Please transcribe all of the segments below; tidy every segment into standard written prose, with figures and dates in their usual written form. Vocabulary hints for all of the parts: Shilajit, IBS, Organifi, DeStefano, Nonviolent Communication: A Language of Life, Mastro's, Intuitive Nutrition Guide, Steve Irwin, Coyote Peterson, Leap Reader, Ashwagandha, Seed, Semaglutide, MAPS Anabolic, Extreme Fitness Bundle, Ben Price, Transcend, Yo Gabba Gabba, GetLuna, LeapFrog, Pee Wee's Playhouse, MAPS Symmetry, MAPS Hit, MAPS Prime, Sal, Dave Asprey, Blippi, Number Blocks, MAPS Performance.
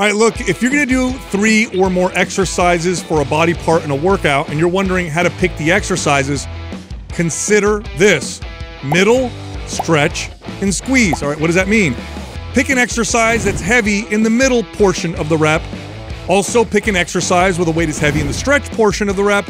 All right, look, if you're gonna do 3 or more exercises for a body part in a workout and you're wondering how to pick the exercises, consider this: middle, stretch, and squeeze. All right, what does that mean? Pick an exercise that's heavy in the middle portion of the rep. Also pick an exercise where the weight is heavy in the stretch portion of the rep,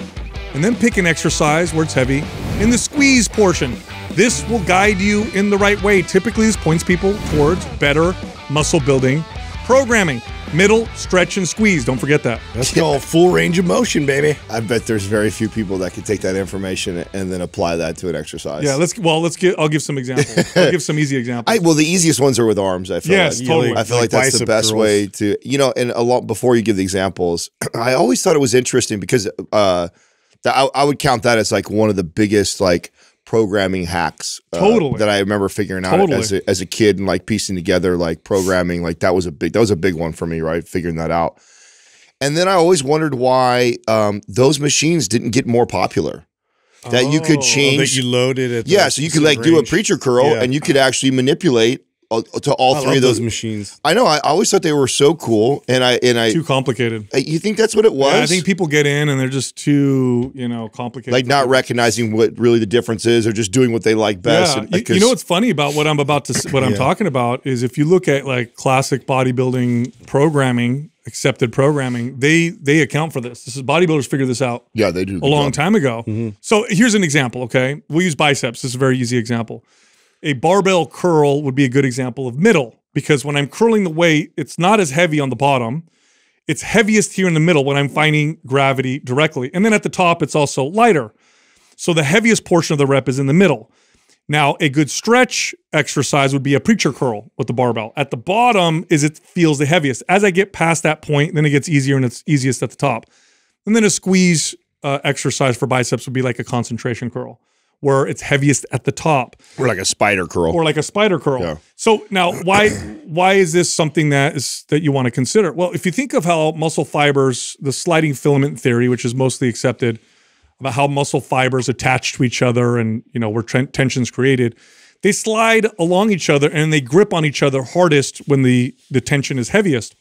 and then pick an exercise where it's heavy in the squeeze portion. This will guide you in the right way. Typically, this points people towards better muscle building programming. Middle, stretch, and squeeze. Don't forget that. That's called full range of motion, baby. I bet there's very few people that can take that information and then apply that to an exercise. Yeah, I'll give some examples. I'll give some easy examples. Well, the easiest ones are with arms, I feel like. Yes, totally. I feel like that's the best way to, and a lot before you give the examples, I always thought it was interesting because I would count that as like one of the biggest, like, programming hacks that I remember figuring out as a kid, and like piecing together like programming, like that was a big one for me, right? Figuring that out. And then I always wondered why those machines didn't get more popular. That you could change. That you loaded it. Yeah, so you could like do a preacher curl, and you could actually manipulate to all three of those machines. I know. I always thought they were so cool, and too complicated. You think that's what it was? Yeah, I think people get in and they're just too complicated. Like not recognizing what really the difference is, or just doing what they like best. Yeah. And, you know what's funny about what I'm about to what I'm talking about is if you look at like classic bodybuilding programming, accepted programming, they account for this. This is bodybuilders figure this out. Yeah, they do a long time ago. Mm-hmm. So here's an example. Okay, we'll use biceps. This is a very easy example. A barbell curl would be a good example of middle, because when I'm curling the weight, it's not as heavy on the bottom. It's heaviest here in the middle when I'm finding gravity directly. And then at the top, it's also lighter. So the heaviest portion of the rep is in the middle. Now, a good stretch exercise would be a preacher curl with the barbell. At the bottom is it feels the heaviest. As I get past that point, then it gets easier and it's easiest at the top. And then a squeeze exercise for biceps would be like a concentration curl, where it's heaviest at the top. Or like a spider curl. Or like a spider curl. Yeah. So now, why is this something that you want to consider? Well, if you think of how muscle fibers, the sliding filament theory, which is mostly accepted, about how muscle fibers attach to each other and where tension's created, they slide along each other and they grip on each other hardest when the tension is heaviest.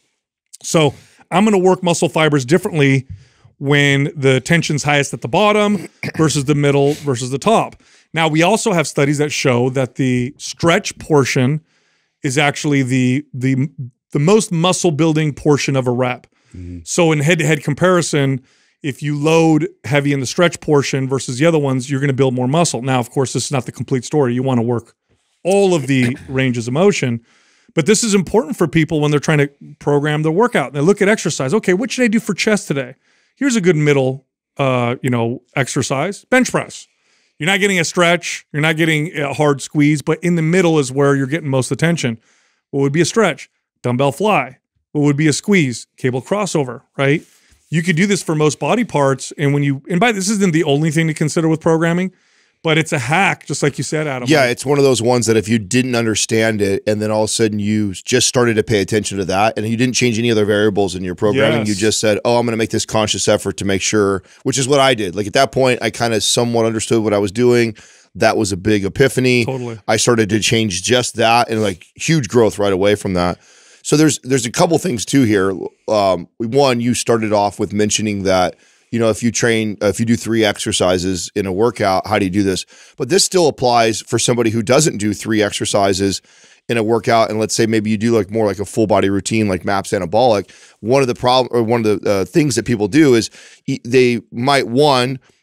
So I'm going to work muscle fibers differently when the tension's highest at the bottom versus the middle versus the top. Now, we also have studies that show that the stretch portion is actually the most muscle-building portion of a rep. Mm-hmm. So in head-to-head comparison, if you load heavy in the stretch portion versus the other ones, you're going to build more muscle. Now, of course, this is not the complete story. You want to work all of the ranges of motion, but this is important for people when they're trying to program their workout. They look at exercise. Okay, what should I do for chest today? Here's a good middle, exercise: bench press. You're not getting a stretch, you're not getting a hard squeeze, but in the middle is where you're getting most attention. What would be a stretch? Dumbbell fly. What would be a squeeze? Cable crossover, right? You could do this for most body parts, and this isn't the only thing to consider with programming, but it's a hack, just like you said, Adam. Yeah, it's one of those ones that if you didn't understand it and then all of a sudden you just started to pay attention to that and you didn't change any other variables in your programming, you just said, oh, I'm going to make this conscious effort to make sure, which is what I did. Like at that point, I kind of somewhat understood what I was doing. That was a big epiphany. Totally. I started to change just that, and like huge growth right away from that. So there's a couple things too here. One, you started off with mentioning that if you do 3 exercises in a workout, how do you do this? But this still applies for somebody who doesn't do 3 exercises in a workout. And let's say maybe you do like more like a full body routine, like MAPS Anabolic. One of the things that people do is they might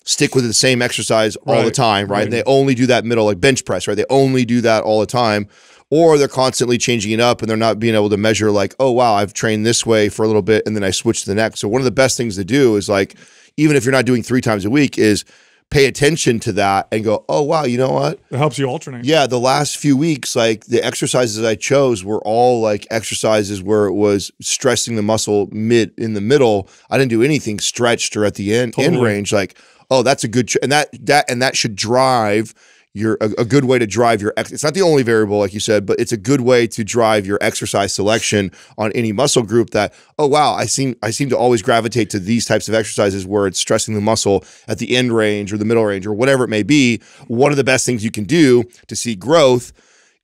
stick with the same exercise all the time, right? And they only do that middle, like bench press, right? They only do that all the time. Or they're constantly changing it up and they're not being able to measure like, oh, wow, I've trained this way for a little bit and then I switch to the next. So one of the best things to do is like, even if you're not doing 3 times a week, is pay attention to that and go, oh, wow, you know what? It helps you alternate. Yeah, the last few weeks, like the exercises I chose were all like exercises where it was stressing the muscle in the middle. I didn't do anything stretched or at the end range. Like, oh, that's a good, and that should drive your, a good way to drive your, it's not the only variable, like you said, but it's a good way to drive your exercise selection on any muscle group that, oh, wow, I seem to always gravitate to these types of exercises where it's stressing the muscle at the end range or the middle range or whatever it may be. One of the best things you can do to see growth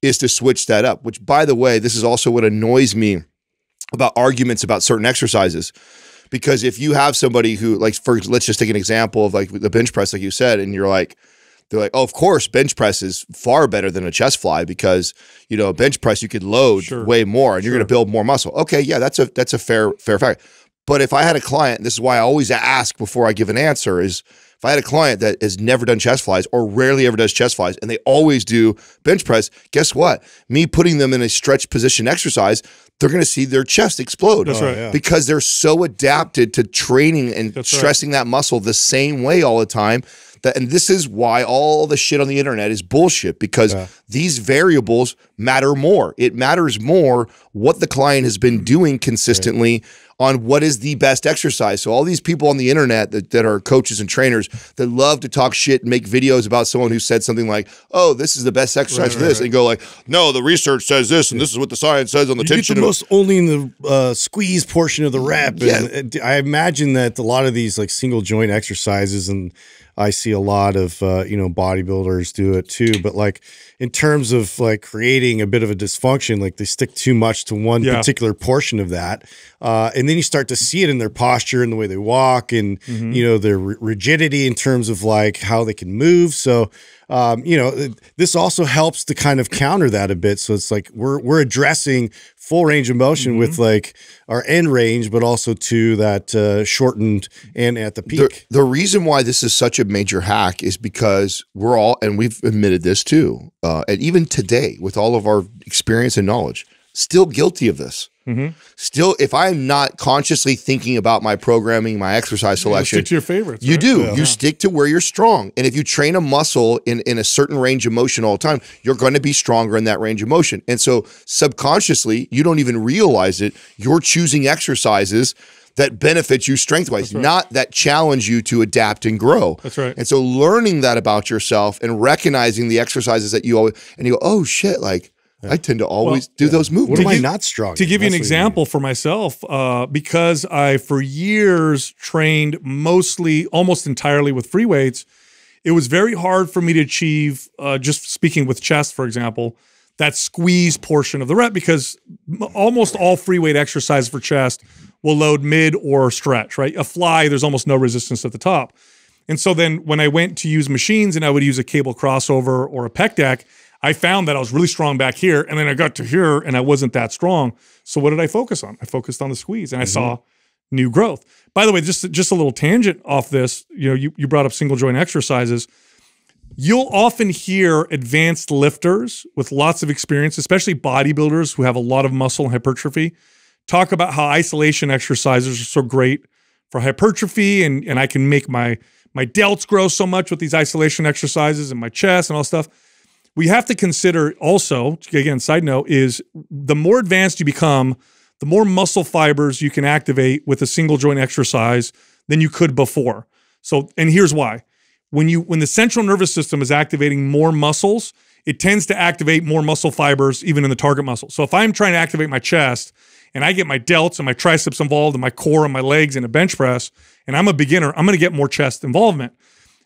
is to switch that up, which, by the way, this is also what annoys me about arguments about certain exercises. Because if you have somebody who, like, let's just take an example of like the bench press, like you said, and you're like, they're like, oh, of course, bench press is far better than a chest fly because, you know, bench press, you could load way more and you're going to build more muscle. Okay, yeah, that's a fair fact. But if I had a client, and this is why I always ask before I give an answer, is if I had a client that has never done chest flies or rarely ever does chest flies and they always do bench press, guess what? Me putting them in a stretch position exercise, they're going to see their chest explode. That's right, yeah. Because they're so adapted to training and stressing that muscle the same way all the time. And this is why all the shit on the internet is bullshit, because these variables matter more. It matters more what the client has been doing consistently on what is the best exercise. So all these people on the internet that are coaches and trainers that love to talk shit and make videos about someone who said something like, oh, this is the best exercise for this. And go like, no, the research says this, and this is what the science says on the tension. You get the most only in the squeeze portion of the rep. Yeah. And I imagine that a lot of these like single joint exercises, and I see a lot of, you know, bodybuilders do it too, but like in terms of like creating a bit of a dysfunction, like they stick too much to one particular portion of that. And then you start to see it in their posture and the way they walk and, you know, their rigidity in terms of like how they can move. So, you know, this also helps to kind of counter that a bit. So it's like, we're addressing full range of motion with like our end range, but also to that shortened and at the peak. The reason why this is such a major hack is because we're all, and we've admitted this too, and even today with all of our experience and knowledge, still guilty of this. Still, if I'm not consciously thinking about my programming, my exercise selection, you stick to your favorites. You do. Yeah. You stick to where you're strong. And if you train a muscle in a certain range of motion all the time, you're going to be stronger in that range of motion. And so subconsciously, you don't even realize it. You're choosing exercises that benefits you strength-wise, not that challenge you to adapt and grow. That's right. And so learning that about yourself and recognizing the exercises that you always, and you go, oh shit, like, I tend to always do those movements. What am I not strong? To give you an example for myself, because I, for years, trained mostly, almost entirely with free weights, it was very hard for me to achieve, just speaking with chest, for example, that squeeze portion of the rep, because almost all free weight exercise for chest will load mid or stretch, right? A fly, there's almost no resistance at the top. And so then when I went to use machines and I would use a cable crossover or a pec deck, I found that I was really strong back here, and then I got to here, and I wasn't that strong. So what did I focus on? I focused on the squeeze, and I saw new growth. By the way, just a little tangent off this, you know, you brought up single joint exercises. You'll often hear advanced lifters with lots of experience, especially bodybuilders who have a lot of muscle and hypertrophy, talk about how isolation exercises are so great for hypertrophy, and I can make my delts grow so much with these isolation exercises and my chest and all stuff. We have to consider also, again, side note, is the more advanced you become, the more muscle fibers you can activate with a single joint exercise than you could before. So, and here's why. When the central nervous system is activating more muscles, it tends to activate more muscle fibers even in the target muscle. So if I'm trying to activate my chest and I get my delts and my triceps involved and my core and my legs in a bench press, and I'm a beginner, I'm going to get more chest involvement.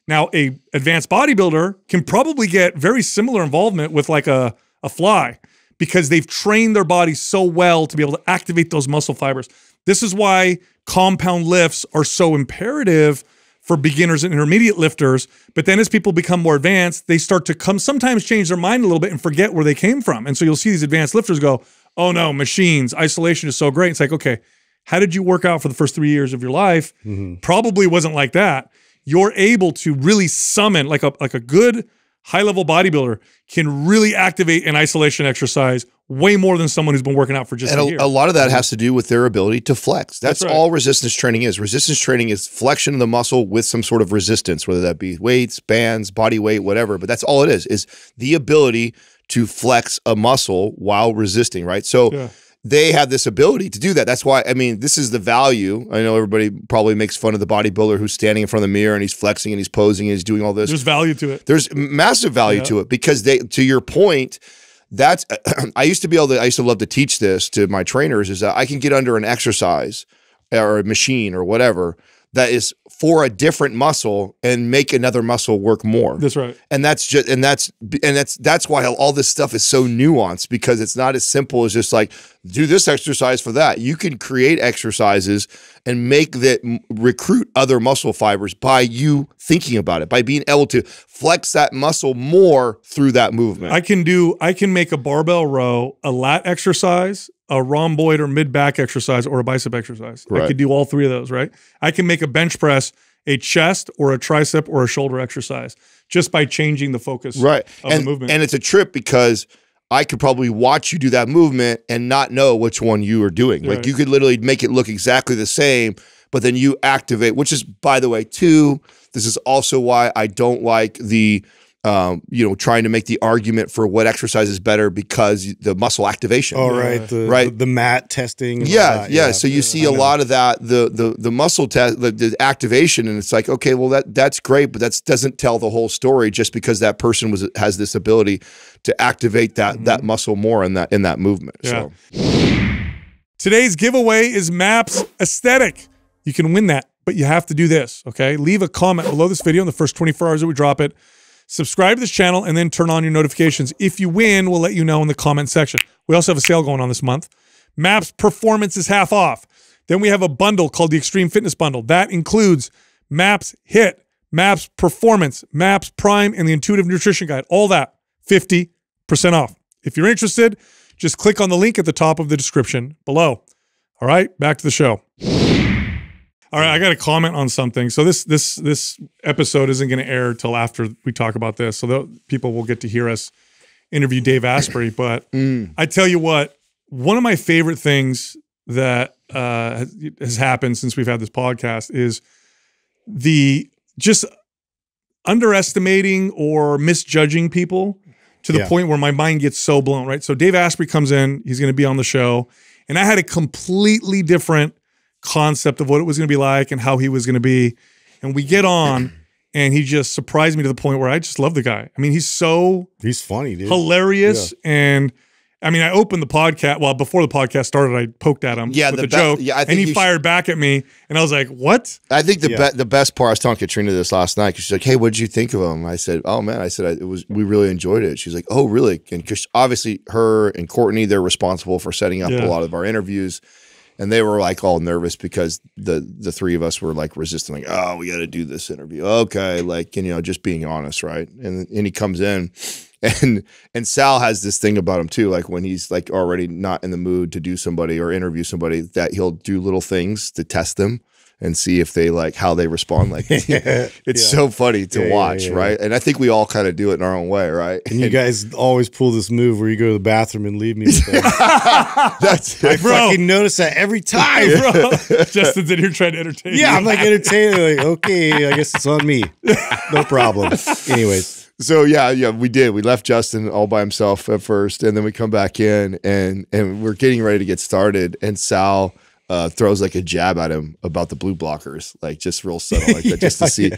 Now, a advanced bodybuilder can probably get very similar involvement with like a fly because they've trained their body so well to be able to activate those muscle fibers. This is why compound lifts are so imperative for beginners and intermediate lifters. But then as people become more advanced, they start to sometimes change their mind a little bit and forget where they came from. And so you'll see these advanced lifters go, oh no, machines, isolation is so great. It's like, okay, how did you work out for the first 3 years of your life? Probably wasn't like that. You're able to really summon, like a good high-level bodybuilder can really activate an isolation exercise way more than someone who's been working out for just a year. A lot of that has to do with their ability to flex. That's all resistance training is. Resistance training is flexion of the muscle with some sort of resistance, whether that be weights, bands, body weight, whatever. But that's all it is the ability to flex a muscle while resisting, right? So they have this ability to do that. That's why, I mean, this is the value. I know everybody probably makes fun of the bodybuilder who's standing in front of the mirror and he's flexing and he's posing and he's doing all this. There's value to it. There's massive value to it because they, to your point, that's, I used to love to teach this to my trainers is that I can get under an exercise or a machine or whatever that is for a different muscle and make another muscle work more. That's right. And that's just, and that's why all this stuff is so nuanced because it's not as simple as just like do this exercise for that. You can create exercises and make that recruit other muscle fibers by you thinking about it, by being able to flex that muscle more through that movement. I can make a barbell row, a lat exercise, a rhomboid or mid-back exercise, or a bicep exercise. Right. I could do all three of those, right? I can make a bench press, a chest or a tricep or a shoulder exercise just by changing the focus of the movement. And it's a trip because I could probably watch you do that movement and not know which one you are doing. Right. Like you could literally make it look exactly the same, but then you activate, which is, by the way, too, this is also why I don't like the you know, trying to make the argument for what exercise is better because the muscle activation. Oh, right. The mat testing. Yeah. Yeah. So you see a lot of that, the muscle test, the activation, and it's like, okay, well that's great, but that doesn't tell the whole story just because that person has this ability to activate that, that muscle more in that movement. Yeah. So today's giveaway is MAPS Aesthetic. You can win that, but you have to do this. Okay. Leave a comment below this video in the first 24 hours that we drop it. Subscribe to this channel and then turn on your notifications. If you win, we'll let you know in the comment section. We also have a sale going on this month. MAPS Performance is half off. Then we have a bundle called the Extreme Fitness Bundle. That includes MAPS Hit, MAPS Performance, MAPS Prime, and the Intuitive Nutrition Guide. All that, 50% off. If you're interested, just click on the link at the top of the description below. All right, back to the show. All right, I got to comment on something. So this episode isn't going to air till after we talk about this, so people will get to hear us interview Dave Asprey. But I tell you what, one of my favorite things that has happened since we've had this podcast is the just underestimating or misjudging people to the point where my mind gets so blown. Right. So Dave Asprey comes in; he's going to be on the show, and I had a completely different concept of what it was going to be like and how he was going to be, and we get on and he just surprised me to the point where I just love the guy. I mean, he's funny, dude. Hilarious. And I mean, I opened the podcast, well, before the podcast started, I poked at him with the joke, and he fired back at me, and I was like, what? I think the best part, I was talking to Katrina this last night, because she's like, hey, what did you think of him? I said, oh, man, we really enjoyed it. She's like, oh, really? And cause obviously her and Courtney, they're responsible for setting up a lot of our interviews. And they were like all nervous because the three of us were like resisting, like, oh, we got to do this interview. Okay. Like, and, you know, just being honest. Right. And he comes in and Sal has this thing about him too. Like when he's like already not in the mood to do somebody or interview somebody, that he'll do little things to test them and see if they like how they respond. Like it's so funny to watch. Right. And I think we all kind of do it in our own way. Right. And you guys always pull this move where you go to the bathroom and leave me. I fucking notice that every time, bro. Justin's in here trying to entertain. Yeah. I'm like entertaining. Like, okay, I guess it's on me. No problem. Anyways. So yeah, we did. We left Justin all by himself at first, and then we come back in and we're getting ready to get started. And Sal throws like a jab at him about the blue blockers, like just real subtle like that, just to see.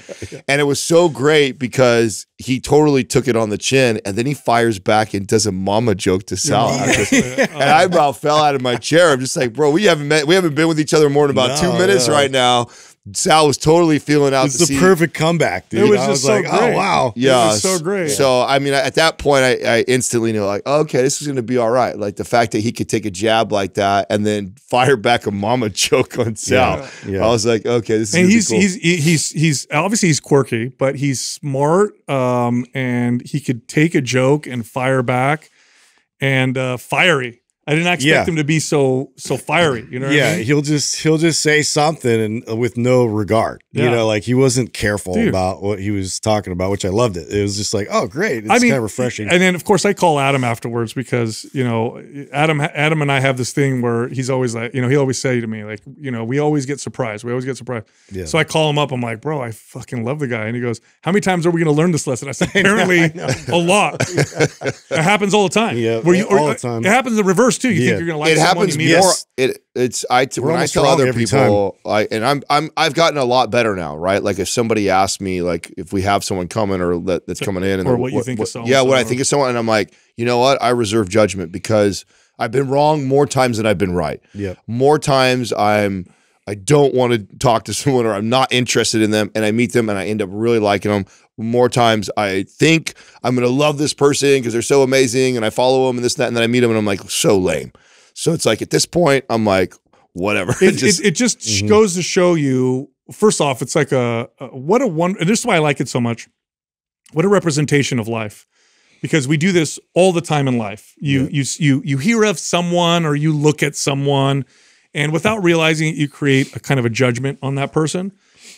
And it was so great because he totally took it on the chin, and then he fires back and does a mama joke to Sal. And I about fell out of my chair. I'm just like, bro, we haven't been with each other more than about 2 minutes right now. Sal was totally feeling out. It's the perfect comeback, dude. It was just so great. Oh wow, yeah, it was so great. So I mean, at that point, I instantly knew, like, oh, okay, this is going to be all right. Like the fact that he could take a jab like that and then fire back a mama joke on Sal. I was like, okay, this is. And he's obviously he's quirky, but he's smart, and he could take a joke and fire back, and fiery. I didn't expect him to be so fiery, you know what I mean? He'll just say something and with no regard. You know, like he wasn't careful about what he was talking about, which I loved it. It was just like, oh great, it's kind of refreshing. And then of course I call Adam afterwards because, you know, Adam and I have this thing where he's always like, you know, he always say to me like, you know, we always get surprised. We always get surprised. Yeah. So I call him up. I'm like, bro, I fucking love the guy. And he goes, how many times are we going to learn this lesson? I said, apparently a lot. It happens all the time. Yeah, all the time. It happens the reverse too. You think you're gonna like it? Happens more. Yes. When I tell other people, I've gotten a lot better now, right? Like if somebody asks me, like if we have someone coming or that's coming in, and what you think of someone, what I think of someone, and I'm like, you know what? I reserve judgment because I've been wrong more times than I've been right. Yeah, more times I don't want to talk to someone or I'm not interested in them, and I meet them and I end up really liking them. More times I think I'm going to love this person because they're so amazing and I follow them and this, that, and then I meet them and I'm like, so lame. So it's like, at this point, I'm like, whatever. It just goes to show you, first off, it's like and this is why I like it so much. What a representation of life. Because we do this all the time in life. You hear of someone or you look at someone, and without realizing it, you create a kind of a judgment on that person.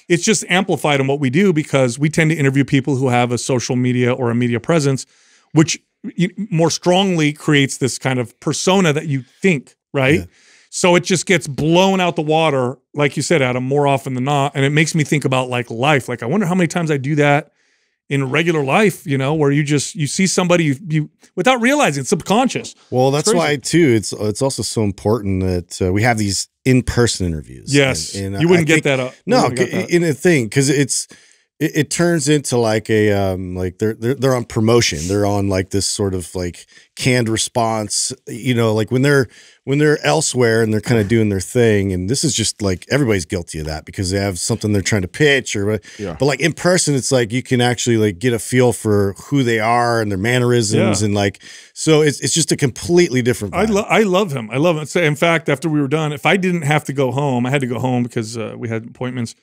It's just amplified in what we do, because we tend to interview people who have a social media or a media presence, which more strongly creates this kind of persona that you think, right? Yeah. So it just gets blown out the water, like you said, Adam, more often than not. And it makes me think about like life. Like, I wonder how many times I do that in regular life, you know, where you just, you see somebody, you without realizing it's subconscious. Well, that's why too, it's also so important that we have these in-person interviews. Yes. And you wouldn't get that up. No, in a thing. Cause it turns into like a, like they're on promotion. They're on like this sort of like canned response, you know, like when they're elsewhere and they're kind of doing their thing. And this is just like, everybody's guilty of that because they have something they're trying to pitch or, but like in person, it's like, you can actually like get a feel for who they are and their mannerisms. And like, so it's just a completely different vibe. I love him. I love him. So in fact, after we were done, if I didn't have to go home, I had to go home because we had appointments.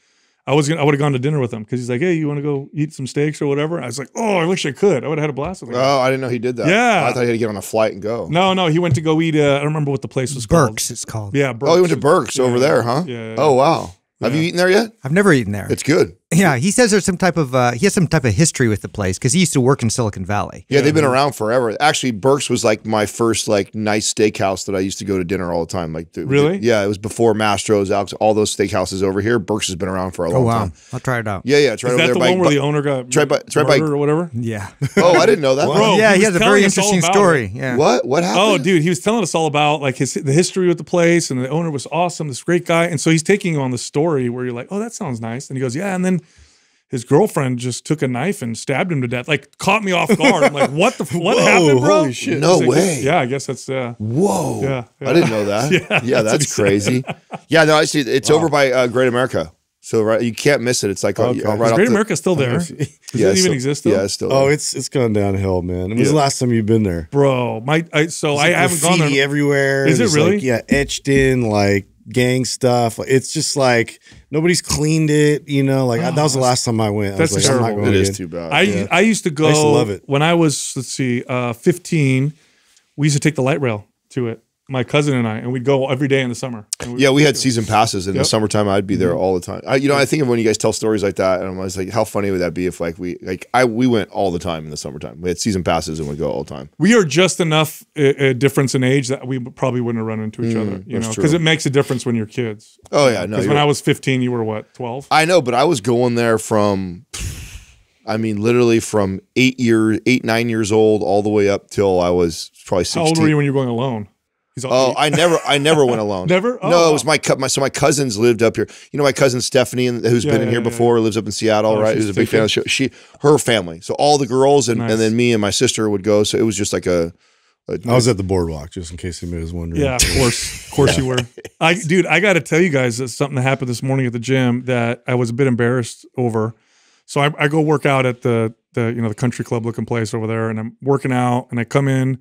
I would have gone to dinner with him because he's like, hey, you want to go eat some steaks or whatever? I was like, oh, I wish I could. I would have had a blast with him. Oh, I didn't know he did that. Yeah. I thought he had to get on a flight and go. No, no. He went to go eat, I don't remember what the place was called. Burke's, it's called. Yeah, Burke's. Oh, he went to Burke's over there, huh? Yeah. Oh, wow. Yeah. Have you eaten there yet? I've never eaten there. It's good. Yeah, he says there's some type of he has some type of history with the place because he used to work in Silicon Valley. Yeah, they've been around forever. Actually, Burke's was like my first like nice steakhouse that I used to go to dinner all the time. Like, really? Yeah, it was before Mastro's, Alex, all those steakhouses over here. Burke's has been around for a long time. I'll try it out. Yeah, yeah, try it over there. Is that the one where the owner got murdered or whatever? Yeah. Oh, I didn't know that. Bro, yeah, he has a very interesting story. Yeah. What happened? Oh, dude, he was telling us all about like the history with the place, and the owner was awesome, this great guy, and so he's taking you on the story where you're like, oh, that sounds nice, and he goes, yeah, and then his girlfriend just took a knife and stabbed him to death. Like, caught me off guard. I'm like, what happened, bro? Holy shit. No way. Yeah, I guess that's, whoa. Yeah, yeah. I didn't know that. Yeah, that's crazy. Yeah, no, I see. It's over by Great America. So you can't miss it. It's like right off. Great America's still there. Does it even exist still? Yeah, it's still there. Oh, it's gone downhill, man. When's the last time you've been there? Bro, I haven't gone there. Everywhere. Is it really? Like, yeah, etched in, like, gang stuff. It's just like nobody's cleaned it, you know. Like that was the last time I went. That's terrible. Like, it is too bad. I used to go. I used to love it when I was, let's see, 15. We used to take the light rail to it, my cousin and I, and we'd go every day in the summer. Yeah, we had season passes in the summertime. I'd be there all the time. You know, I think of when you guys tell stories like that, and I'm always like, how funny would that be if like we went all the time in the summertime. We had season passes and we'd go all the time. We are just enough a difference in age that we probably wouldn't have run into each other, you know, because it makes a difference when you're kids. Oh yeah, no. Because when I was 15, you were what, 12? I know, but I was going there from, I mean, literally from 9 years old all the way up till I was probably 16. How old were you when you were going alone? Oh, I never went alone. Never? Oh, no, it was my cousins lived up here. You know, my cousin Stephanie, who's been in here before, lives up in Seattle, right? Who's a big fan of the show. Her family. So all the girls and then me and my sister would go. So it was just like I was at the boardwalk, just in case anybody was wondering. Yeah, of course you were. Dude, I got to tell you guys that something that happened this morning at the gym that I was a bit embarrassed over. So I go work out at the country club looking place over there, and I'm working out, and I come in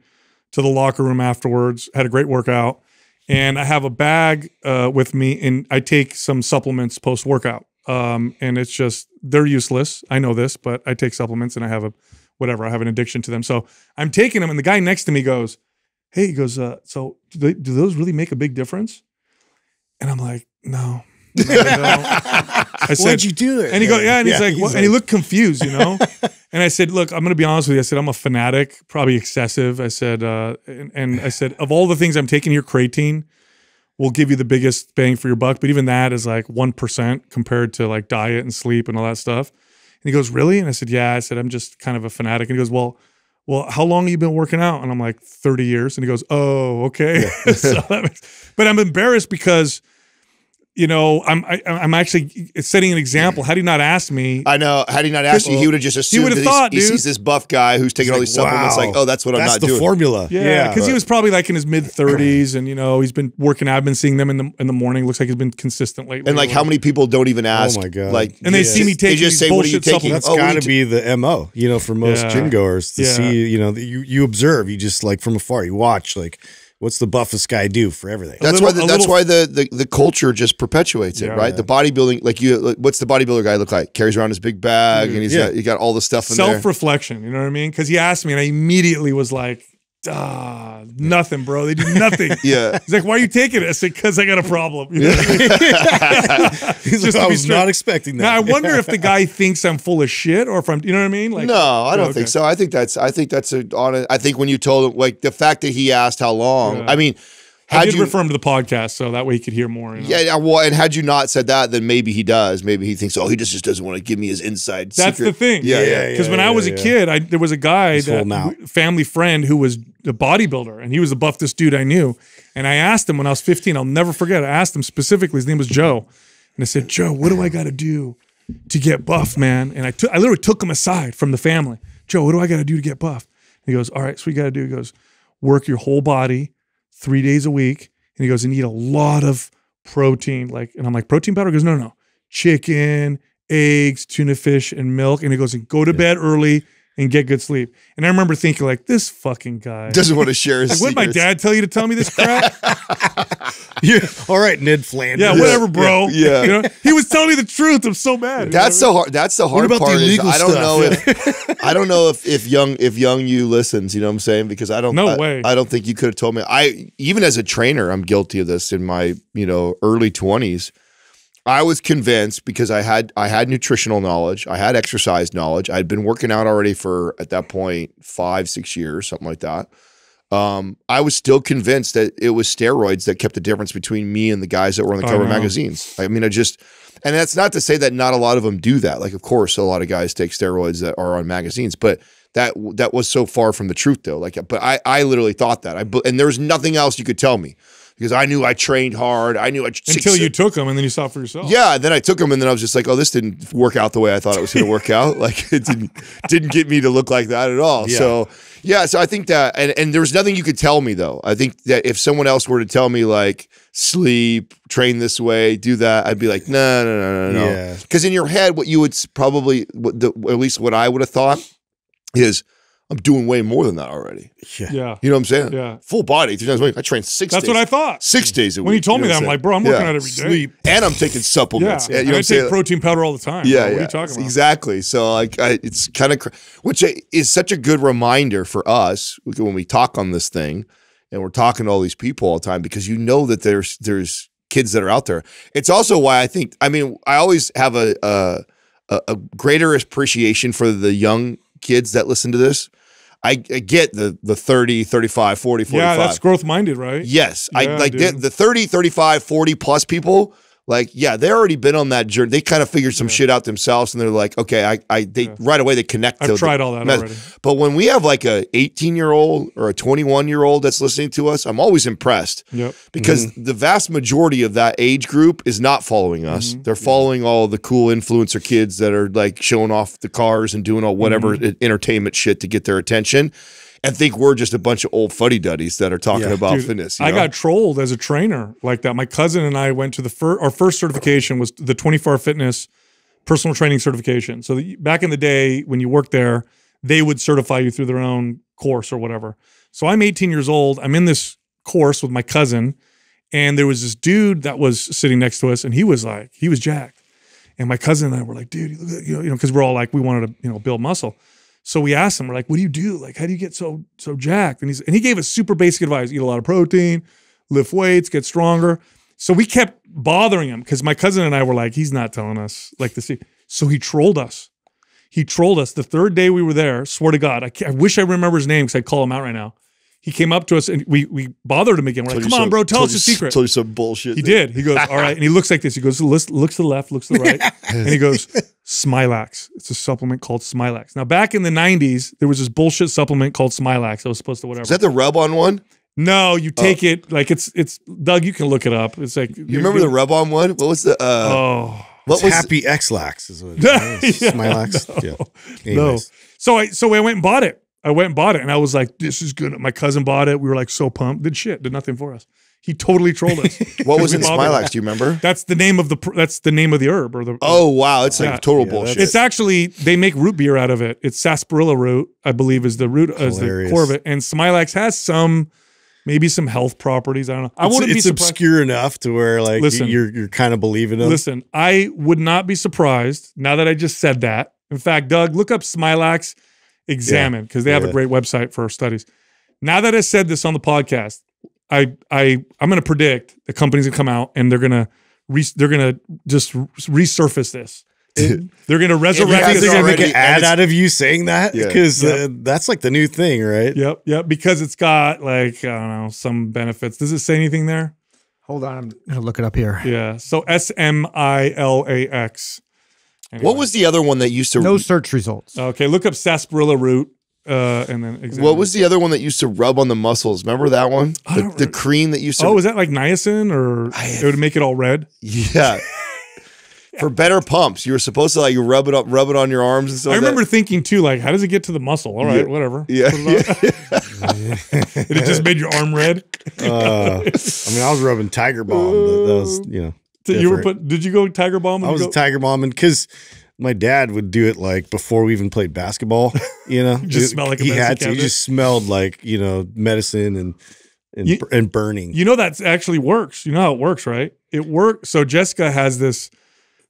to the locker room afterwards, had a great workout, and I have a bag with me, and I take some supplements post-workout, and it's just, they're useless. I know this, but I take supplements, and I have I have an addiction to them. So I'm taking them, and the guy next to me goes, hey, he goes, so do those really make a big difference? And I'm like, no. I said, why'd you do it? And he goes, yeah, and he's like, what? And he looked confused, you know? And I said, look, I'm going to be honest with you. I said, I'm a fanatic, probably excessive. I said, and I said, of all the things I'm taking, your creatine will give you the biggest bang for your buck. But even that is like 1% compared to like diet and sleep and all that stuff. And he goes, really? And I said, yeah. I said, I'm just kind of a fanatic. And he goes, well, how long have you been working out? And I'm like, 30 years. And he goes, oh, okay. Yeah. But I'm embarrassed because, you know, I'm actually setting an example. Had he not asked me, I know. Had he not asked you, he would have just assumed that he sees this buff guy who's taking all these supplements. Like, oh, that's what I'm not doing. That's the formula. Yeah, because he was probably like in his mid-30s, and you know, he's been working out. I've been seeing them in the morning. Looks like he's been consistent lately. And like, how many people don't even ask? Oh my god! Like, and they see me taking these bullshit supplements. That's got to be the MO, you know, for most gym goers to see. You know, you observe. You just like from afar. You watch like. what's the buffest guy do for everything? That's why. That's why the culture just perpetuates it, right? Yeah. The bodybuilding, like what's the bodybuilder guy look like? Carries around his big bag, and he's got all the stuff in there. Self reflection, you know what I mean? Because he asked me, and I immediately was like, ah, nothing, bro. They do nothing. Yeah. He's like, why are you taking it? I said, because I got a problem. You know what I mean? He's like, I was not expecting that. Now, I wonder if the guy thinks I'm full of shit or if I'm, you know what I mean? Like, no, I don't think so. I think that's an honest, I think when you told him, like the fact that he asked how long, I mean, I did refer him to the podcast, so that way he could hear more. You know? Yeah, well, and had you not said that, then maybe he does. Maybe he thinks, oh, he just doesn't want to give me his inside secret. That's the thing. Yeah, yeah. Because when I was a kid, there was a guy, family friend, who was a bodybuilder, and he was the buffest dude I knew. And I asked him when I was 15, I'll never forget, I asked him specifically, his name was Joe. And I said, Joe, what do I got to do to get buff, man? And I literally took him aside from the family. Joe, what do I got to do to get buff? And he goes, all right, so you got to do, he goes, work your whole body 3 days a week, and he goes, and eat a lot of protein, like, and I'm like, protein powder? He goes, no, no, chicken, eggs, tuna fish, and milk. And he goes, and go to bed early and get good sleep. And I remember thinking, like, this fucking guy doesn't want to share his secrets. Like, would my dad tell you to tell me this crap? All right, Ned Flanders. Yeah, whatever, bro. Yeah, yeah. You know? He was telling me the truth. I'm so mad. That's so hard. That's the hard part. Is I don't know if young you listens. You know what I'm saying? Because I don't. No way. I don't think you could have told me. Even as a trainer, I'm guilty of this in my early 20s. I was convinced because I had nutritional knowledge, I had exercise knowledge, I'd been working out already for, at that point, 5, 6 years, something like that. I was still convinced that it was steroids that kept the difference between me and the guys that were on the cover of magazines. I mean, and that's not to say that not a lot of them do that. Like, of course, a lot of guys take steroids that are on magazines, but that was so far from the truth, though. Like, but I literally thought that, and there was nothing else you could tell me. Because I knew I trained hard. I knew I until you took them, and then you saw for yourself. Yeah, then I took them, and then I was just like, "Oh, this didn't work out the way I thought it was going to work out. Like, it didn't get me to look like that at all." Yeah. So, yeah. So I think that, and there was nothing you could tell me though. I think that if someone else were to tell me like, sleep, train this way, do that, I'd be like, no. Yeah. Because in your head, what you would probably, at least what I would have thought, is, I'm doing way more than that already. Yeah. You know what I'm saying? Yeah. Full body, 3 times a week. I train 6 That's days. That's what I thought. 6 days a week. When you told me that, I'm like, bro, I'm working out every day. Sleep. And I'm taking supplements. Yeah. You know what I'm saying? I take protein powder all the time. Yeah, bro. What are you talking about? Exactly. So like, it's kind of, which is such a good reminder for us when we talk on this thing, and we're talking to all these people all the time, because you know that there's kids that are out there. It's also why I think, I mean, I always have a greater appreciation for the young kids that listen to this. I get the 30, 35, 40, 45. Yeah, that's growth-minded, right? Yes. Yeah, I like the 30, 35, 40-plus people, like, yeah, they've already been on that journey. They kind of figured some shit out themselves, and they're like, okay, they right away, they connect. I've tried all that already. But when we have like a 18-year-old or a 21-year-old that's listening to us, I'm always impressed. Yep. Because the vast majority of that age group is not following us. They're following all the cool influencer kids that are like showing off the cars and doing all whatever entertainment shit to get their attention, and think we're just a bunch of old fuddy-duddies that are talking about fitness. You know? I got trolled as a trainer like that. My cousin and I went to our first certification was the 24-hour fitness personal training certification. So back in the day when you worked there, they would certify you through their own course or whatever. So I'm 18 years old. I'm in this course with my cousin, and there was this dude that was sitting next to us, and he was jacked. And my cousin and I were like, dude, because we're all like, we wanted to build muscle. So we asked him, we're like, what do you do? Like, how do you get so jacked? And he gave us super basic advice. Eat a lot of protein, lift weights, get stronger. So we kept bothering him because my cousin and I were like, he's not telling us like this. So he trolled us. He trolled us. The third day we were there, swear to God, I wish I remember his name because I'd call him out right now. He came up to us and we bothered him again. We're like, come on, bro, tell us your secret. Told you some bullshit. He did. He goes, all right. And he looks like this. He goes, looks to the left, looks to the right. And he goes, Smilax. It's a supplement called Smilax. Now, back in the 90s, there was this bullshit supplement called Smilax. That was supposed to whatever. Is that the rub-on one? No, you take it. Like, it's, Doug, you can look it up. It's like. You remember the rub-on one? What was the, what was Happy X-Lax is what it is. Smilax. Yeah. No. So I went and bought it. I went and bought it, and I was like, this is good. My cousin bought it. We were like so pumped. Did nothing for us. He totally trolled us. What was in Smilax? Do you remember? That's the name of the herb. Oh, wow. It's like total bullshit. It's actually, they make root beer out of it. It's sarsaparilla root, I believe, is the core of it. And Smilax has some maybe some health properties. I don't know. I wouldn't be surprised. It's obscure enough to where, like, listen, you're kind of believing them. Listen, I would not be surprised now that I just said that. In fact, Doug, look up Smilax Examine because they have a great website for studies. Now that I said this on the podcast, I'm going to predict the company's going to come out and they're going to just resurface this. They're going to resurrect it. They're going to make an ad out of you saying that because that's like the new thing, right? Yep, yep. Because it's got, like, I don't know, some benefits. Does it say anything there? Hold on, I'm going to look it up here. Yeah. So Smilax. Anyway. What was the other one that used to no search results? Okay, look up sarsaparilla root. And then what was the other one that used to rub on the muscles? Remember that one? The cream that used to. Oh, was that like niacin, or it would make it all red? Yeah. For better pumps, you were supposed to, like, rub it up, rub it on your arms and stuff. I remember thinking too, like, how does it get to the muscle? All right, whatever. Yeah. It just made your arm red. I mean, I was rubbing Tiger Balm, but that was, you know. So you were did you go Tiger Balm? I was Tiger Balm, and because my dad would do it, like, before we even played basketball, you know. Just smelled like a medicine cabinet. He just smelled like, you know, medicine and burning. You know that actually works. You know how it works, right? It works. So Jessica has this.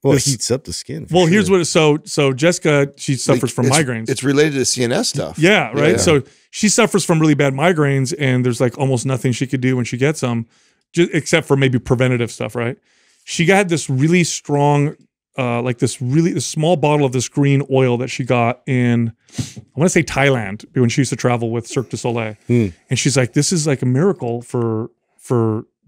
Well, it heats up the skin. Well, here's what. So Jessica, she suffers from migraines. It's related to CNS stuff. Yeah, right. Yeah. So she suffers from really bad migraines, and there's, like, almost nothing she could do when she gets them, except for maybe preventative stuff, right? She got this really strong, like this really small bottle of this green oil that she got in, I want to say Thailand, when she used to travel with Cirque du Soleil. And she's like, this is like a miracle for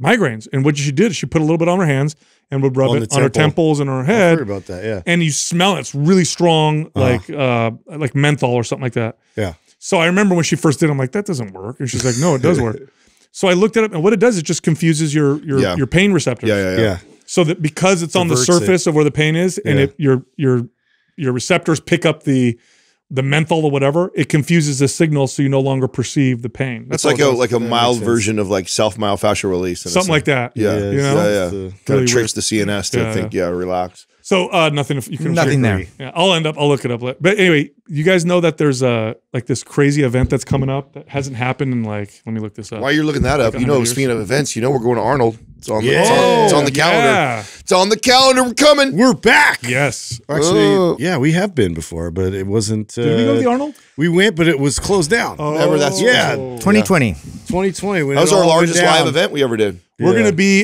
migraines. And what she did, she put a little bit on her hands and would rub it on her temples and her head. I heard about that, yeah. And you smell it. It's really strong, like menthol or something like that. Yeah. So I remember when she first did it, I'm like, that doesn't work. And she's like, no, it does work. So I looked it up, and what it does, it just confuses your pain receptors. Yeah. So that because it's on the surface of where the pain is, and your receptors pick up the menthol or whatever, it confuses the signal, so you no longer perceive the pain. That's like a mild version of, like, self myofascial release, something like that. Yeah, you know? Kind of tricks the CNS to think, relax. So nothing. You can nothing there. Yeah, I'll look it up. But anyway, you guys know that there's like this crazy event that's coming up that hasn't happened in, like, let me look this up. While you're looking that up, you know, speaking of events, you know, we're going to Arnold. It's on the calendar. Yeah. It's on the calendar. We're coming. We're back. Yes. Actually, yeah, we have been before, but it wasn't. Did we go to the Arnold? We went, but it was closed down. Oh, remember that's 2020. 2020. That was our largest live event we ever did. We're gonna be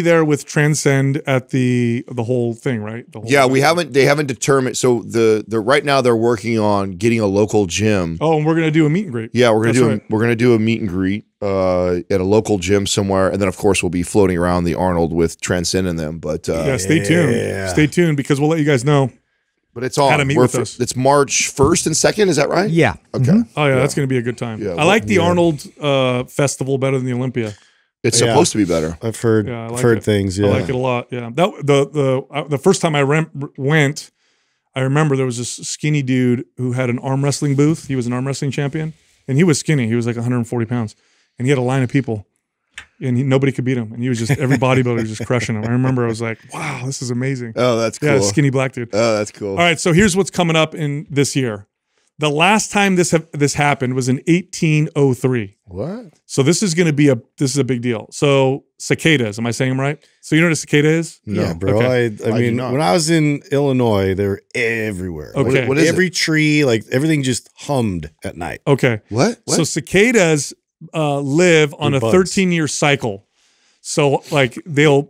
there with Transcend at the whole thing, right? The whole thing. They haven't determined. So right now they're working on getting a local gym. Oh, and we're gonna do a meet and greet. Yeah, we're gonna do a meet and greet at a local gym somewhere, and then of course we'll be floating around the Arnold with Transcend in them. But yeah, stay tuned because we'll let you guys know. But it's on. How to meet with us. It's March 1st and 2nd. Is that right? Yeah. Okay. Oh yeah, that's gonna be a good time. Yeah, I like the Arnold festival better than the Olympia. It's supposed to be better. I've heard things. Yeah, I like it a lot. Yeah, the first time I went, I remember there was this skinny dude who had an arm wrestling booth. He was an arm wrestling champion, and he was skinny. He was like 140 pounds, and he had a line of people, and nobody could beat him. And he was just every bodybuilder was just crushing him. I remember I was like, wow, this is amazing. Oh, that's cool. Yeah, skinny black dude. Oh, that's cool. All right, so here's what's coming up in this year. The last time this happened was in 1803. What? So this is going to be this is a big deal. So cicadas, am I saying them right? So you know what a cicada is? No, bro. Okay. I mean, when I was in Illinois, they were everywhere. Okay. What is every tree, like everything just hummed at night. Okay. What? So cicadas live on a 13-year cycle. So like they'll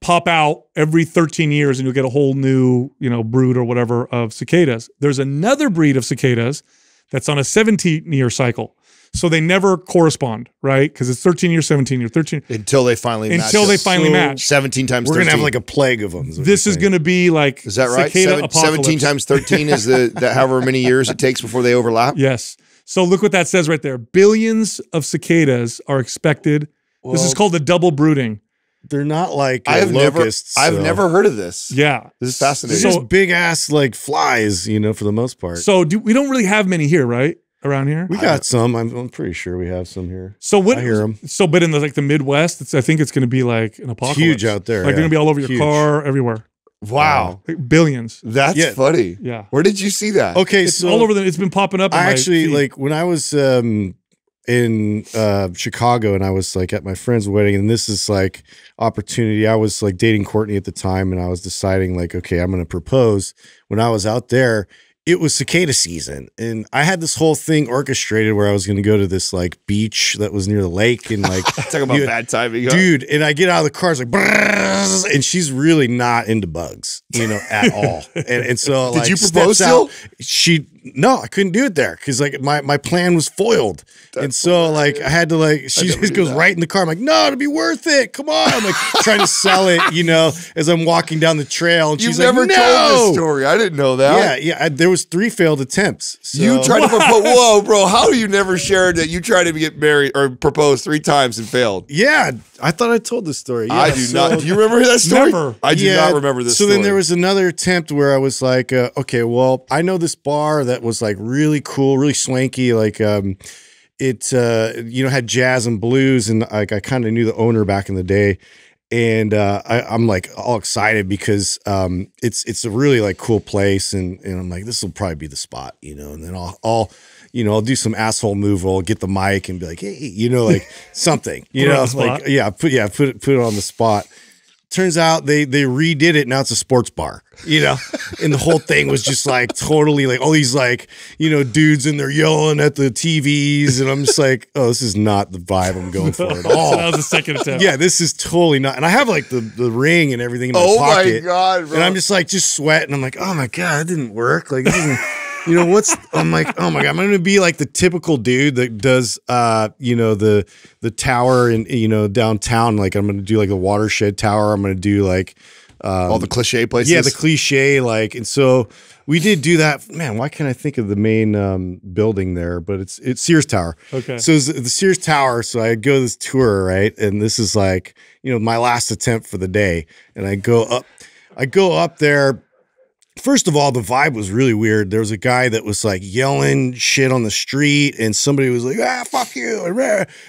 pop out every 13 years and you'll get a whole new, you know, brood or whatever of cicadas. There's another breed of cicadas that's on a 17-year cycle. So they never correspond, right? Because it's 13 years, 17 years, 13 until they finally match. Until they finally match. 17 times 13. We're going to have like a plague of them. This is going to be like, is that right? Cicada apocalypse. 17 times 13 is the however many years it takes before they overlap? Yes. So look what that says right there. Billions of cicadas are expected. Well, this is called the double brooding. They're not like locusts. I've never heard of this. Yeah. This is fascinating. They're just big ass like flies, you know, for the most part. So we don't really have many here, right? Around here? We got some. I'm pretty sure we have some here. So I hear them. So, but in the Midwest, I think it's going to be like an apocalypse. It's huge out there. Like they're going to be all over your car, everywhere. Wow. Like billions. That's funny. Yeah. Where did you see that? Okay. It's all over it's been popping up. I actually, like when I was in Chicago, and I was like at my friend's wedding, and this is like opportunity. I was like dating Courtney at the time, and I was deciding like, okay, I'm going to propose. When I was out there, it was cicada season, and I had this whole thing orchestrated where I was going to go to this like beach that was near the lake, and like talking about bad timing, dude. And I get out of the car, it's like, and she's really not into bugs, you know, at all. And so, did like, you propose still? She. No, I couldn't do it there because like my plan was foiled. That's and so hilarious. Like I had to like, she just goes right in the car. I'm like, no, it'll be worth it. Come on. I'm like trying to sell it, you know, as I'm walking down the trail. And she's like, no. You've never told this story. I didn't know that. Yeah. Yeah. There was 3 failed attempts. So. You tried to propose. Whoa, bro. How do you never share that you tried to get married or propose 3 times and failed? Yeah. I thought I told this story. Yeah, I do not. Do you remember that story? Never. I do not remember this story. So then there was another attempt where I was like, okay, well, I know this bar that was like really cool, really swanky. Like it, you know, had jazz and blues. And like I kind of knew the owner back in the day. And I'm like all excited because it's a really like cool place. And I'm like, this will probably be the spot, you know, and then I'll you know, I'll do some asshole move. I'll get the mic and be like, hey, you know, like something, you know, like, put it on the spot. Turns out they redid it. Now it's a sports bar, you know, and the whole thing was just like totally like all these like, you know, dudes in there yelling at the TVs. And I'm just like, oh, this is not the vibe I'm going for at all. That was the second attempt. Yeah, this is totally not. And I have like the ring and everything in my pocket. Oh, my God, bro. And I'm just like just sweating. I'm like, oh, my God, it didn't work. Like, it didn't. You know, I'm like, oh my God, I'm going to be like the typical dude that does, you know, the tower in, you know, downtown. Like I'm going to do like the watershed tower. I'm going to do like, all the cliche places. Yeah. The cliche, like, and so we did do that, man. Why can't I think of the main, building there, but it's Sears Tower. Okay. So it's the Sears Tower. So I go this tour, right. And this is like, you know, my last attempt for the day. And I go up there. First of all, the vibe was really weird. There was a guy that was like yelling shit on the street, and somebody was like, "Ah, fuck you!"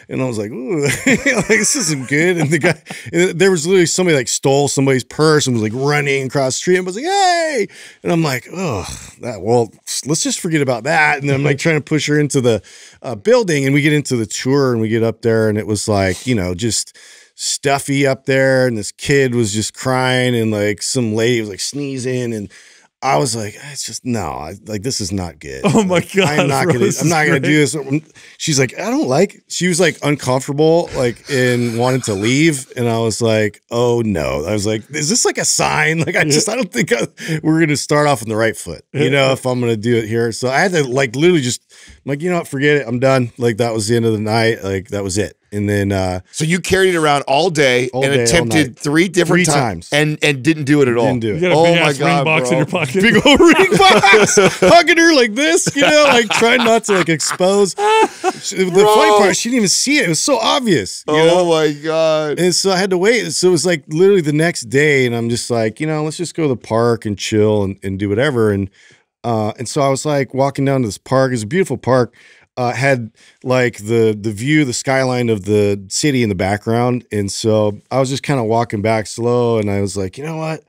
And I was like, "Ooh, like, this isn't good." And the guy, and there was literally somebody like stole somebody's purse and was like running across the street and was like, "Hey!" And I'm like, "Oh, that. Well, let's just forget about that." And then I'm like trying to push her into the building, and we get into the tour, and we get up there, and it was like, you know, just stuffy up there, and this kid was just crying, and like some lady was like sneezing, and I was like, it's just, no, like, this is not good. Oh my God. Like, I'm not gonna do this. She's like, I don't like, she was like uncomfortable, like, and wanted to leave. And I was like, oh no. I was like, is this like a sign? Like, I don't think we're going to start off on the right foot, you know, if I'm going to do it here. So I had to like, literally just like, you know what, forget it. I'm done. Like, that was the end of the night. Like, that was it. And then, so you carried it around all day attempted 3 different times and didn't do it at all. Didn't do it. You got a big ass ring box in your pocket. Big old ring box, hugging her like this, you know, like trying not to like expose. The funny part, she didn't even see it. It was so obvious. You know? My God. And so I had to wait. So it was like literally the next day, and I'm just like, you know, let's just go to the park and chill and do whatever. And so I was like walking down to this park. It's a beautiful park. Had like the view, the skyline of the city in the background. And so I was just kind of walking back slow, and I was like, you know what?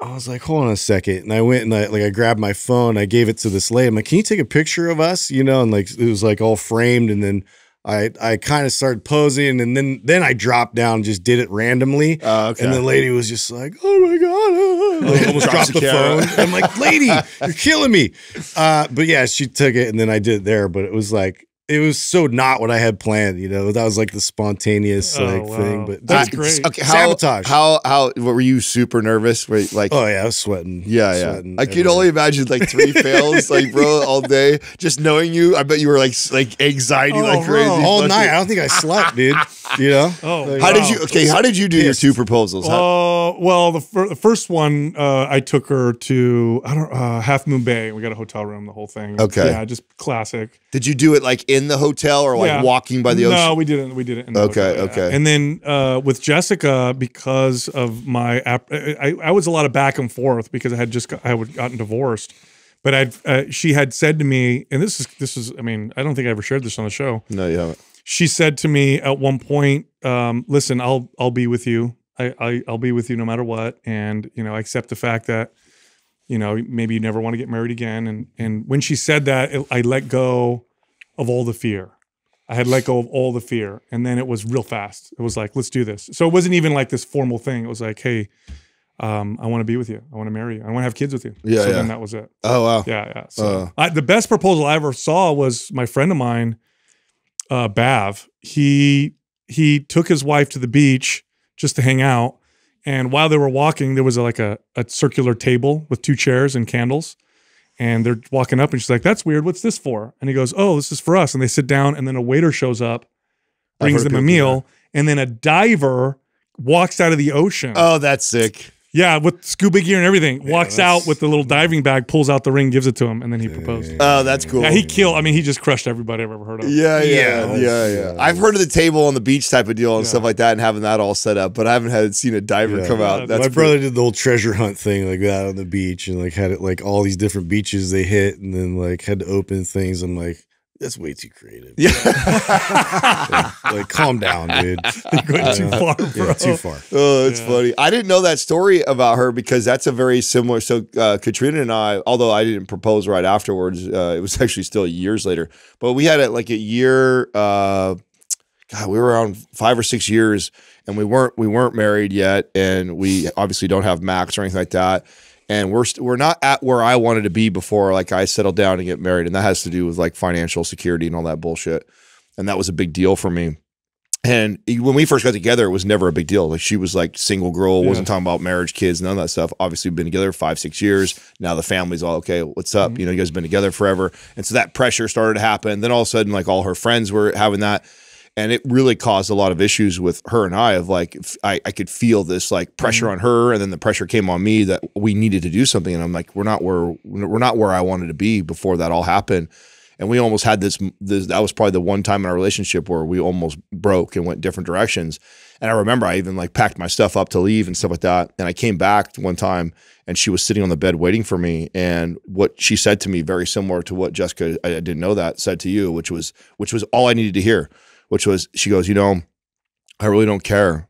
I was like, hold on a second. And I went and I grabbed my phone. I gave it to this lady. I'm like, can you take a picture of us? You know, and like, it was like all framed. And then I kind of started posing, and then I dropped down and just did it randomly. Okay. And the lady was just like, oh my God. I almost dropped the phone. I'm like, lady, you're killing me. But yeah, she took it, and then I did it there. But it was like, it was so not what I had planned, you know. That was like the spontaneous thing. But that's great. Okay, sabotage. What were you super nervous? Were you, like, oh yeah, I was sweating. Yeah. I could only imagine like 3 fails, like bro, all day. Just knowing you, I bet you were like anxiety, like crazy all night. I don't think I slept, dude. You know. How did you do your 2 proposals? Well, the first one, I took her to Half Moon Bay. We got a hotel room, the whole thing. Okay. Yeah, just classic. Did you do it like in the hotel or like walking by the ocean? No, we did it in the hotel. Okay. And then with Jessica, because of my I was a lot of back and forth because I had gotten divorced, but she had said to me, and this is I mean, I don't think I ever shared this on the show. No, you haven't. She said to me at one point, listen, I'll be with you. I'll be with you no matter what, and you know, I accept the fact that, you know, maybe you never want to get married again. And when she said that, I let go of all the fear. I had let go of all the fear. And then it was real fast. It was like, let's do this. So it wasn't even like this formal thing. It was like, hey, I want to be with you. I want to marry you. I want to have kids with you. Yeah. So then that was it. Oh, wow. Yeah. Yeah. So the best proposal I ever saw was my friend of mine, Bav. He took his wife to the beach just to hang out. And while they were walking, there was like a circular table with two chairs and candles. And they're walking up and she's like, that's weird. What's this for? And he goes, oh, this is for us. And they sit down and then a waiter shows up, brings them a meal. And then a diver walks out of the ocean. Oh, that's sick. Yeah, with scuba gear and everything. Yeah, walks out with the little diving bag, pulls out the ring, gives it to him, and then he proposed. Oh, that's cool. Yeah, he killed. I mean, he just crushed everybody I've ever heard of. Yeah. I've heard of the table on the beach type of deal and stuff like that and having that all set up, but I haven't seen a diver come out. That's my brother did the whole treasure hunt thing like that on the beach and like had it like all these different beaches they hit and then like had to open things. I'm like, that's way too creative. Yeah. like, calm down, dude. You're going too far, bro. Yeah, too far. Oh, it's funny. I didn't know that story about her because that's a very similar. So Katrina and I, although I didn't propose right afterwards, it was actually still years later. But we had it like a year. God, we were around 5 or 6 years, and we weren't married yet, and we obviously don't have Max or anything like that. And we're not at where I wanted to be before, like I settled down and get married, and that has to do with like financial security and all that bullshit. And that was a big deal for me. And when we first got together, it was never a big deal. Like she was like single girl, wasn't talking about marriage, kids, none of that stuff. Obviously, we've been together 5, 6 years. Now the family's all, okay, what's up? You know, you guys have been together forever. And so that pressure started to happen. Then all of a sudden, like all her friends were having that. And it really caused a lot of issues with her and I of like, I could feel this like pressure on her. And then the pressure came on me that we needed to do something. And I'm like, we're not where I wanted to be before that all happened. And we almost had this, that was probably the one time in our relationship where we almost broke and went different directions. And I remember I even like packed my stuff up to leave and stuff like that. And I came back one time and she was sitting on the bed waiting for me. And what she said to me, very similar to what Jessica, I didn't know that, said to you, which was all I needed to hear. Which was, she goes, you know, I really don't care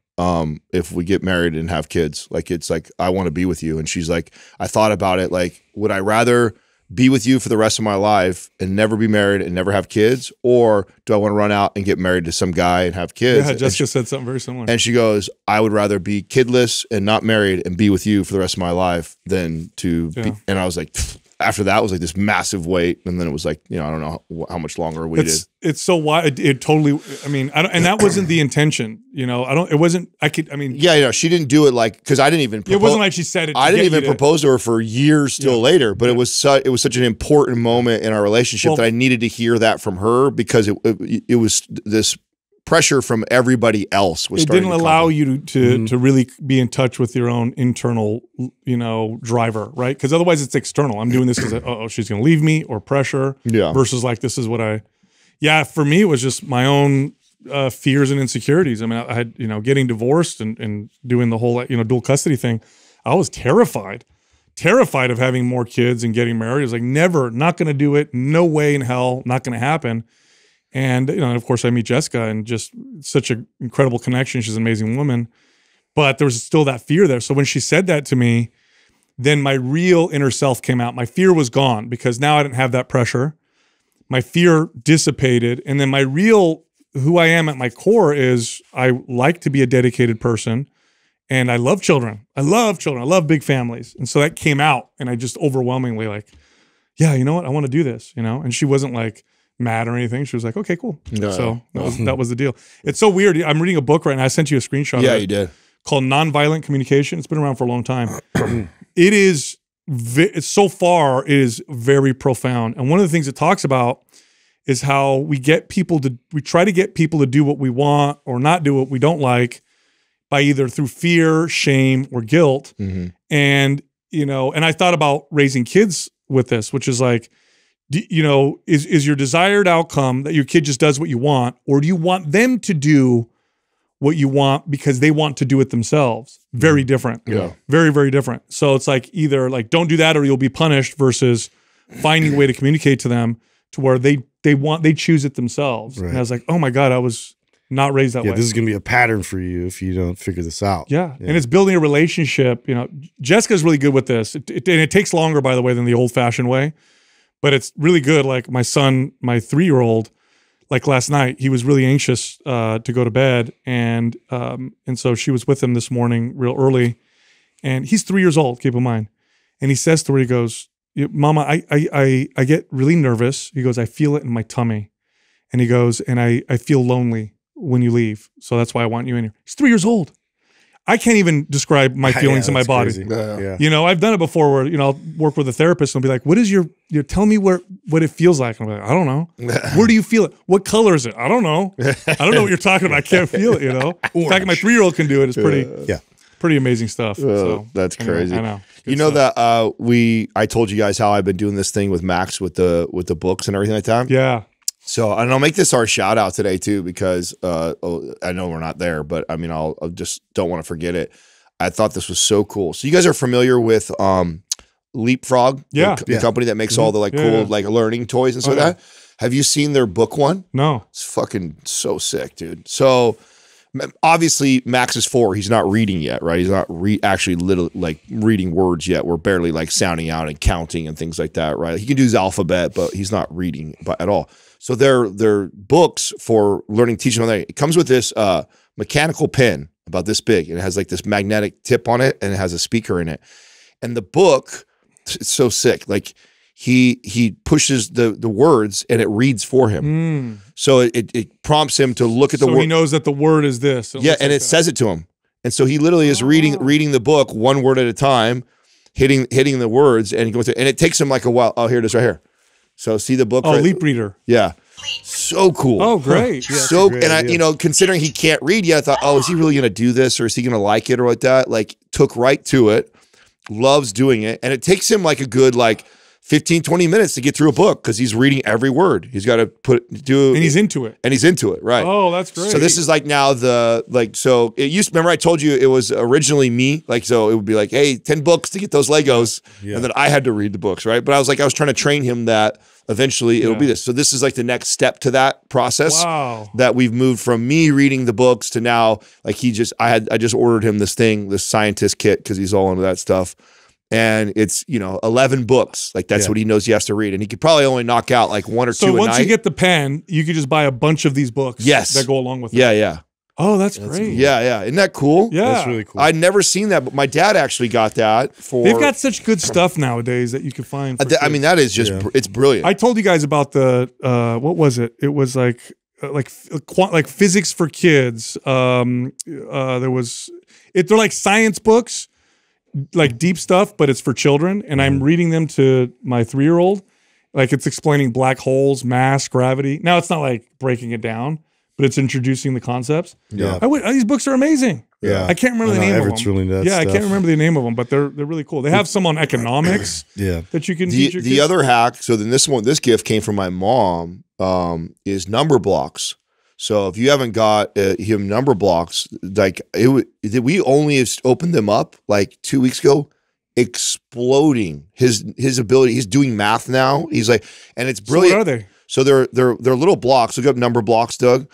if we get married and have kids. Like, it's like, I want to be with you. And she's like, I thought about it. Like, would I rather be with you for the rest of my life and never be married and never have kids? Or do I want to run out and get married to some guy and have kids? Yeah, Jessica said something very similar. And she goes, I would rather be kidless and not married and be with you for the rest of my life than to be. And I was like, pfft. After that was like this massive weight, and then it was like, you know, I don't know how much longer we did. It's so wide. It totally. I mean, I don't, and that wasn't the intention. You know, I don't. It wasn't. I could. I mean, yeah, you know, she didn't do it like because I didn't even. Propose. It wasn't like she said it. I didn't even propose to her for years still later. But it was such an important moment in our relationship that I needed to hear that from her because it was this pressure from everybody else was. It didn't allow you to really be in touch with your own internal, you know, driver, right? Because otherwise it's external. I'm doing this because oh, she's going to leave me or pressure. Yeah. Versus like this is what I. Yeah, for me it was just my own fears and insecurities. I mean, I had, you know, getting divorced and doing the whole, you know, dual custody thing. I was terrified of having more kids and getting married. I was like, never, not going to do it. No way in hell, not going to happen. And, you know, and of course I meet Jessica and just such an incredible connection. She's an amazing woman, but there was still that fear there. So when she said that to me, then my real inner self came out. My fear was gone because now I didn't have that pressure. My fear dissipated. And then my real, who I am at my core is I like to be a dedicated person and I love children. I love children. I love big families. And so that came out and I just overwhelmingly like, yeah, you know what? I want to do this, you know? And she wasn't like mad or anything. She was like, okay, cool. No, so that was the deal. It's so weird. I'm reading a book right now. I sent you a screenshot. Yeah, you did. Called Nonviolent Communication. It's been around for a long time. so far it is very profound. And one of the things it talks about is how we try to get people to do what we want or not do what we don't like by either through fear, shame, or guilt. And, you know, and I thought about raising kids with this, which is like, you know, is your desired outcome that your kid just does what you want, or do you want them to do what you want because they want to do it themselves? Very different. Yeah. Very, very different. So it's like either like don't do that or you'll be punished versus finding a way to communicate to them to where they choose it themselves. Right. And I was like, oh my God, I was not raised that way. This is going to be a pattern for you if you don't figure this out. Yeah. And it's building a relationship. You know, Jessica's really good with this. And it takes longer, by the way, than the old fashioned way. But it's really good. Like my son, my 3-year-old, like last night, he was really anxious to go to bed, and so she was with him this morning real early, and he's 3 years old, keep in mind, and he says to her, he goes, "Mama, I get really nervous." He goes, "I feel it in my tummy," and he goes, "And I feel lonely when you leave, so that's why I want you in here." He's 3 years old. I can't even describe my feelings in my body. Yeah. You know, I've done it before where, you know, I'll work with a therapist and I'll be like, "What is your, you know, tell me where, what it feels like." And I'm like, "I don't know." "Where do you feel it?" "What color is it?" "I don't know." I don't know what you're talking about. I can't feel it, you know. In fact, my 3-year-old can do it. It's pretty, pretty amazing stuff. So, that's crazy. I know. Good stuff. That I told you guys how I've been doing this thing with Max with the books and everything like that. Yeah. So, and I'll make this our shout out today too, because I know we're not there, but I mean, I'll just don't want to forget it. I thought this was so cool. So you guys are familiar with LeapFrog, the company that makes all the like learning toys and stuff like that. Have you seen their book one? No. It's fucking so sick, dude. So obviously Max is 4. He's not reading yet, right? He's not actually reading words yet. We're barely like sounding out and counting and things like that, right? He can do his alphabet, but he's not reading at all. So their books for learning, teaching, it comes with this mechanical pen about this big. And it has like this magnetic tip on it, and it has a speaker in it. And the book, it's so sick. Like he pushes the words, and it reads for him. Mm. So it prompts him to look at the word. So he knows that the word is this. Yeah, and it says it to him. And so he literally is reading the book one word at a time, hitting the words, and going to, and it takes him like a while. Oh, here it is right here. So see the book. Oh, right? Leap Reader. Yeah. So cool. Oh, great. Yeah, so great, and I, you know, considering he can't read yet, I thought, oh, is he really going to do this, or is he going to like it or like that? Like, took right to it, loves doing it. And it takes him like a good, like 15, 20 minutes to get through a book because he's reading every word. He's got to and he's into it. And he's into it, right. Oh, that's great. So this is like now the, like, so it used, remember I told you it was originally me, like, so it would be like, hey, 10 books to get those Legos. Yeah. And then I had to read the books, right? But I was like, I was trying to train him that eventually it'll be this. So this is like the next step to that process. Wow. That we've moved from me reading the books to now, like he just, I just ordered him this thing, this scientist kit, because he's all into that stuff. And it's, you know, 11 books. Like, that's what he knows he has to read. And he could probably only knock out like one or two a night. So once you get the pen, you could just buy a bunch of these books that go along with it. Yeah, yeah. Oh, that's great. Cool. Yeah, yeah. Isn't that cool? Yeah. That's really cool. I'd never seen that, but my dad actually got that for... They've got such good stuff nowadays that you can find. I mean, that is just, it's brilliant. I told you guys about the, what was it? It was like physics for kids. There was, they're like science books, like deep stuff, but it's for children. And I'm reading them to my 3-year-old. Like, it's explaining black holes, mass, gravity. Now, it's not like breaking it down, but it's introducing the concepts. Yeah. These books are amazing. Yeah. I can't remember the name of them. Really I can't remember the name of them, but they're really cool. They have some on economics that you can teach your kids. Other hack, so then this one, this gift came from my mom, is Number Blocks. So if you haven't got him Number Blocks, like we only opened them up like 2 weeks ago, exploding his ability. He's doing math now. He's like, and it's brilliant. So what are they? So they're little blocks. Look up Number Blocks, Doug.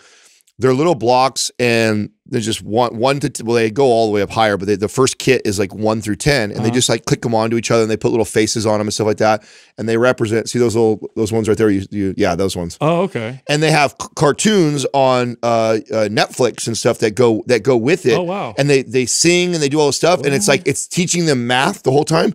They're little blocks, and they're just well, they go all the way up higher, but the first kit is like 1 through 10, and they just like click them onto each other, and they put little faces on them and stuff like that, and they represent. See those little ones right there? Yeah, those ones. Oh, okay. And they have cartoons on Netflix and stuff that go with it. Oh, wow. And they sing and they do all this stuff, and it's like it's teaching them math the whole time,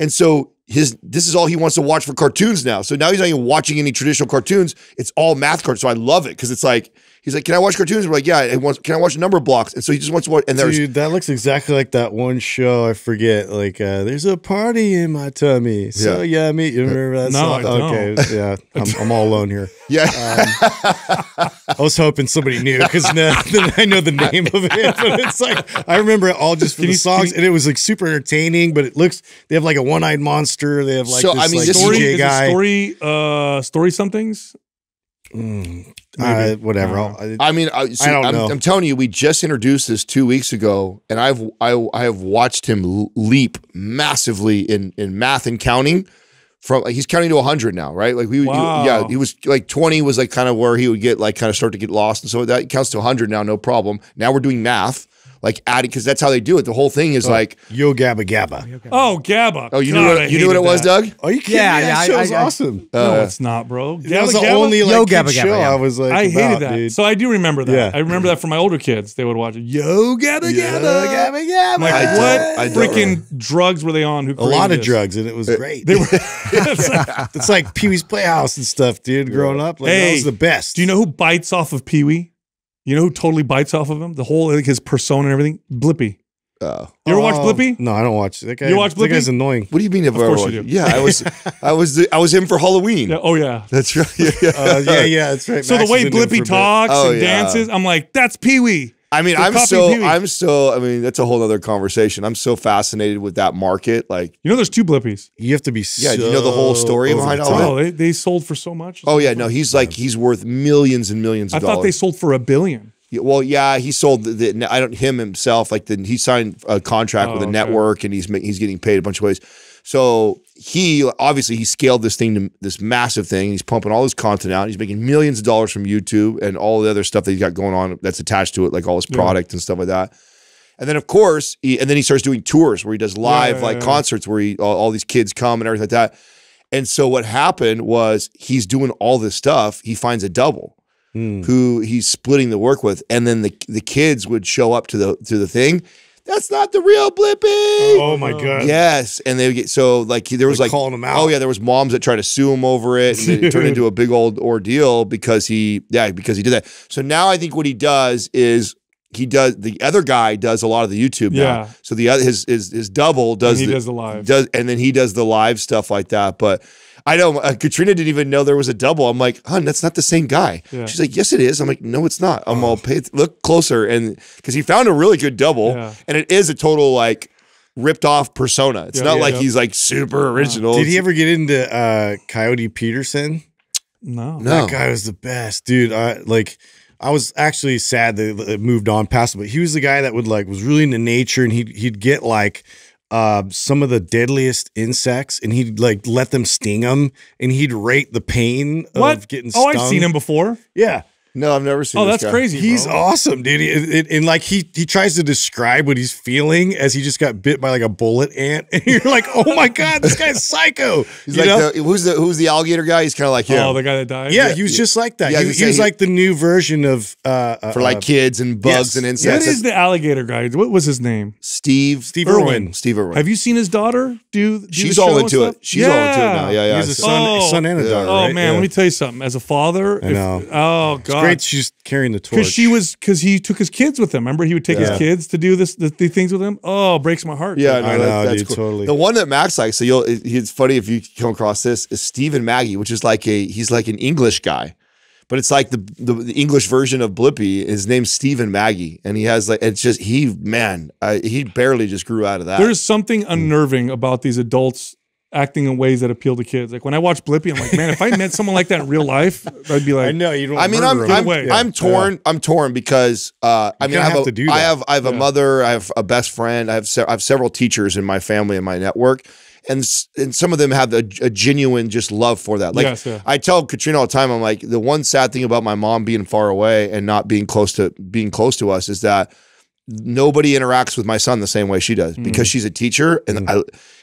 and so. This is all he wants to watch for cartoons now. So now he's not even watching any traditional cartoons. It's all math cards. So I love it because it's like, he's like, can I watch cartoons? We're like, yeah, can I watch Number Blocks? And so he just wants to watch. And dude, that looks exactly like that one show. I forget. Like, there's a party in my tummy. So yummy. You remember that song? No, I don't. Okay, yeah. I'm all alone here. Yeah. I was hoping somebody knew because now I know the name of it. But it's like, I remember it all just from the songs. And it was like super entertaining, but it looks, they have like a one-eyed monster. They have like story somethings. Whatever. I don't know. I'm telling you, we just introduced this 2 weeks ago, and I have watched him leap massively in math and counting. From like, he's counting to 100 now, right? Like he was like 20 was like kind of where he would get like kind of start to get lost and so that. He counts to 100 now, no problem. Now we're doing math. like adding, because that's how they do it. The whole thing is like Yo Gabba Gabba. Oh, Gabba. Oh, you knew what it was, Doug? Oh, you kidding? Yeah, that show's awesome. No, it's not, bro. That was the only Yo Gabba Gabba. I was like, I hated that. So I do remember that. I remember that from my older kids. They would watch it. Yo Gabba Gabba Gabba Gabba. Like, what freaking drugs were they on? Who created this? A lot of drugs, and it was great. It's like Pee Wee's Playhouse and stuff, dude. Growing up, like that was the best. Do you know who bites off of Pee Wee? You know who totally bites off of him? The whole, like, his persona and everything? Blippi. You ever watch Blippi? No, I don't watch that guy. You watch Blippi? That guy's annoying. What do you mean if I watch? You do. Yeah, I was him for Halloween. Yeah, oh yeah, that's right. Yeah, that's right. So Max, the way Blippi talks and dances, I'm like, that's Pee Wee. I mean, I mean, that's a whole other conversation. I'm so fascinated with that market. Like, you know, there's two Blippis. You have to be. Yeah, so you know the whole story behind all that. Oh, they sold for so much. Oh yeah, no, he's like he's worth millions and millions of dollars. I thought they sold for $1 billion. Yeah, well, yeah, he sold the himself. Like, he signed a contract with a network, and he's getting paid a bunch of ways. So he obviously scaled this thing to this massive thing. He's pumping all his content out. He's making millions of dollars from YouTube and all the other stuff that he's got going on that's attached to it, like all his product and stuff like that. And then, of course, he starts doing tours where he does live concerts where all these kids come and everything like that. And so what happened was, he's doing all this stuff. He finds a double who he's splitting the work with, and then the kids would show up to the thing. That's not the real Blippi. Oh my god! Yes, and they would get there was like calling him out. Oh yeah, there was moms that tried to sue him over it, and it turned into a big old ordeal because he did that. So now I think what he does is the other guy does a lot of the YouTube now. So the other his double does and he does the live and then he does the live stuff like that, but. I know Katrina didn't even know there was a double. I'm like, hon, that's not the same guy. Yeah. She's like, yes, it is. I'm like, no, it's not. I'm all paid. Look closer, and because he found a really good double, and it is a total like ripped off persona. It's not like he's like super original. Did he ever get into Coyote Peterson? No, that guy was the best, dude. I was actually sad that it moved on past him, but he was the guy that was really into nature, and he'd get like. Some of the deadliest insects, and he'd let them sting him, and he'd rate the pain of getting stung. I've seen him before. Yeah. No, I've never seen. Oh, that's crazy. He's awesome, dude. And like he tries to describe what he's feeling as he just got bit by like a bullet ant, and you're like, oh my god, this guy's psycho. He's like, who's the alligator guy? He's kind of like him. Oh, the guy that died. Yeah, he was just like that. He was like the new version of for like kids and bugs and insects. What is the alligator guy? What was his name? Steve Irwin. Steve Irwin. Have you seen his daughter? She's all into it. She's all into it now. Yeah. He's a son and a daughter. Oh man, let me tell you something. As a father, I know. Oh god. Great, she's carrying the torch. Because he took his kids with him. Remember, he would take his kids to do the things with him. Oh, breaks my heart. Yeah, no, I know, that's dude, cool. Totally. The one that Max likes. So it's funny if you come across this is Steve and Maggie, which is like he's like an English guy, but it's like the English version of Blippi. His name's Steve and Maggie, and he has like he barely just grew out of that. There's something unnerving about these adults. Acting in ways that appeal to kids. Like when I watch Blippi, I'm like, man, if I met someone like that in real life, I'd be like, I know you don't. I mean, I'm torn. Yeah. I'm torn because I mean, I have a mother, I have a best friend, I have several teachers in my family and my network, and some of them have a genuine just love for that. Like I tell Katrina all the time, I'm like, the one sad thing about my mom being far away and not being close to us is that nobody interacts with my son the same way she does because she's a teacher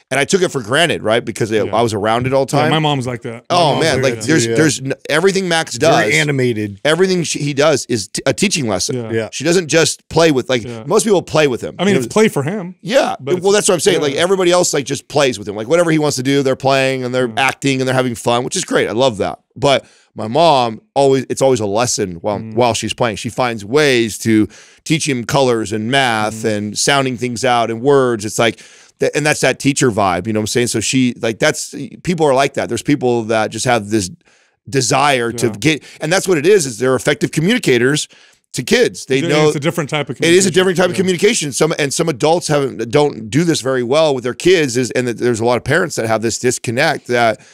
and I took it for granted, right? Because I was around it all the time. My mom's like that. Oh man, like there's everything Max does. Very animated. Everything he does is a teaching lesson. Yeah. She doesn't just play with most people play with him. I mean, it's play for him. Yeah. Well, that's what I'm saying. Like everybody else, like just plays with him. Like whatever he wants to do, they're playing and they're acting and they're having fun, which is great. I love that. But my mom it's always a lesson while she's playing. She finds ways to teach him colors and math and sounding things out and words. It's like. And that's that teacher vibe, you know what I'm saying? So people are like that. There's people that just have this desire to get, and that's what it is they're effective communicators to kids. They know it's a different type of communication. It is a different type of communication. Some adults don't do this very well with their kids, and there's a lot of parents that have this disconnect that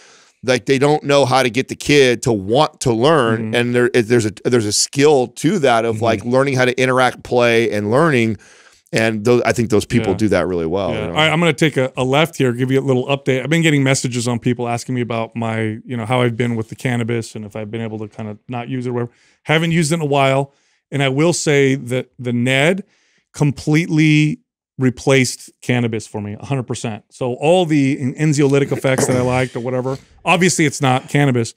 like they don't know how to get the kid to want to learn. And there's a skill to that of like learning how to interact, play, and learning. And I think those people do that really well. Yeah. You know? All right, I'm going to take a left here, give you a little update. I've been getting messages on people asking me about my, how I've been with the cannabis and if I've been able to kind of not use it or whatever. Haven't used it in a while. And I will say that the Ned completely replaced cannabis for me, 100%. So all the anxiolytic effects that I liked or whatever, obviously it's not cannabis,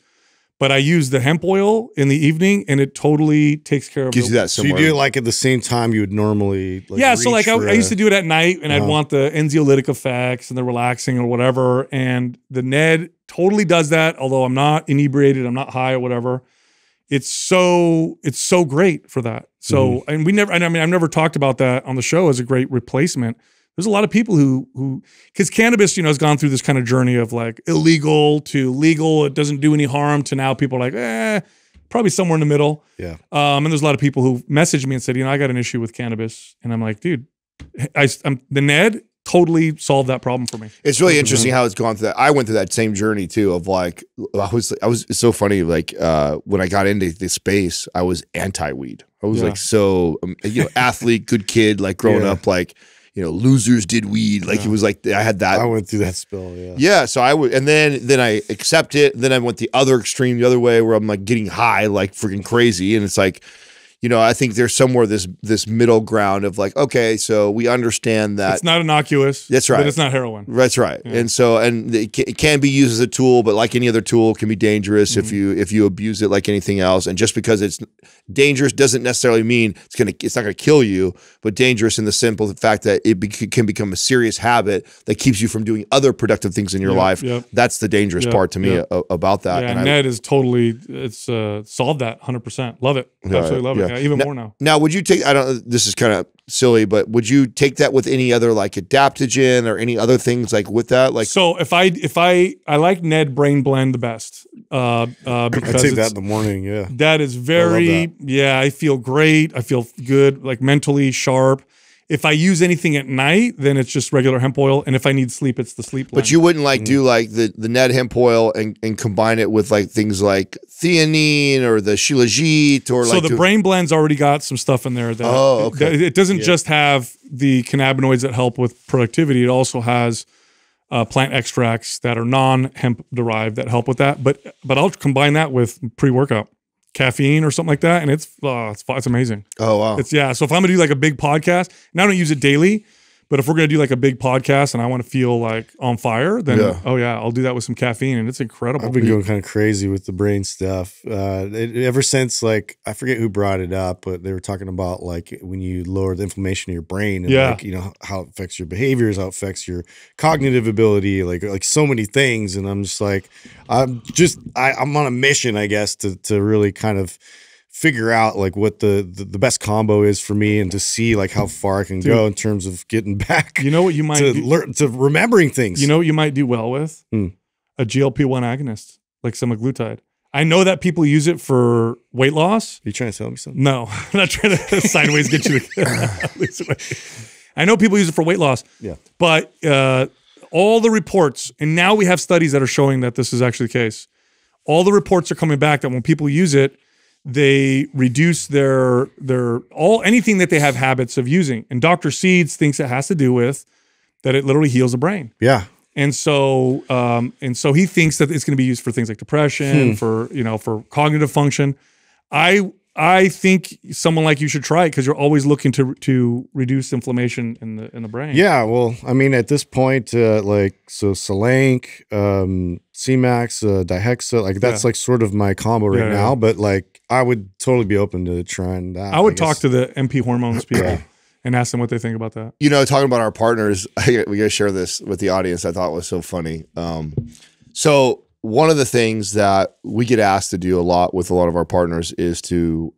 but I use the hemp oil in the evening and it totally takes care of it. So you do it like at the same time you would normally. Like, yeah, so like I used to do it at night and I'd want the anxiolytic effects and the relaxing or whatever. And the Ned totally does that, although I'm not inebriated, I'm not high or whatever. It's so great for that. So, and we never, I mean, I've never talked about that on the show as a great replacement. There's a lot of people who, because cannabis, you know, has gone through this kind of journey of like illegal to legal. It doesn't do any harm to now people are like, eh, probably somewhere in the middle. Yeah. And there's a lot of people who messaged me and said, you know, I got an issue with cannabis. And I'm like, dude, the Ned totally solved that problem for me. It's really interesting how it's gone through that. I went through that same journey too of like, it's so funny. Like when I got into this space, I was anti-weed. I was like, so, you know, athlete, good kid, like growing up, like, you know, losers did weed. Like it was like, I had that. I went through that spill, yeah. So I would, and then I accept it. Then I went the other extreme, the other way where I'm like getting high, like freaking crazy. And it's like, you know, I think there's somewhere this middle ground of like, okay, so we understand that it's not innocuous. That's right. But it's not heroin. That's right. Yeah. And so, and it can be used as a tool, but like any other tool, it can be dangerous if you abuse it like anything else. And just because it's dangerous doesn't necessarily mean it's not gonna kill you, but dangerous in the simple fact that it can become a serious habit that keeps you from doing other productive things in your life. Yep. That's the dangerous part to me about that. Yeah, and Ned is totally solved that 100%. Love it. Absolutely love it. Yeah. Even more now. Now, would you take, this is kind of silly, but would you take that with any other like adaptogen or any other things like with that? Like, so I like Ned Brain Blend the best. Because I take that in the morning. Yeah. That is very, I feel great. I feel good, like mentally sharp. If I use anything at night, then it's just regular hemp oil. And if I need sleep, it's the sleep blend. But you wouldn't like do like the Ned hemp oil and combine it with like things like theanine or the shilajit or like. So the Brain Blend's already got some stuff in there that, it doesn't just have the cannabinoids that help with productivity. It also has plant extracts that are non-hemp derived that help with that. But I'll combine that with pre-workout caffeine or something like that, and it's amazing. Oh wow. So if I'm gonna do like a big podcast, and I don't use it daily, but if we're gonna do like a big podcast and I want to feel like on fire, then I'll do that with some caffeine, and it's incredible. I've been going kind of crazy with the brain stuff ever since, like, I forget who brought it up, but they were talking about like when you lower the inflammation in your brain and like, you know, how it affects your behaviors, how it affects your cognitive ability, like so many things. And I'm just like, I'm on a mission, I guess, to really kind of figure out like what the best combo is for me, and to see like how far I can go in terms of getting back. You know what you might to remembering things. You know what you might do well with? A GLP-1 agonist, like semaglutide. I know that people use it for weight loss. Are you trying to sell me something? No, I'm not trying to sideways get you to lose weight. I know people use it for weight loss. Yeah, but all the reports, and now we have studies that are showing that this is actually the case. All the reports are coming back that when people use it, they reduce their anything that they have habits of using. And Dr. Seeds thinks it has to do with that it literally heals the brain. Yeah. And so he thinks that it's going to be used for things like depression, for, you know, for cognitive function. I think someone like you should try it because you're always looking to reduce inflammation in the brain. Yeah, well, I mean, at this point, like, so Solank, C-Max, Dihexa, like that's like sort of my combo right now. Yeah. But like, I would totally be open to trying that. I would talk to the MP Hormones people and ask them what they think about that. You know, talking about our partners, we gotta share this with the audience. I thought was so funny. So one of the things that we get asked to do a lot with a lot of our partners is to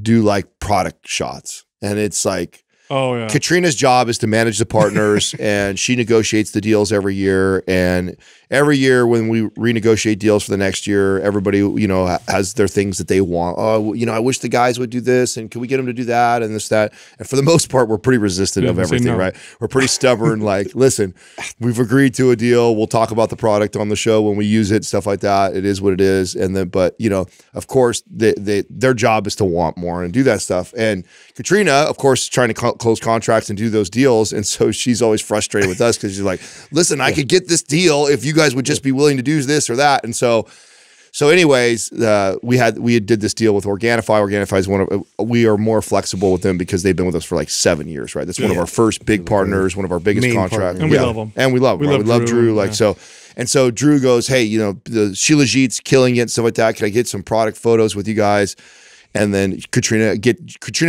do like product shots. And it's like, Katrina's job is to manage the partners, and she negotiates the deals every year. And every year when we renegotiate deals for the next year, everybody, you know, has their things that they want. Oh, you know, I wish the guys would do this, and can we get them to do that and this, that. And for the most part, we're pretty resistant of everything, right? We're pretty stubborn. Like, listen, we've agreed to a deal. We'll talk about the product on the show when we use it, stuff like that. It is what it is. And then, but you know, of course, their job is to want more and do that stuff. And Katrina, of course, is trying to close contracts and do those deals. And so she's always frustrated with us because she's like, listen, I could get this deal if you guys would just be willing to do this or that. And so So anyways, we did this deal with Organifi. Organifi is one of, we are more flexible with them because they've been with us for like 7 years, right? That's one of our first big partners, one of our biggest contracts. And we love them. And we love them. We love Drew. Like so. And so Drew goes, hey, you know, the Shilajit's killing it and stuff like that. Can I get some product photos with you guys? And then Katrina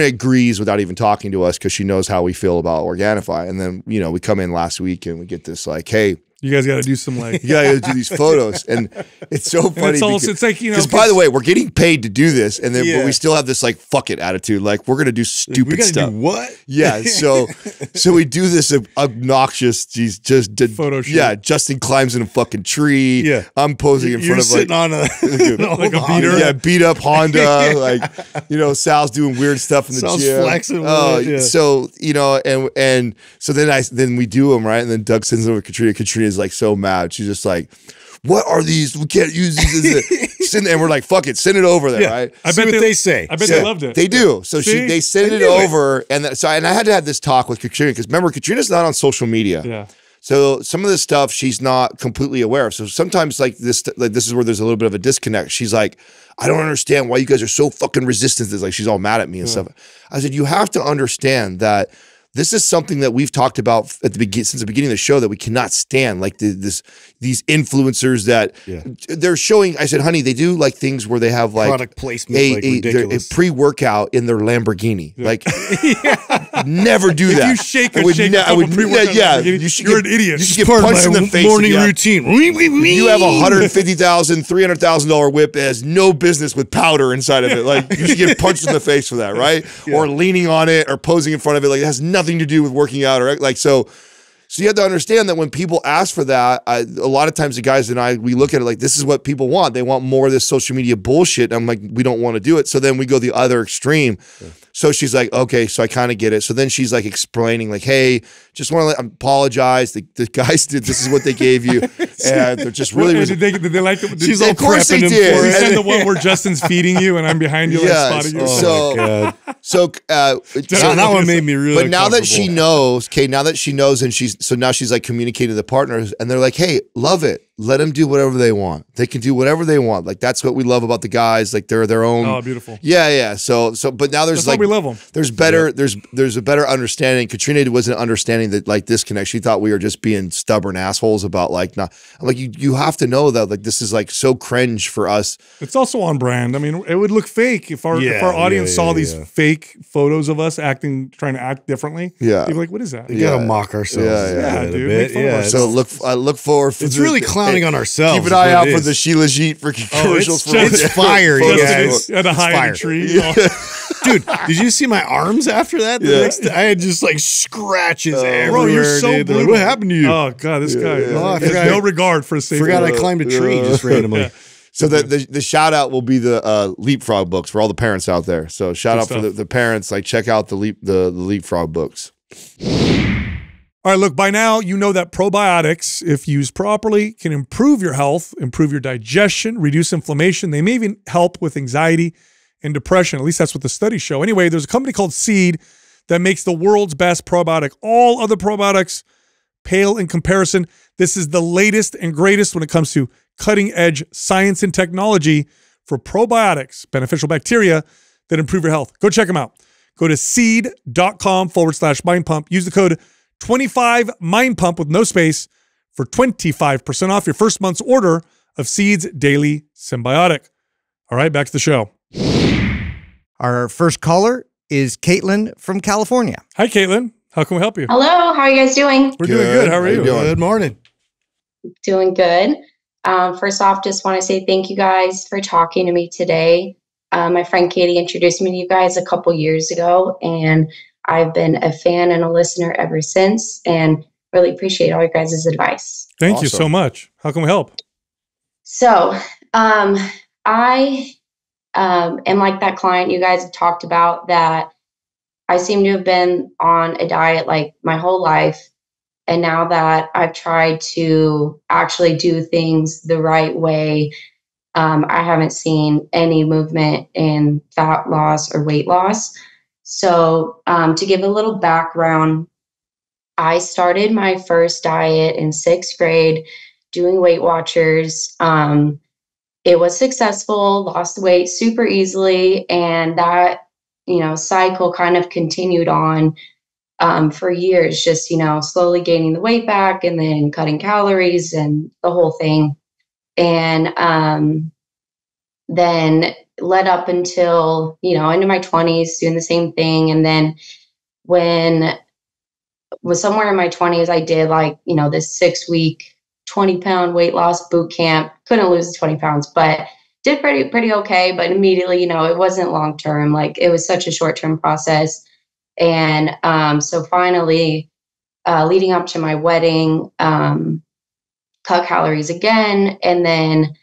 agrees without even talking to us because she knows how we feel about Organifi. And then, you know, we come in last week and we get this like, hey, you guys got to do some like, you got to do these photos, and it's so funny. It's also, it's like, you know, because by the way, we're getting paid to do this, and then but we still have this like fuck it attitude, like we're gonna do stupid stuff. Do what? Yeah. So, so we do this obnoxious, photo shoot. Yeah, Justin climbs in a fucking tree. Yeah, I'm posing in front of like on a like a beater. Yeah, beat up Honda. Like, you know, Sal's doing weird stuff in the gym. Flexing. Oh, so you know, and so then we do them right, and then Doug sends over Katrina. Katrina is like so mad. She's just like, what are these? We can't use these. And we're like, fuck it, send it over there, right? I bet they say. I bet they loved it. They do. So they send it over, and I had to have this talk with Katrina because remember, Katrina's not on social media. Yeah. So some of this stuff she's not completely aware of. So sometimes like this is where there's a little bit of a disconnect. She's like, I don't understand why you guys are so fucking resistant. It's like she's all mad at me and stuff. I said, you have to understand that this is something that we've talked about at the since the beginning of the show that we cannot stand, like these influencers that they're showing. I said, honey, they do like things where they have like product placement, a pre-workout in their Lamborghini. Yeah. Like, never do that. If you shake a shake up a pre-workout, you're an idiot. You should get punched in the face. Morning routine. You have a $150,000, $300,000 whip that has no business with powder inside of it. Like, you should get punched in the face for that, right? Yeah. Or leaning on it or posing in front of it. Like, it has nothing to do with working out or like so you have to understand that when people ask for that, a lot of times the guys and I, we look at it like this is what people want. They want more of this social media bullshit. I'm like, we don't want to do it. So then we go the other extreme. Yeah. So she's like, okay, so I kind of get it. So then she's like explaining like, hey, just want to apologize. The guys did, this is what they gave you. And they're just really. did they like the, she's all prepping them for it. Send the one where Justin's feeding you and I'm behind you like spotting you. Oh so that one made me really. But now that she knows, okay, now that she knows and she's, so now she's like communicating to the partners and they're like, hey, love it. Let them do whatever they want. They can do whatever they want. Like, that's what we love about the guys. Like, they're their own. Oh, beautiful. Yeah, yeah. So, but now there's that's like, we love them. There's better, there's a better understanding. Katrina wasn't understanding that like disconnect. She thought we were just being stubborn assholes about like, not like you have to know that like, this is like so cringe for us. It's also on brand. I mean, it would look fake if our audience saw these fake photos of us trying to act differently. Yeah. They'd be like, what is that? You gotta mock ourselves. Yeah dude. Make fun of ourselves. So look forward. It's really clown. On ourselves. Keep an eye out for the Shilajit freaking commercials. It's fire, you guys. At a high tree. Yeah. Dude, did you see my arms after that? The next day, I had just like scratches everywhere. Bro, you're so blue. Like, what happened to you? Oh, God, this guy. Yeah. Has no regard for safety. Forgot I climbed a tree just randomly. Yeah. So the shout out will be the LeapFrog books for all the parents out there. So shout out for the parents. Like, check out the LeapFrog books. All right, look, by now, you know that probiotics, if used properly, can improve your health, improve your digestion, reduce inflammation. They may even help with anxiety and depression. At least that's what the studies show. Anyway, there's a company called Seed that makes the world's best probiotic. All other probiotics pale in comparison. This is the latest and greatest when it comes to cutting-edge science and technology for probiotics, beneficial bacteria that improve your health. Go check them out. Go to seed.com/mindpump. Use the code 25 Mind Pump with no space for 25% off your first month's order of Seed's Daily Symbiotic. All right, back to the show. Our first caller is Caitlin from California. Hi, Caitlin. How can we help you? Hello. How are you guys doing? We're doing good. How are you? Good morning. Doing good. First off, just want to say thank you guys for talking to me today. My friend Katie introduced me to you guys a couple years ago, and I've been a fan and a listener ever since and really appreciate all your guys' advice. Thank you so much. How can we help? So I am like that client you guys have talked about that I seem to have been on a diet like my whole life. And now that I've tried to actually do things the right way, I haven't seen any movement in fat loss or weight loss. So to give a little background, I started my first diet in 6th grade doing Weight Watchers. it was successful, lost weight super easily. And that, you know, cycle kind of continued on for years, just, you know, slowly gaining the weight back and then cutting calories and the whole thing. And then led up until, you know, into my 20s doing the same thing. And then when was somewhere in my 20s, I did like, you know, this 6-week 20-pound weight loss boot camp. Couldn't lose 20 pounds, but did pretty okay. But immediately, you know, it wasn't long term. Like, it was such a short term process. And so finally, leading up to my wedding, cut calories again. And then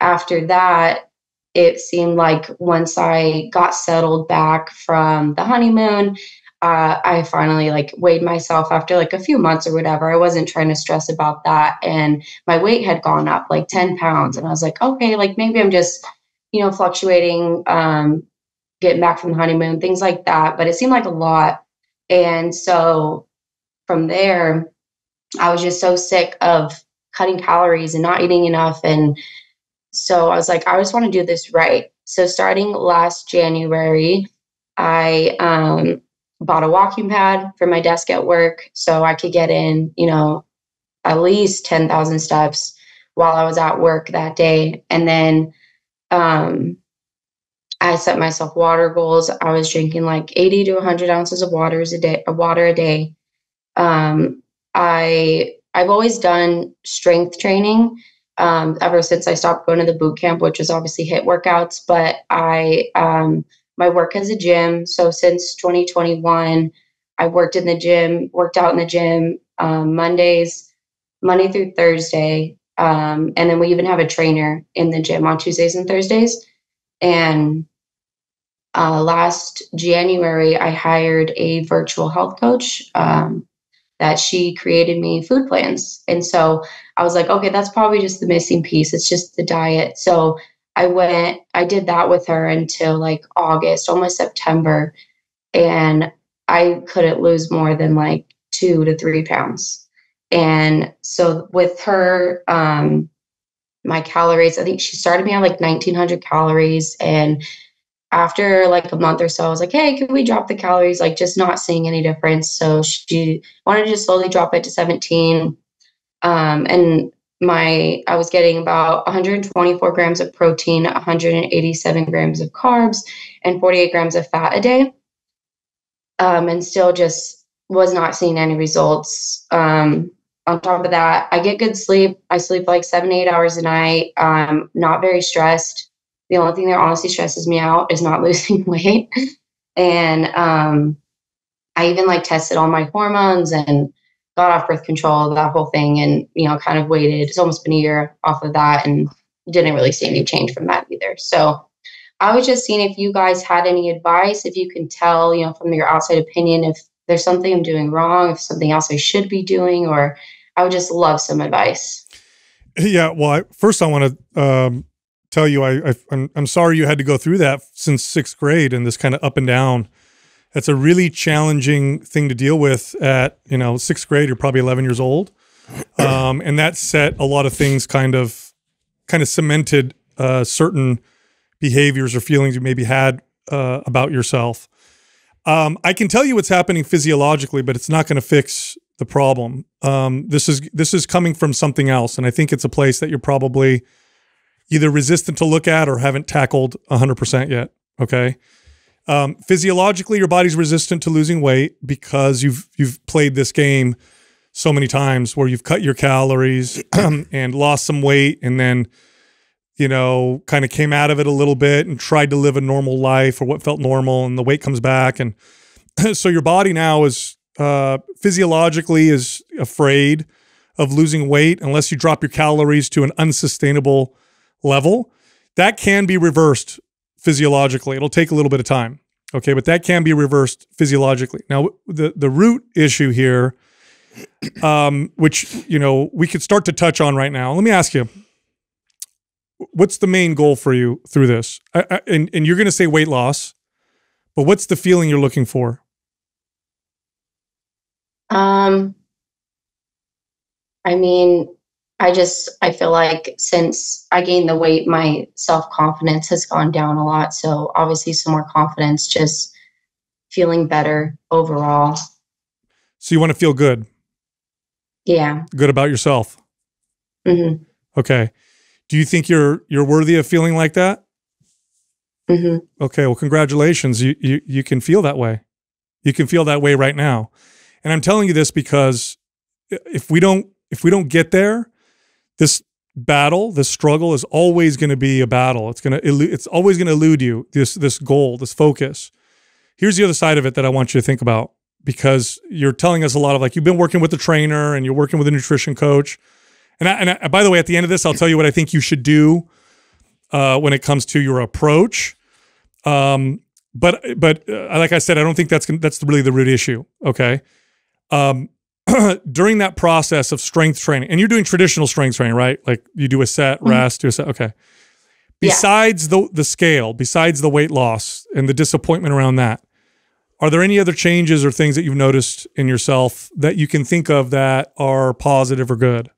after that, it seemed like once I got settled back from the honeymoon, I finally like weighed myself after like a few months or whatever. I wasn't trying to stress about that. And my weight had gone up like 10 pounds. And I was like, okay, like maybe I'm just, you know, fluctuating, getting back from the honeymoon, things like that. But it seemed like a lot. And so from there, I was just so sick of cutting calories and not eating enough. And so I was like, I just want to do this right. So starting last January, I bought a walking pad for my desk at work so I could get in, you know, at least 10,000 steps while I was at work that day. And then I set myself water goals. I was drinking like 80 to 100 ounces of water a day. I've always done strength training ever since I stopped going to the boot camp, which was obviously HIIT workouts. But my work as a gym. So since 2021, I worked out in the gym Monday through Thursday. And then we even have a trainer in the gym on Tuesdays and Thursdays. And last January, I hired a virtual health coach that she created me food plans. And so I was like, okay, that's probably just the missing piece. It's just the diet. So I did that with her until like August, almost September. And I couldn't lose more than like 2 to 3 pounds. And so with her, my calories, I think she started me at like 1900 calories. And after like a month or so, I was like, hey, can we drop the calories? Like, just not seeing any difference. So she wanted to just slowly drop it to 17. And I was getting about 124 grams of protein, 187 grams of carbs, and 48 grams of fat a day. And still just was not seeing any results. On top of that, I get good sleep. I sleep like 7 to 8 hours a night. I'm not very stressed. The only thing that honestly stresses me out is not losing weight. And I even like tested all my hormones and got off birth control, that whole thing, and, you know, kind of waited. It's almost been a year off of that and didn't really see any change from that either. So I was just seeing if you guys had any advice, if you can tell, you know, from your outside opinion, if there's something I'm doing wrong, if something else I should be doing, or I would just love some advice. Yeah. Well, first I want to tell you, I'm sorry you had to go through that since sixth grade and this kind of up and down. That's a really challenging thing to deal with at, you know, sixth grade, you're probably 11 years old. And that set a lot of things kind of cemented certain behaviors or feelings you maybe had about yourself. I can tell you what's happening physiologically, but it's not going to fix the problem. This is coming from something else. And I think it's a place that you're probably either resistant to look at or haven't tackled 100% yet. Okay. Physiologically, your body's resistant to losing weight because you've played this game so many times where you've cut your calories and lost some weight and then, you know, kind of came out of it a little bit and tried to live a normal life or what felt normal, and the weight comes back. And so your body now is physiologically is afraid of losing weight unless you drop your calories to an unsustainable level. That can be reversed physiologically. It'll take a little bit of time. Okay. But that can be reversed physiologically. Now the root issue here, which, you know, we could start to touch on right now. Let me ask you, what's the main goal for you through this? And you're going to say weight loss, but what's the feeling you're looking for? I mean, I feel like since I gained the weight, my self-confidence has gone down a lot. So obviously some more confidence, just feeling better overall. So you want to feel good. Yeah. Good about yourself. Mm-hmm. Okay. Do you think you're worthy of feeling like that? Mm-hmm. Okay. Well, congratulations. You can feel that way. You can feel that way right now. And I'm telling you this because if we don't get there, this battle, this struggle is always going to be a battle. It's always going to elude you, this goal, this focus. Here's the other side of it that I want you to think about, because you're telling us a lot of, like, you've been working with a trainer and you're working with a nutrition coach. And by the way, at the end of this, I'll tell you what I think you should do when it comes to your approach. But like I said, I don't think that's really the root issue. Okay. During that process of strength training, and you're doing traditional strength training, right? Like you do a set, rest, do a set. Okay. Besides the scale, besides the weight loss and the disappointment around that, are there any other changes or things that you've noticed in yourself that you can think of that are positive or good?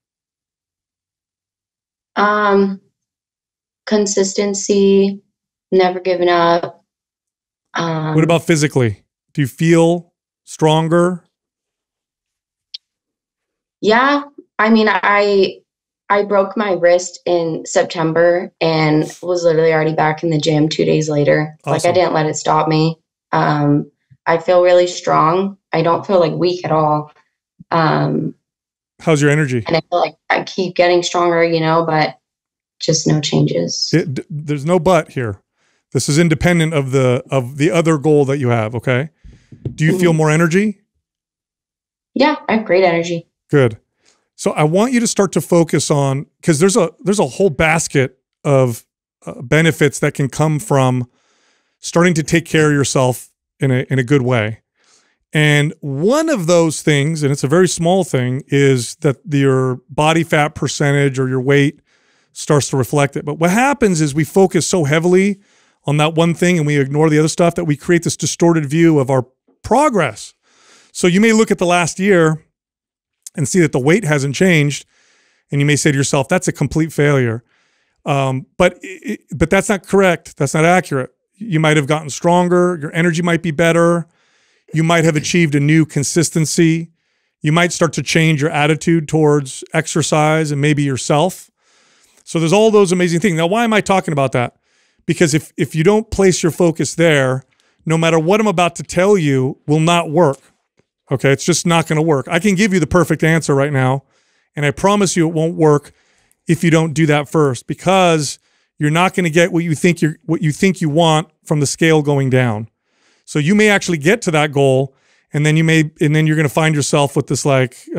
Consistency, never giving up. What about physically? Do you feel stronger? Yeah. I mean, I broke my wrist in September and was literally already back in the gym 2 days later. Awesome. Like, I didn't let it stop me. I feel really strong. I don't feel like weak at all. How's your energy? And I feel like I keep getting stronger, you know, but just no changes. There's no but here. This is independent of the other goal that you have, okay? Do you feel more energy? Yeah, I have great energy. Good. So I want you to start to focus on, because there's a whole basket of benefits that can come from starting to take care of yourself in a good way. And one of those things, and it's a very small thing, is that your body fat percentage or your weight starts to reflect it. But what happens is we focus so heavily on that one thing and we ignore the other stuff that we create this distorted view of our progress. So you may look at the last year and see that the weight hasn't changed. And you may say to yourself, that's a complete failure. But that's not correct. That's not accurate. You might've gotten stronger. Your energy might be better. You might have achieved a new consistency. You might start to change your attitude towards exercise and maybe yourself. So there's all those amazing things. Now, why am I talking about that? Because if you don't place your focus there, no matter what I'm about to tell you will not work, okay? It's just not going to work. I can give you the perfect answer right now, and I promise you it won't work if you don't do that first, because you're not going to get what you think you want from the scale going down. So you may actually get to that goal, and then you're going to find yourself with this, like, you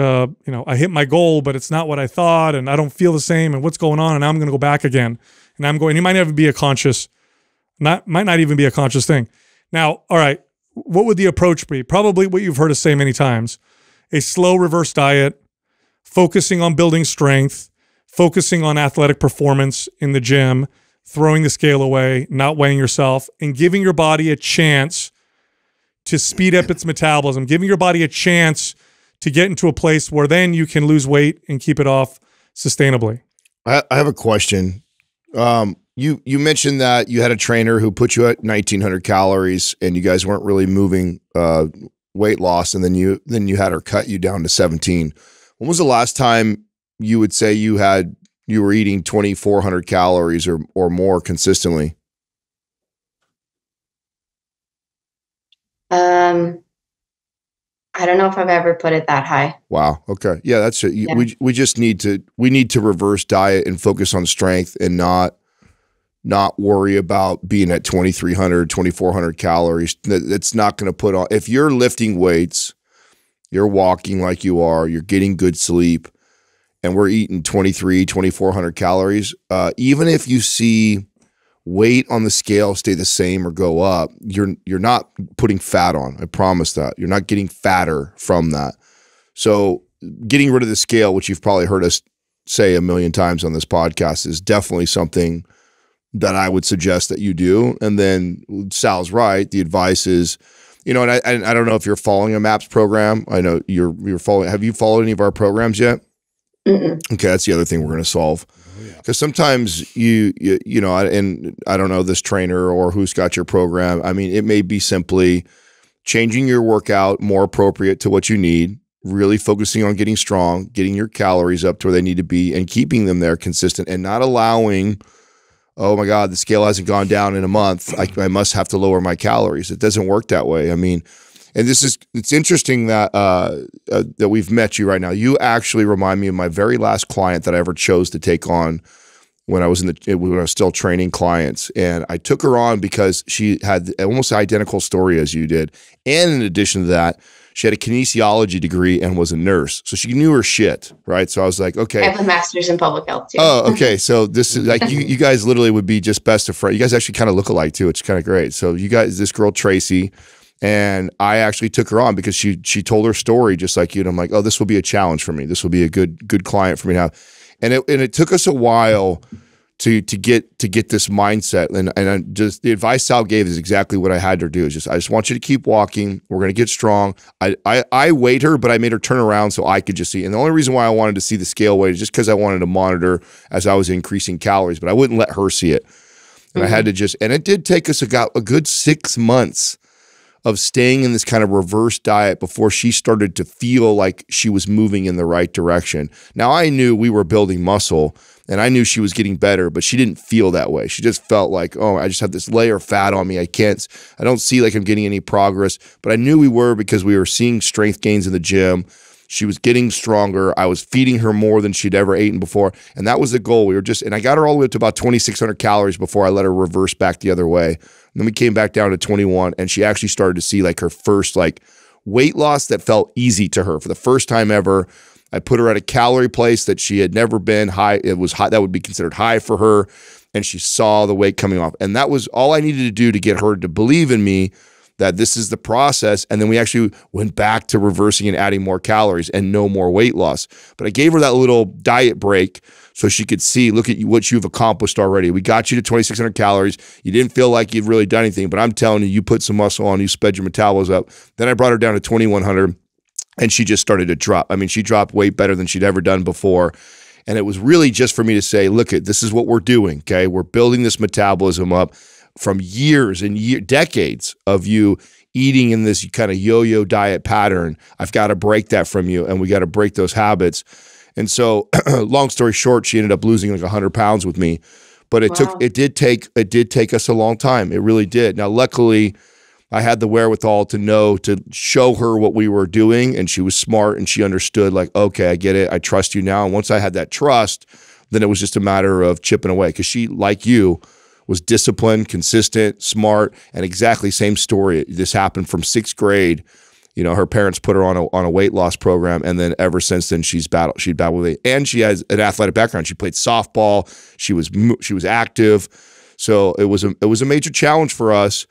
know, I hit my goal, but it's not what I thought, and I don't feel the same, and what's going on, and I'm going to go back again. And I'm going, you might not even be a conscious, might not even be a conscious thing. Now, all right, what would the approach be? Probably what you've heard us say many times: a slow reverse diet, focusing on building strength, focusing on athletic performance in the gym, throwing the scale away, not weighing yourself, and giving your body a chance to speed up its metabolism, giving your body a chance to get into a place where then you can lose weight and keep it off sustainably. I have a question. You mentioned that you had a trainer who put you at 1900 calories and you guys weren't really moving, weight loss. And then you had her cut you down to 17. When was the last time you would say you were eating 2400 calories or more consistently? I don't know if I've ever put it that high. Wow. Okay. Yeah, that's it. Yeah. We just need to, we need to reverse diet and focus on strength and not worry about being at 2,300, 2,400 calories. That's not going to put on, if you're lifting weights, you're walking like you are, you're getting good sleep, and we're eating 2,300, 2,400 calories. Even if you see weight on the scale stay the same or go up, you're not putting fat on. I promise that. You're not getting fatter from that. So getting rid of the scale, which you've probably heard us say a million times on this podcast, is definitely something that I would suggest that you do. And then Sal's right. The advice is, you know, and I don't know if you're following a MAPS program. I know you're following. Have you followed any of our programs yet? Okay, that's the other thing we're going to solve. Because sometimes you know, and I don't know this trainer or who's got your program. I mean, it may be simply changing your workout more appropriate to what you need, really focusing on getting strong, getting your calories up to where they need to be and keeping them there consistent and not allowing, oh my God, the scale hasn't gone down in a month. I must have to lower my calories. It doesn't work that way. I mean, and this is, it's interesting that that we've met you right now. You actually remind me of my very last client that I ever chose to take on when I was still training clients. And I took her on because she had almost an identical story as you did. And in addition to that, she had a kinesiology degree and was a nurse. So she knew her shit, right? So I was like, okay. I have a master's in public health too. Oh, okay. So this is like, you guys literally would be just best of friends. You guys actually kind of look alike too. It's kind of great. So you guys, this girl, Tracy, and I actually took her on because she told her story just like you. And I'm like, oh, this will be a challenge for me. This will be a good client for me to have. And it took us a while to get this mindset. And just the advice Sal gave is exactly what I had her do. Is just, I just want you to keep walking. We're going to get strong. I weighed her, but I made her turn around so I could just see. And the only reason why I wanted to see the scale weight is just because I wanted to monitor as I was increasing calories, but I wouldn't let her see it. And I had to just, and it did take us a good 6 months of staying in this kind of reverse diet before she started to feel like she was moving in the right direction. Now, I knew we were building muscle and I knew she was getting better, but she didn't feel that way. She just felt like, oh, I just have this layer of fat on me. I don't see like I'm getting any progress, but I knew we were because we were seeing strength gains in the gym. She was getting stronger. I was feeding her more than she'd ever eaten before. And that was the goal. And I got her all the way up to about 2,600 calories before I let her reverse back the other way. And then we came back down to 21 and she actually started to see like her first like weight loss that felt easy to her for the first time ever. I put her at a calorie place that she had never been high. It was high. That would be considered high for her. And she saw the weight coming off. And that was all I needed to do to get her to believe in me that this is the process. And then we actually went back to reversing and adding more calories and no more weight loss. But I gave her that little diet break so she could see, look at what you've accomplished already. We got you to 2,600 calories. You didn't feel like you'd really done anything, but I'm telling you, you put some muscle on, you sped your metabolism up. Then I brought her down to 2,100 and she just started to drop. I mean, she dropped weight better than she'd ever done before. And it was really just for me to say, look, this is what we're doing, okay? We're building this metabolism up from years and decades of you eating in this kind of yo-yo diet pattern. I've got to break that from you, and we got to break those habits. And so long story short, she ended up losing like 100 pounds with me, but it did take us a long time. It really did. Now, luckily, I had the wherewithal to show her what we were doing, and she was smart, and she understood like, okay, I get it. I trust you now. And once I had that trust, then it was just a matter of chipping away because she, like you, was disciplined, consistent, smart, and exactly same story. This happened from 6th grade. You know, her parents put her on a weight loss program, and then ever since then she'd battled with it. And she has an athletic background. She played softball. She was active. So it was a major challenge for us.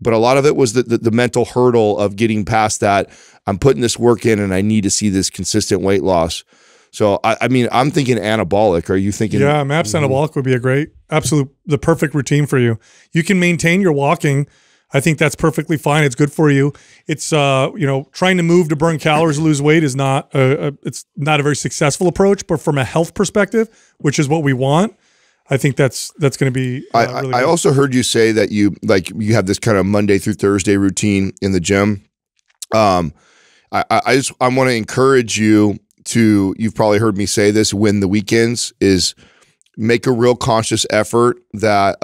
But a lot of it was the mental hurdle of getting past that. I'm putting this work in, and I need to see this consistent weight loss. So, I mean, I'm thinking anabolic. Are you thinking? Yeah, MAPS Anabolic would be a great, the perfect routine for you. You can maintain your walking. I think that's perfectly fine. It's good for you. It's, you know, trying to move to burn calories, lose weight is not, it's not a very successful approach, but from a health perspective, which is what we want, I think that's going to be really good. I also heard you say that you have this kind of Monday through Thursday routine in the gym. I want to encourage you to, you've probably heard me say this, win the weekends, is make a real conscious effort that,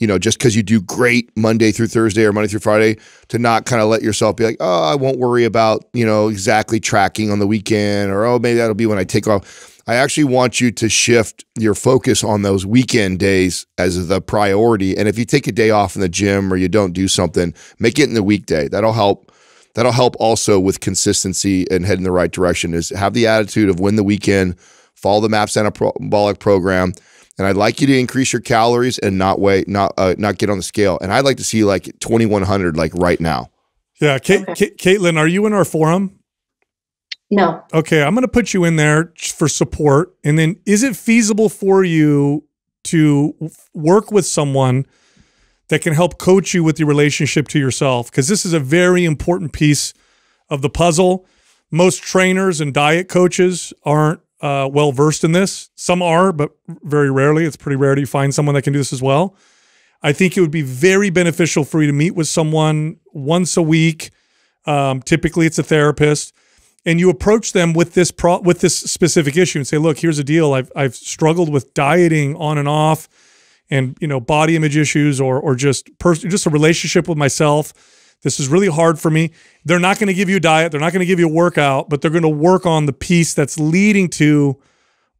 you know, just because you do great Monday through Thursday or Monday through Friday, to not kind of let yourself be like, oh, I won't worry about, you know, exactly tracking on the weekend, or, oh, maybe that'll be when I take off. I actually want you to shift your focus on those weekend days as the priority. And if you take a day off in the gym or you don't do something, make it in the weekday. That'll help. That'll help also with consistency and head in the right direction, is have the attitude of win the weekend, follow the MAPS Anabolic program. And I'd like you to increase your calories and not get on the scale. And I'd like to see like 2,100, like right now. Yeah. Caitlin, are you in our forum? No. Okay. I'm going to put you in there for support. And then, is it feasible for you to work with someone that can help coach you with your relationship to yourself? Because this is a very important piece of the puzzle. Most trainers and diet coaches aren't well-versed in this. Some are, but very rarely. It's pretty rare to find someone that can do this as well. I think it would be very beneficial for you to meet with someone once a week. Typically, it's a therapist. And you approach them with this specific issue and say, look, here's a deal. I've struggled with dieting on and off and, you know, body image issues or just a relationship with myself. This is really hard for me. They're not going to give you a diet. They're not going to give you a workout, but they're going to work on the piece that's leading to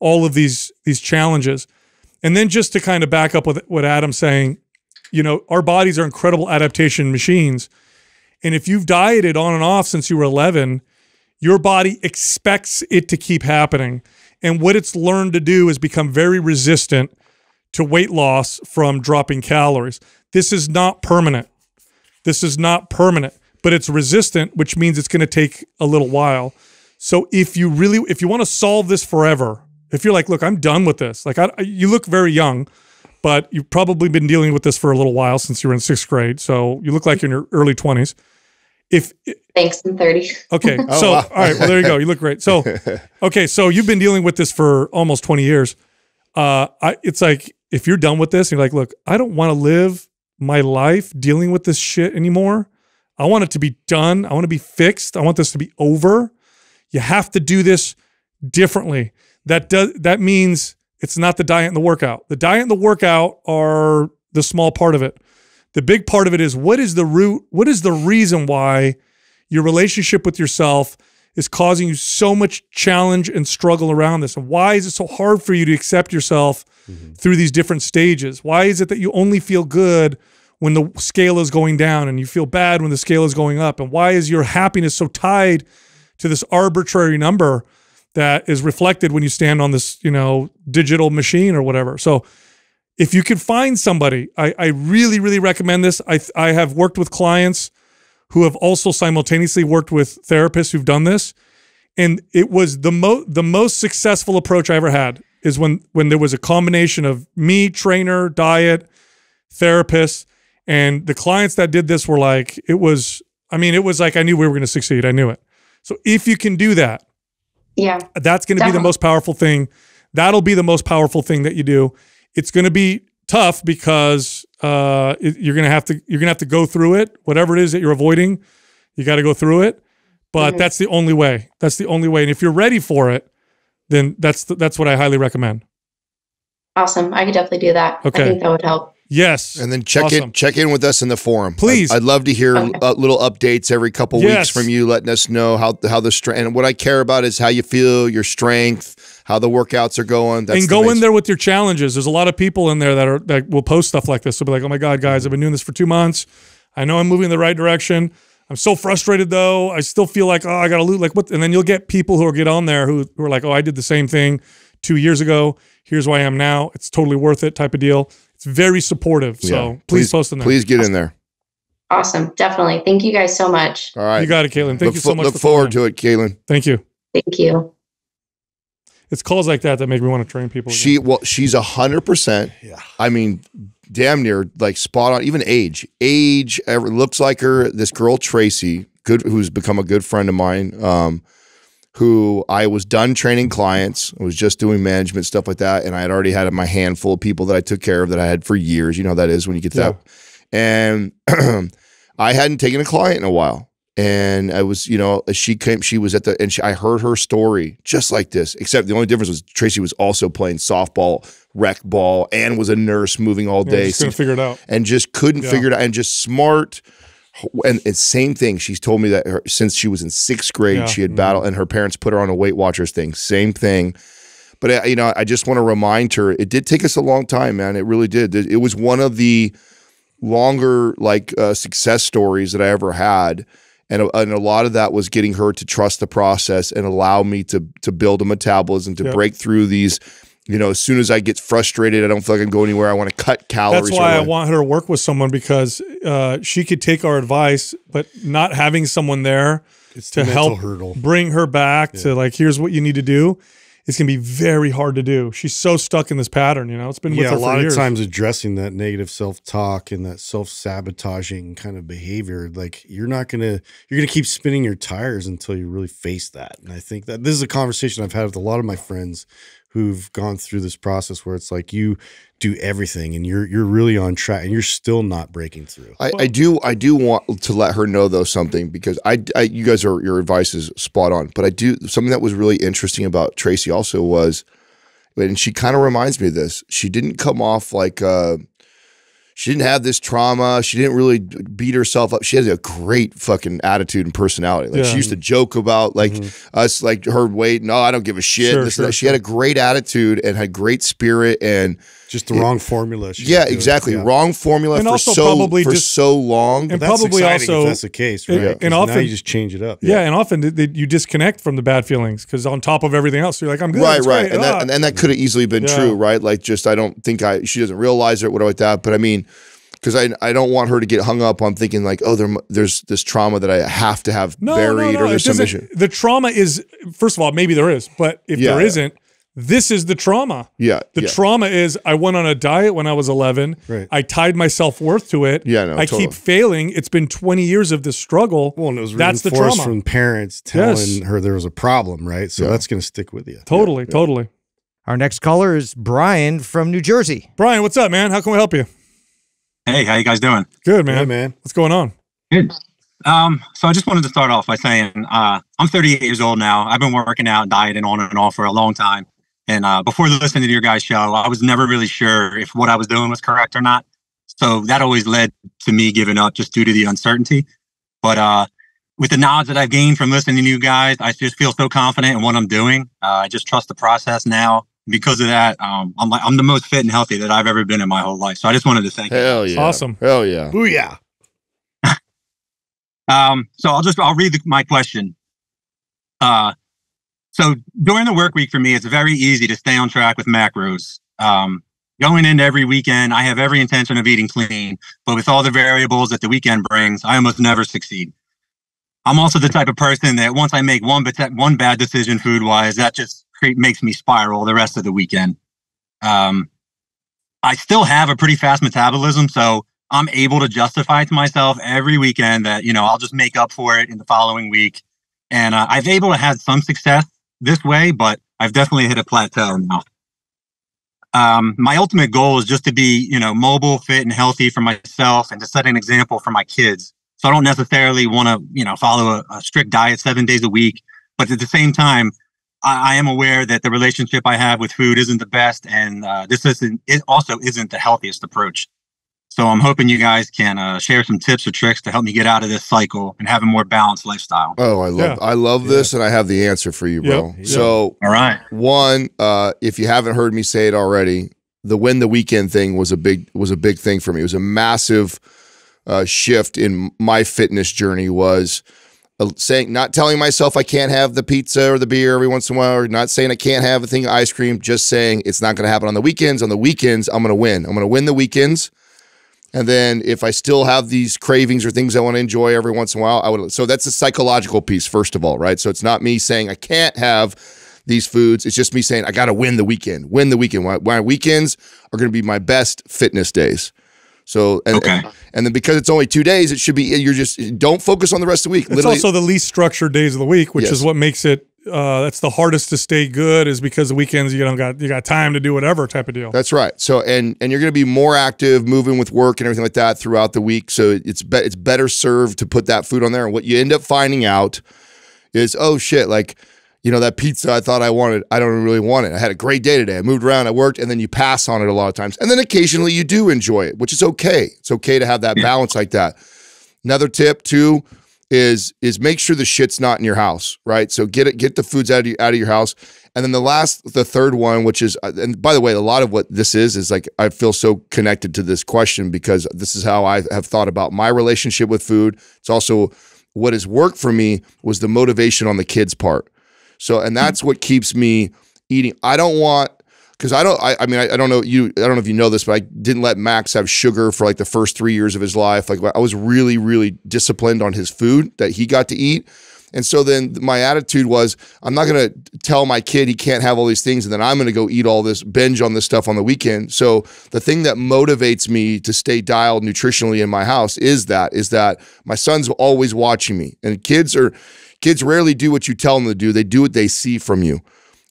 all of these challenges. And then just to kind of back up with what Adam's saying, you know, our bodies are incredible adaptation machines. And if you've dieted on and off since you were 11, your body expects it to keep happening. And what it's learned to do is become very resistant to weight loss from dropping calories. This is not permanent. This is not permanent, but it's resistant, which means it's going to take a little while. So if you want to solve this forever, if you're like, look, I'm done with this. Like you look very young, but you've probably been dealing with this for a little while since you were in 6th grade. So you look like you're in your early 20s. Thanks, I'm 30. Okay. So, oh, wow. All right, well, there you go. You look great. So, okay. So you've been dealing with this for almost 20 years. It's like, if you're done with this and you're like, look, I don't want to live my life dealing with this shit anymore. I want it to be done. I want to be fixed. I want this to be over. You have to do this differently. That means it's not the diet and the workout. The diet and the workout are the small part of it. The big part of it is, what is the root? What is the reason why your relationship with yourself is causing you so much challenge and struggle around this? And why is it so hard for you to accept yourself through these different stages? Why is it that you only feel good when the scale is going down and you feel bad when the scale is going up? And why is your happiness so tied to this arbitrary number that is reflected when you stand on this, you know, digital machine or whatever? So if you could find somebody, I really, really recommend this. I have worked with clients who have also simultaneously worked with therapists who've done this. And it was the most successful approach I ever had is when there was a combination of me, trainer, diet, therapist, and the clients that did this were like, it was like, I knew we were going to succeed. I knew it. So if you can do that, yeah, that's going to be the most powerful thing. That'll be the most powerful thing that you do. It's going to be tough because you're gonna have to go through it. Whatever it is that you're avoiding, you got to go through it. But that's the only way. That's the only way. And if you're ready for it, then that's what I highly recommend. Awesome. I could definitely do that. Okay. I think that would help. Yes. And then check in with us in the forum, please. I'd love to hear little updates every couple weeks from you, letting us know how the strength, and what I care about is how you feel, your strength, how the workouts are going. That's go in there with your challenges. There's a lot of people in there that will post stuff like this. They'll be like, oh my God, guys, I've been doing this for 2 months. I know I'm moving in the right direction. I'm so frustrated though. I still feel like, oh, I got to lose. Like what? And then you'll get people who get on there who are like, oh, I did the same thing 2 years ago. Here's where I am now. It's totally worth it type of deal. It's very supportive. Yeah. So please post in there. Please get in there. Awesome. Definitely. Thank you guys so much. All right. You got it, Caitlin. Thank you so much. Look forward to it, Caitlin. Thank you. Thank you. It's calls like that that make me want to train people again. She's 100%. Yeah. I mean, damn near like spot on. Even age looks like her. This girl Tracy, who's become a good friend of mine, who I was done training clients. I was just doing management, stuff like that. And I had already had my handful of people that I took care of that I had for years. You know how that is when you get that. And I hadn't taken a client in a while. And I was, you know, I heard her story just like this, except the only difference was Tracy was also playing softball, rec ball, and was a nurse moving all day. Just couldn't figure it out. And just couldn't figure it out. And just smart. And same thing. She's told me that since she was in 6th grade, she had battled, and her parents put her on a Weight Watchers thing. Same thing. But, you know, I just want to remind her, it did take us a long time, man. It really did. It was one of the longer, like, success stories that I ever had. And a lot of that was getting her to trust the process and allow me to build a metabolism, to break through these. You know, as soon as I get frustrated, I don't feel like I can go anywhere. I want to cut calories. That's why I want her to work with someone, because she could take our advice, but not having someone there to help bring her back to, like, here's what you need to do. it's going to be very hard to do. She's so stuck in this pattern, you know, it's been with her for years. Yeah, a lot of times addressing that negative self-talk and that self-sabotaging kind of behavior, like you're going to keep spinning your tires until you really face that. And I think that this is a conversation I've had with a lot of my friends who've gone through this process where it's like you do everything and you're really on track and you're still not breaking through. I do want to let her know though something, because you guys are, your advice is spot on, but I do something that was really interesting about Tracy also was, and she kind of reminds me of this. She didn't come off like she didn't have this trauma. She didn't really beat herself up. She has a great fucking attitude and personality. Like she used to joke about like us, like her weight. No, I don't give a shit. She had a great attitude and had great spirit and just the wrong formula. Yeah, exactly. Wrong formula and for so long. And that's probably also if that's the case, right? And often now you just change it up. Yeah, and often you disconnect from the bad feelings because on top of everything else, you're like, I'm good. Right, right. And that could have easily been true, right? Like just I don't think she doesn't realize it, whatever like that. But I mean, because I don't want her to get hung up on thinking like, oh, there's this trauma that I have to have buried or there's some issue. The trauma is, first of all, maybe there is, but if there isn't, this is the trauma. Yeah. The trauma is I went on a diet when I was 11. Right. I tied my self-worth to it. Yeah, no, I keep failing. It's been 20 years of this struggle. Well, and it was reinforced from parents telling her there was a problem, right? So that's going to stick with you. Totally, totally. Our next caller is Brian from New Jersey. Brian, what's up, man? How can we help you? Hey, how you guys doing? Good, man. Hey, man. What's going on? Good. So I just wanted to start off by saying I'm 38 years old now. I've been working out, dieting on and off for a long time. And before listening to your guys' show, I was never really sure if what I was doing was correct or not. So that always led to me giving up just due to the uncertainty. But with the knowledge that I've gained from listening to you guys, I just feel so confident in what I'm doing. I just trust the process now. Because of that, I'm the most fit and healthy that I've ever been in my whole life. So I just wanted to thank you. Hell yeah. Awesome. Hell yeah. Booyah. So I'll read my question. So during the work week for me, it's very easy to stay on track with macros. Going into every weekend, I have every intention of eating clean, but with all the variables that the weekend brings, I almost never succeed. I'm also the type of person that once I make one bad decision food-wise, that just makes me spiral the rest of the weekend. I still have a pretty fast metabolism, so I'm able to justify to myself every weekend that, you know, I'll just make up for it in the following week. And I've able to have some success this way, but I've definitely hit a plateau now. My ultimate goal is just to be, you know, mobile, fit, and healthy for myself and to set an example for my kids. So I don't necessarily want to, you know, follow a strict diet 7 days a week, but at the same time, I am aware that the relationship I have with food isn't the best, and it also isn't the healthiest approach. So I'm hoping you guys can share some tips or tricks to help me get out of this cycle and have a more balanced lifestyle. Oh, I love this, and I have the answer for you, bro. Yep. So, all right, one, if you haven't heard me say it already, the weekend thing was a big thing for me. It was a massive shift in my fitness journey. Was saying, not telling myself I can't have the pizza or the beer every once in a while, or not saying I can't have a thing of ice cream, just saying it's not going to happen on the weekends. On the weekends, I'm going to win. I'm going to win the weekends. And then if I still have these cravings or things I want to enjoy every once in a while, I would. So that's the psychological piece, first of all, right? So it's not me saying I can't have these foods. It's just me saying I got to win the weekend, win the weekend. My weekends are going to be my best fitness days. So, and then because it's only 2 days, it should be, you're just, don't focus on the rest of the week. It's also the least structured days of the week, which is what makes it, that's the hardest to stay good, is because the weekends, you don't got, you got time to do whatever type of deal. That's right. So, and you're going to be more active, moving with work and everything like that throughout the week. So it's better served to put that food on there. And what you end up finding out is, oh shit, like, you know, that pizza I thought I wanted, I don't really want it. I had a great day today. I moved around, I worked, and then you pass on it a lot of times. And then occasionally you do enjoy it, which is okay. It's okay to have that balance like that. Another tip too is make sure the shit's not in your house, right? So get the foods out of your house. And then the third one, which is, and by the way, a lot of what this is like, I feel so connected to this question because this is how I have thought about my relationship with food. It's also what has worked for me was the motivation on the kids' part. So, and that's what keeps me eating. I don't want, because I don't know if you know this, but I didn't let Max have sugar for like the first 3 years of his life. Like I was really, really disciplined on his food that he got to eat. And so then my attitude was, I'm not going to tell my kid he can't have all these things, and then I'm going to go eat all this, binge on this stuff on the weekend. So the thing that motivates me to stay dialed nutritionally in my house is that my son's always watching me. And kids rarely do what you tell them to do. They do what they see from you.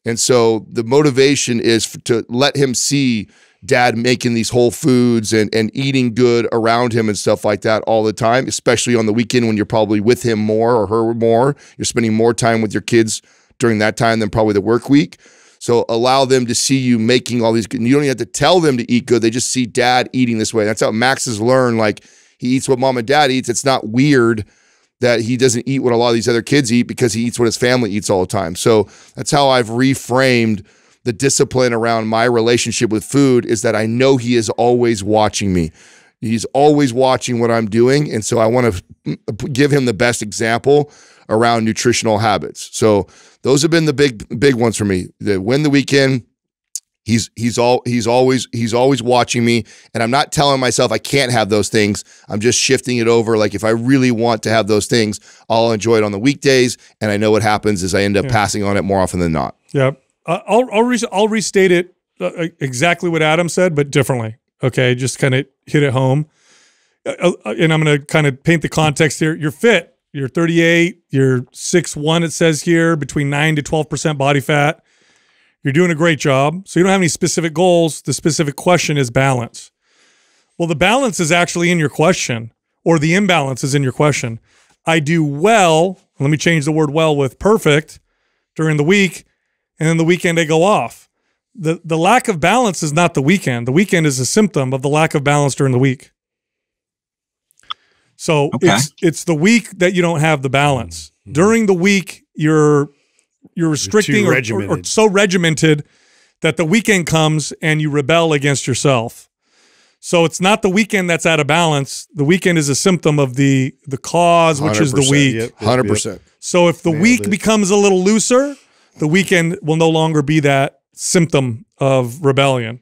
And so the motivation is to let him see dad making these whole foods and eating good around him and stuff like that all the time, especially on the weekend when you're probably with him more or her more. You're spending more time with your kids during that time than probably the work week. So allow them to see you making all these good. You don't even have to tell them to eat good. They just see dad eating this way. That's how Max has learned. Like, he eats what mom and dad eats. It's not weird that he doesn't eat what a lot of these other kids eat, because he eats what his family eats all the time. So that's how I've reframed the discipline around my relationship with food, is that I know he is always watching me. He's always watching what I'm doing. And so I want to give him the best example around nutritional habits. So those have been the big ones for me. The win the weekend, he's always watching me, and I'm not telling myself I can't have those things. I'm just shifting it over. Like, if I really want to have those things, I'll enjoy it on the weekdays, and I know what happens is I end up passing on it more often than not. Yep. I'll restate it exactly what Adam said, but differently. Okay, just kind of hit it home. And I'm going to kind of paint the context here. You're fit. You're 38. You're 6'1", it says here, between 9 to 12% body fat. You're doing a great job. So you don't have any specific goals. The specific question is balance. Well, the balance is actually in your question, or the imbalance is in your question. I do well, let me change the word well with perfect, during the week, and then the weekend I go off. The lack of balance is not the weekend. The weekend is a symptom of the lack of balance during the week. So it's the week that you don't have the balance. During the week, you're restricting or so regimented that the weekend comes and you rebel against yourself. So it's not the weekend that's out of balance. The weekend is a symptom of the cause, which is the week. 100%. So if the week becomes a little looser, the weekend will no longer be that symptom of rebellion.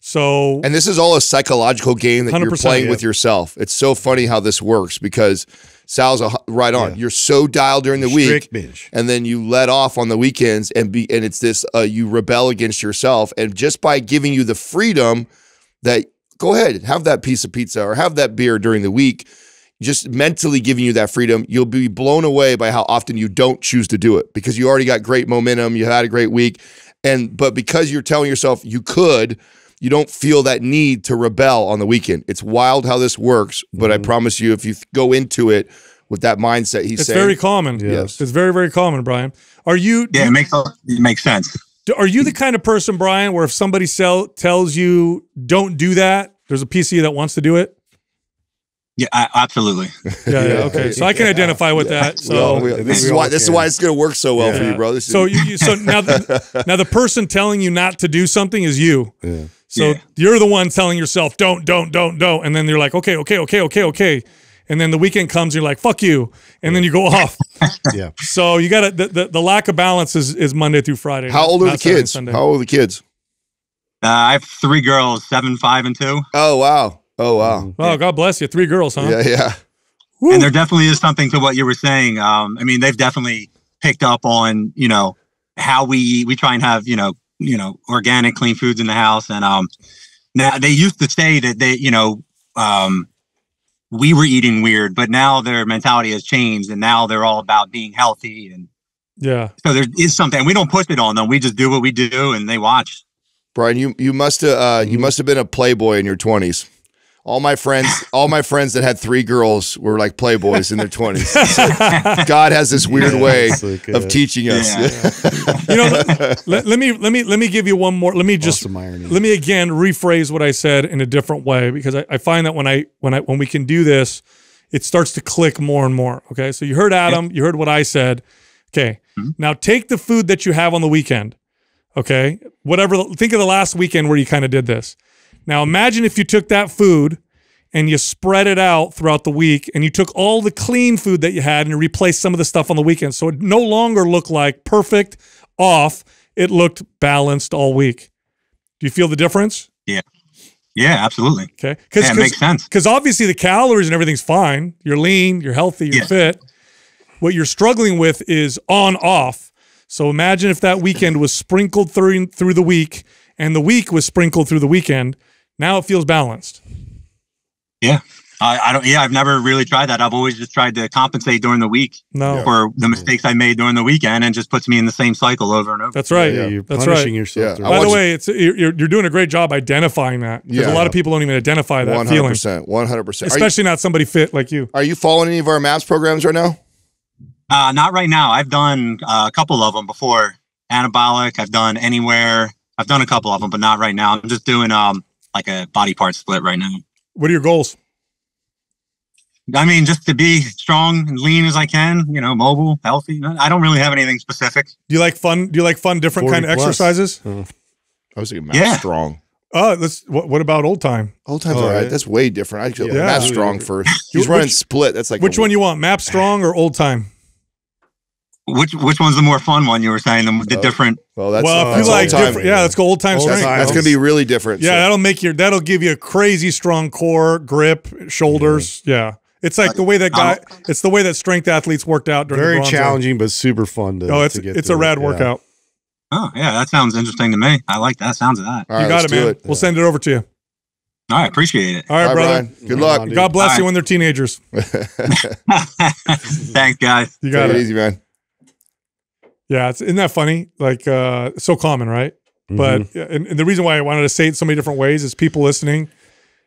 So, and this is all a psychological game that you're playing with yourself. It's so funny how this works, because Sal's right on. You're so dialed during the week, and then you let off on the weekends, and it's this you rebel against yourself. And just by giving you the freedom that go ahead, have that piece of pizza or have that beer during the week, just mentally giving you that freedom, you'll be blown away by how often you don't choose to do it, because you already got great momentum, you had a great week, but because you're telling yourself you could, you don't feel that need to rebel on the weekend. It's wild how this works, but I promise you, if you go into it with that mindset, it's very common. Yes, it's very, very common, Brian. Are you? Yeah, it makes sense. Are you the kind of person, Brian, where if somebody tells you don't do that, there's a piece of you that wants to do it? Yeah, absolutely. Yeah, okay. So I can identify with that. So this is why it's going to work so well for you, bro. So now the person telling you not to do something is you. Yeah. So you're the one telling yourself don't, and then you're like okay, and then the weekend comes, you're like fuck you, and then you go off. Yeah. So you got the lack of balance is Monday through Friday. How old are the kids? How old are the kids? I have 3 girls, 7, 5, and 2. Oh wow. Oh, wow. Oh, God bless you. 3 girls, huh? Yeah, yeah. Woo. And there definitely is something to what you were saying. I mean, they've definitely picked up on, you know, how we eat. We try and have, you know, organic, clean foods in the house. And now they used to say that they, we were eating weird, but now their mentality has changed, and now they're all about being healthy. And yeah, so there is something. We don't push it on them. We just do what we do, and they watch. Brian, you must have been a playboy in your 20s. All my friends that had 3 girls were like playboys in their 20s. Like, God has this weird way of teaching us. Yeah. You know, let me give you one more. Let me again rephrase what I said in a different way, because I find that when we can do this, it starts to click more and more. Okay, so you heard Adam, you heard what I said. Okay, now take the food that you have on the weekend. Okay, think of the last weekend where you kind of did this. Now imagine if you took that food and you spread it out throughout the week, and you took all the clean food that you had and you replaced some of the stuff on the weekend. So it no longer looked like perfect off. It looked balanced all week. Do you feel the difference? Yeah. Yeah, absolutely. Okay. It makes sense. Because obviously the calories and everything's fine. You're lean, you're healthy, you're fit. what you're struggling with is on-off. So imagine if that weekend was sprinkled through the week and the week was sprinkled through the weekend. Now it feels balanced. Yeah. I don't. Yeah, I've never really tried that. I've always just tried to compensate during the week for the mistakes I made during the weekend, and just puts me in the same cycle over and over. That's right. Yeah, you're punishing yourself. Yeah. By the way, you're doing a great job identifying that. Because a lot of people don't even identify that 100%, feeling. 100%. Especially not somebody fit like you. Are you following any of our MAPS programs right now? Not right now. I've done a couple of them before. Anabolic, I've done Anywhere. I've done a couple of them, but not right now. I'm just doing like a body part split right now. What are your goals? I mean, just to be strong and lean as I can, you know, mobile, healthy. I don't really have anything specific. Do you like fun? Do you like fun, different kind of exercises? I was thinking MAPS Strong. Oh, what about old time? Old time's all right. That's way different. I actually MAPS Strong first. He's running split. That's like which one you want, MAPS Strong or old time? Which one's the more fun one? You were saying the different. Well, that's like different. Right let's go old time strength. That's gonna be really different. Yeah, so. That'll give you a crazy strong core, grip, shoulders. Yeah. It's like the way that it's the way that strength athletes worked out during the Bronze Age. Very challenging, but super fun to, to get it's a rad workout. Oh, yeah. That sounds interesting to me. I like that. Sounds of that. All you got it, man. We'll send it over to you. All right. Appreciate it. All right, brother. Brian. Good luck. God bless you when they're teenagers. Thanks, guys. You got it. Easy, man. Yeah. Isn't that funny? Like, so common, right? But and the reason why I wanted to say it so many different ways is people listening.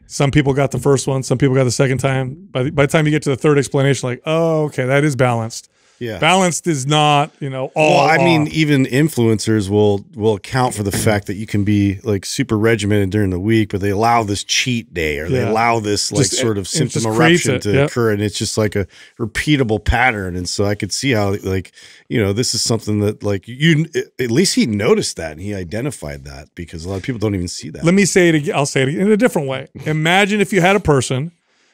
Some people got the first one. Some people got the second time. By the time you get to the third explanation, like, oh, okay, that is balanced. Yeah, balanced is not, you know, all. Well, I mean, even influencers will account for the fact that you can be like super regimented during the week, but they allow this cheat day or they allow this like sort of symptom eruption to occur, and it's just like a repeatable pattern. And so I could see how like, you know, this is something that like you at least he noticed that and he identified that, because a lot of people don't even see that. Let me say it again. I'll say it in a different way. Imagine if you had a person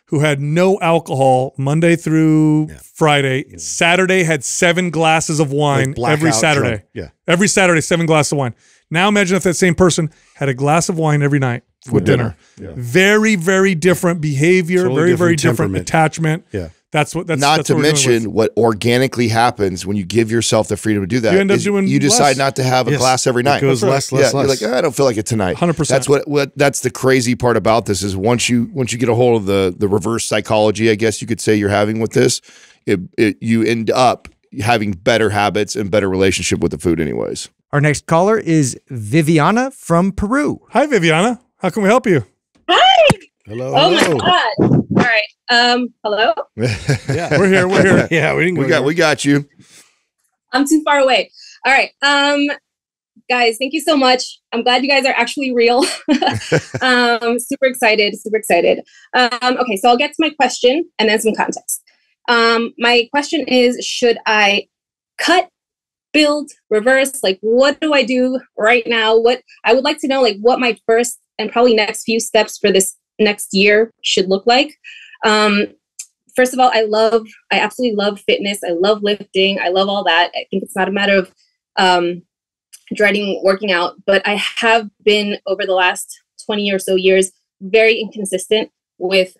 who had no alcohol Monday through Friday. Yeah. Saturday had 7 glasses of wine like every Saturday. Drunk. Yeah. Every Saturday, 7 glasses of wine. Now imagine if that same person had a glass of wine every night with dinner. Yeah. Very, very different behavior, totally very different attachment. Yeah. That's what that's not that's to what mention what organically happens when you give yourself the freedom to do that. You end up doing you decide not to have a glass every night. It goes less. You're like, oh, I don't feel like it tonight. 100%. That's that's the crazy part about this is once you get a hold of the reverse psychology, I guess you could say you're having with this, you end up having better habits and better relationship with the food anyways. Our next caller is Viviana from Peru. Hi, Viviana. How can we help you? Hi. Hello. Oh my God. All right. Hello. Yeah, we're here. We're here. Yeah, we got you. I'm too far away. All right. Guys, thank you so much. I'm glad you guys are actually real. Super excited. Super excited. Okay, so I'll get to my question and then some context. My question is: should I cut, build, reverse? Like, what do I do right now? What I would like to know, like, what my first and probably next few steps for this next year should look like. First of all, I absolutely love fitness. I love lifting. I love all that. I think it's not a matter of dreading working out, but I have been over the last 20 or so years very inconsistent with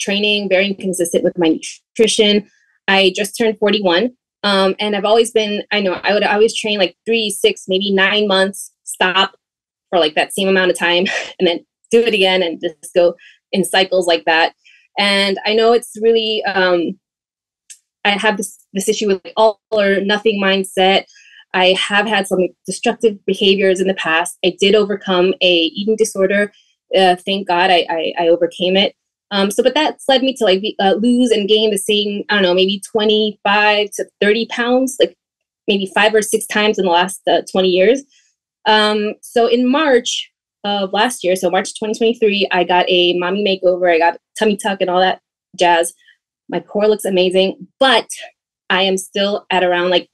training, very inconsistent with my nutrition. I just turned 41 and I've always been, I know I would always train like 3, 6, maybe 9 months, stop for like that same amount of time and then do it again and just go in cycles like that. And I know it's really, I have this issue with like all or nothing mindset. I have had some destructive behaviors in the past. I did overcome a eating disorder. Thank God I overcame it. So, but that's led me to like lose and gain the same, I don't know, maybe 25 to 30 pounds, like maybe 5 or 6 times in the last 20 years. So in March of last year, so March 2023, I got a mommy makeover. I got tummy tuck and all that jazz. My core looks amazing, but I am still at around like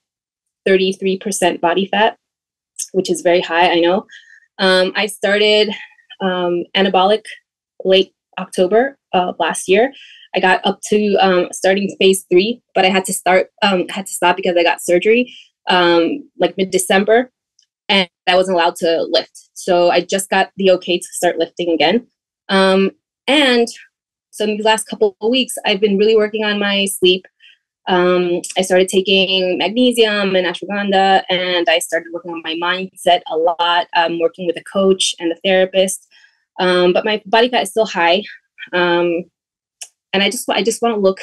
33% body fat, which is very high, I know. I started anabolic late October of last year. I got up to starting phase 3, but I had to stop because I got surgery like mid-December, and I wasn't allowed to lift. So I just got the okay to start lifting again. And so in the last couple of weeks, I've been really working on my sleep. I started taking magnesium and ashwagandha, and I started working on my mindset a lot, working with a coach and a therapist. But my body fat is still high. And I just want to look,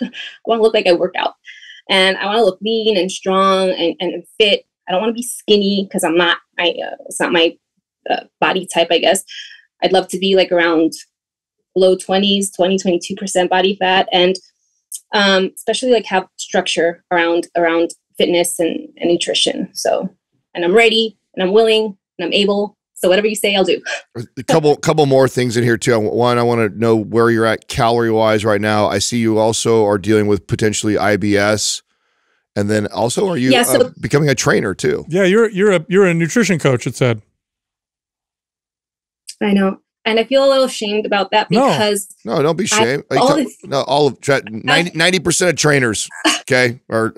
I want to look like I work out, and I want to look lean and strong and fit. I don't want to be skinny because I'm not, it's not my body type, I guess. I'd love to be like around low 20s, 20, 22% body fat. And, especially like have structure around fitness and nutrition. So, and I'm ready and I'm willing and I'm able. So whatever you say, I'll do. A couple more things in here too. One, I want to know where you're at calorie wise right now. I see you also are dealing with potentially IBS, and then also are you becoming a trainer too? Yeah, you're a nutrition coach. It said. I know, and I feel a little ashamed about that because no, don't be ashamed. All of 90% of trainers, okay, are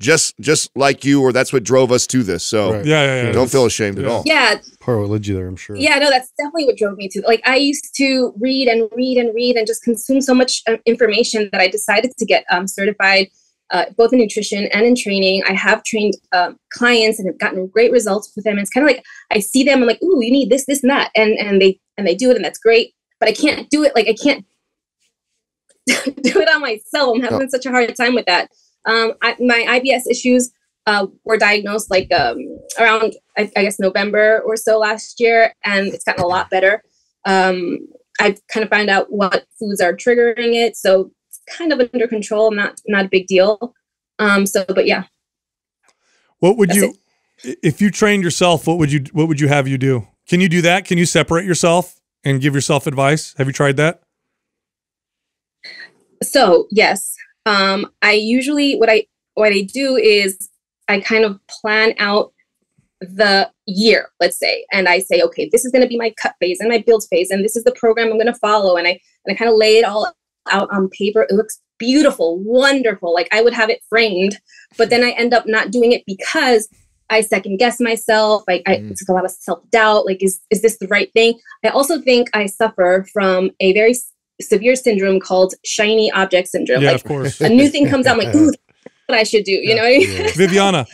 just like you, or that's what drove us to this. So right. yeah, don't feel ashamed at all. Yeah, probably led you there, I'm sure. Yeah, no, that's definitely what drove me to. Like I used to read and read and read and just consume so much information that I decided to get certified both in nutrition and in training. I have trained clients and have gotten great results with them. It's kind of like I see them, I'm like, ooh, you need this, this, and that, and they do it, and that's great. But I can't do it. Like I can't do it on myself. I'm having such a hard time with that. My IBS issues were diagnosed like around, I guess, November or so last year, and it's gotten a lot better. I've kind of found out what foods are triggering it, so it's kind of under control, not a big deal. But yeah. What would if you trained yourself, what would you have you do? Can you do that? Can you separate yourself and give yourself advice? Have you tried that? So, yes. I usually, what I do is I kind of plan out the year, let's say, and I say, okay, this is going to be my cut phase and my build phase, and this is the program I'm going to follow. And I kind of lay it all out on paper. It looks beautiful, wonderful. Like I would have it framed, but then I end up not doing it because I second guess myself. It's like a lot of self-doubt. Like, is this the right thing? I also think I suffer from a very severe syndrome called shiny object syndrome. Yeah, like, of course. A new thing comes out, I'm like, ooh, that's what I should do. You know what I mean?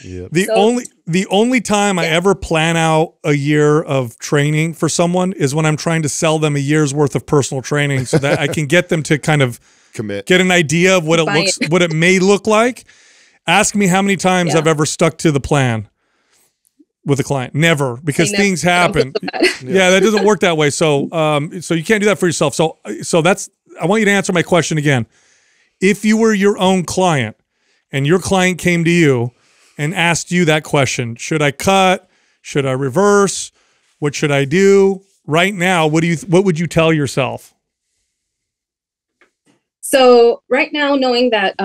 Yeah. Viviana, the only time I ever plan out a year of training for someone is when I'm trying to sell them a year's worth of personal training so that I can get them to kind of commit, get an idea of what it may look like. Ask me how many times I've ever stuck to the plan with a client. Never, because things happen. Yeah, that doesn't work that way. So, so you can't do that for yourself. So that's, I want you to answer my question again. If you were your own client and your client came to you and asked you that question, should I cut? Should I reverse? What should I do right now? What would you tell yourself? So right now, knowing that,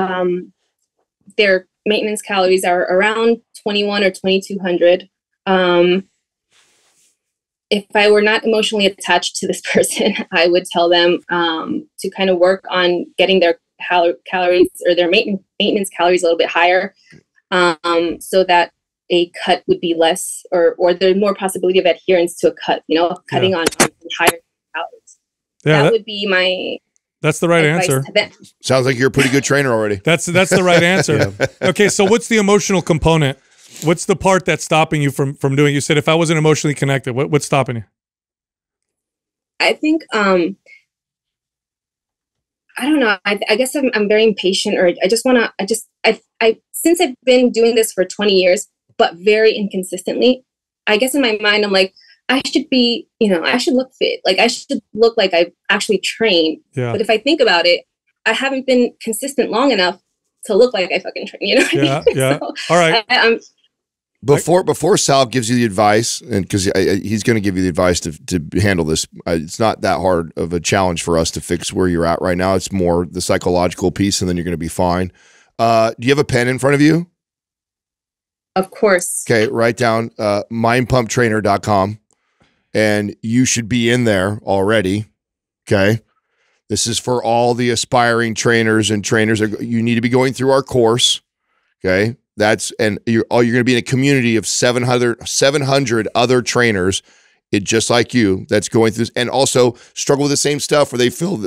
their maintenance calories are around 21 or 2,200, if I were not emotionally attached to this person, I would tell them to kind of work on getting their calories or their maintenance calories a little bit higher, so that a cut would be less, or there's more possibility of adherence to a cut, you know, cutting on higher calories. Yeah, that would be my... That's the right answer. Sounds like you're a pretty good trainer already. That's the right answer. Okay, so what's the emotional component? What's the part that's stopping you from doing it? You said if I wasn't emotionally connected, what's stopping you? I think, I don't know. I guess I'm very impatient, or I just want to, I since I've been doing this for 20 years, but very inconsistently, I guess in my mind, I'm like, I should be, you know, I should look fit. Like I should look like I actually trained. Yeah. But if I think about it, I haven't been consistent long enough to look like I fucking train. You know what I mean? Yeah. So, all right. Before Sal gives you the advice, and because he's going to give you the advice to handle this, it's not that hard of a challenge for us to fix where you're at right now. It's more the psychological piece, and then you're going to be fine. Do you have a pen in front of you? Of course. Okay, write down mindpumptrainer.com, and you should be in there already. Okay. This is for all the aspiring trainers and trainers. You need to be going through our course. Okay. You're going to be in a community of 700 other trainers it just like you that's going through and also struggle with the same stuff where they feel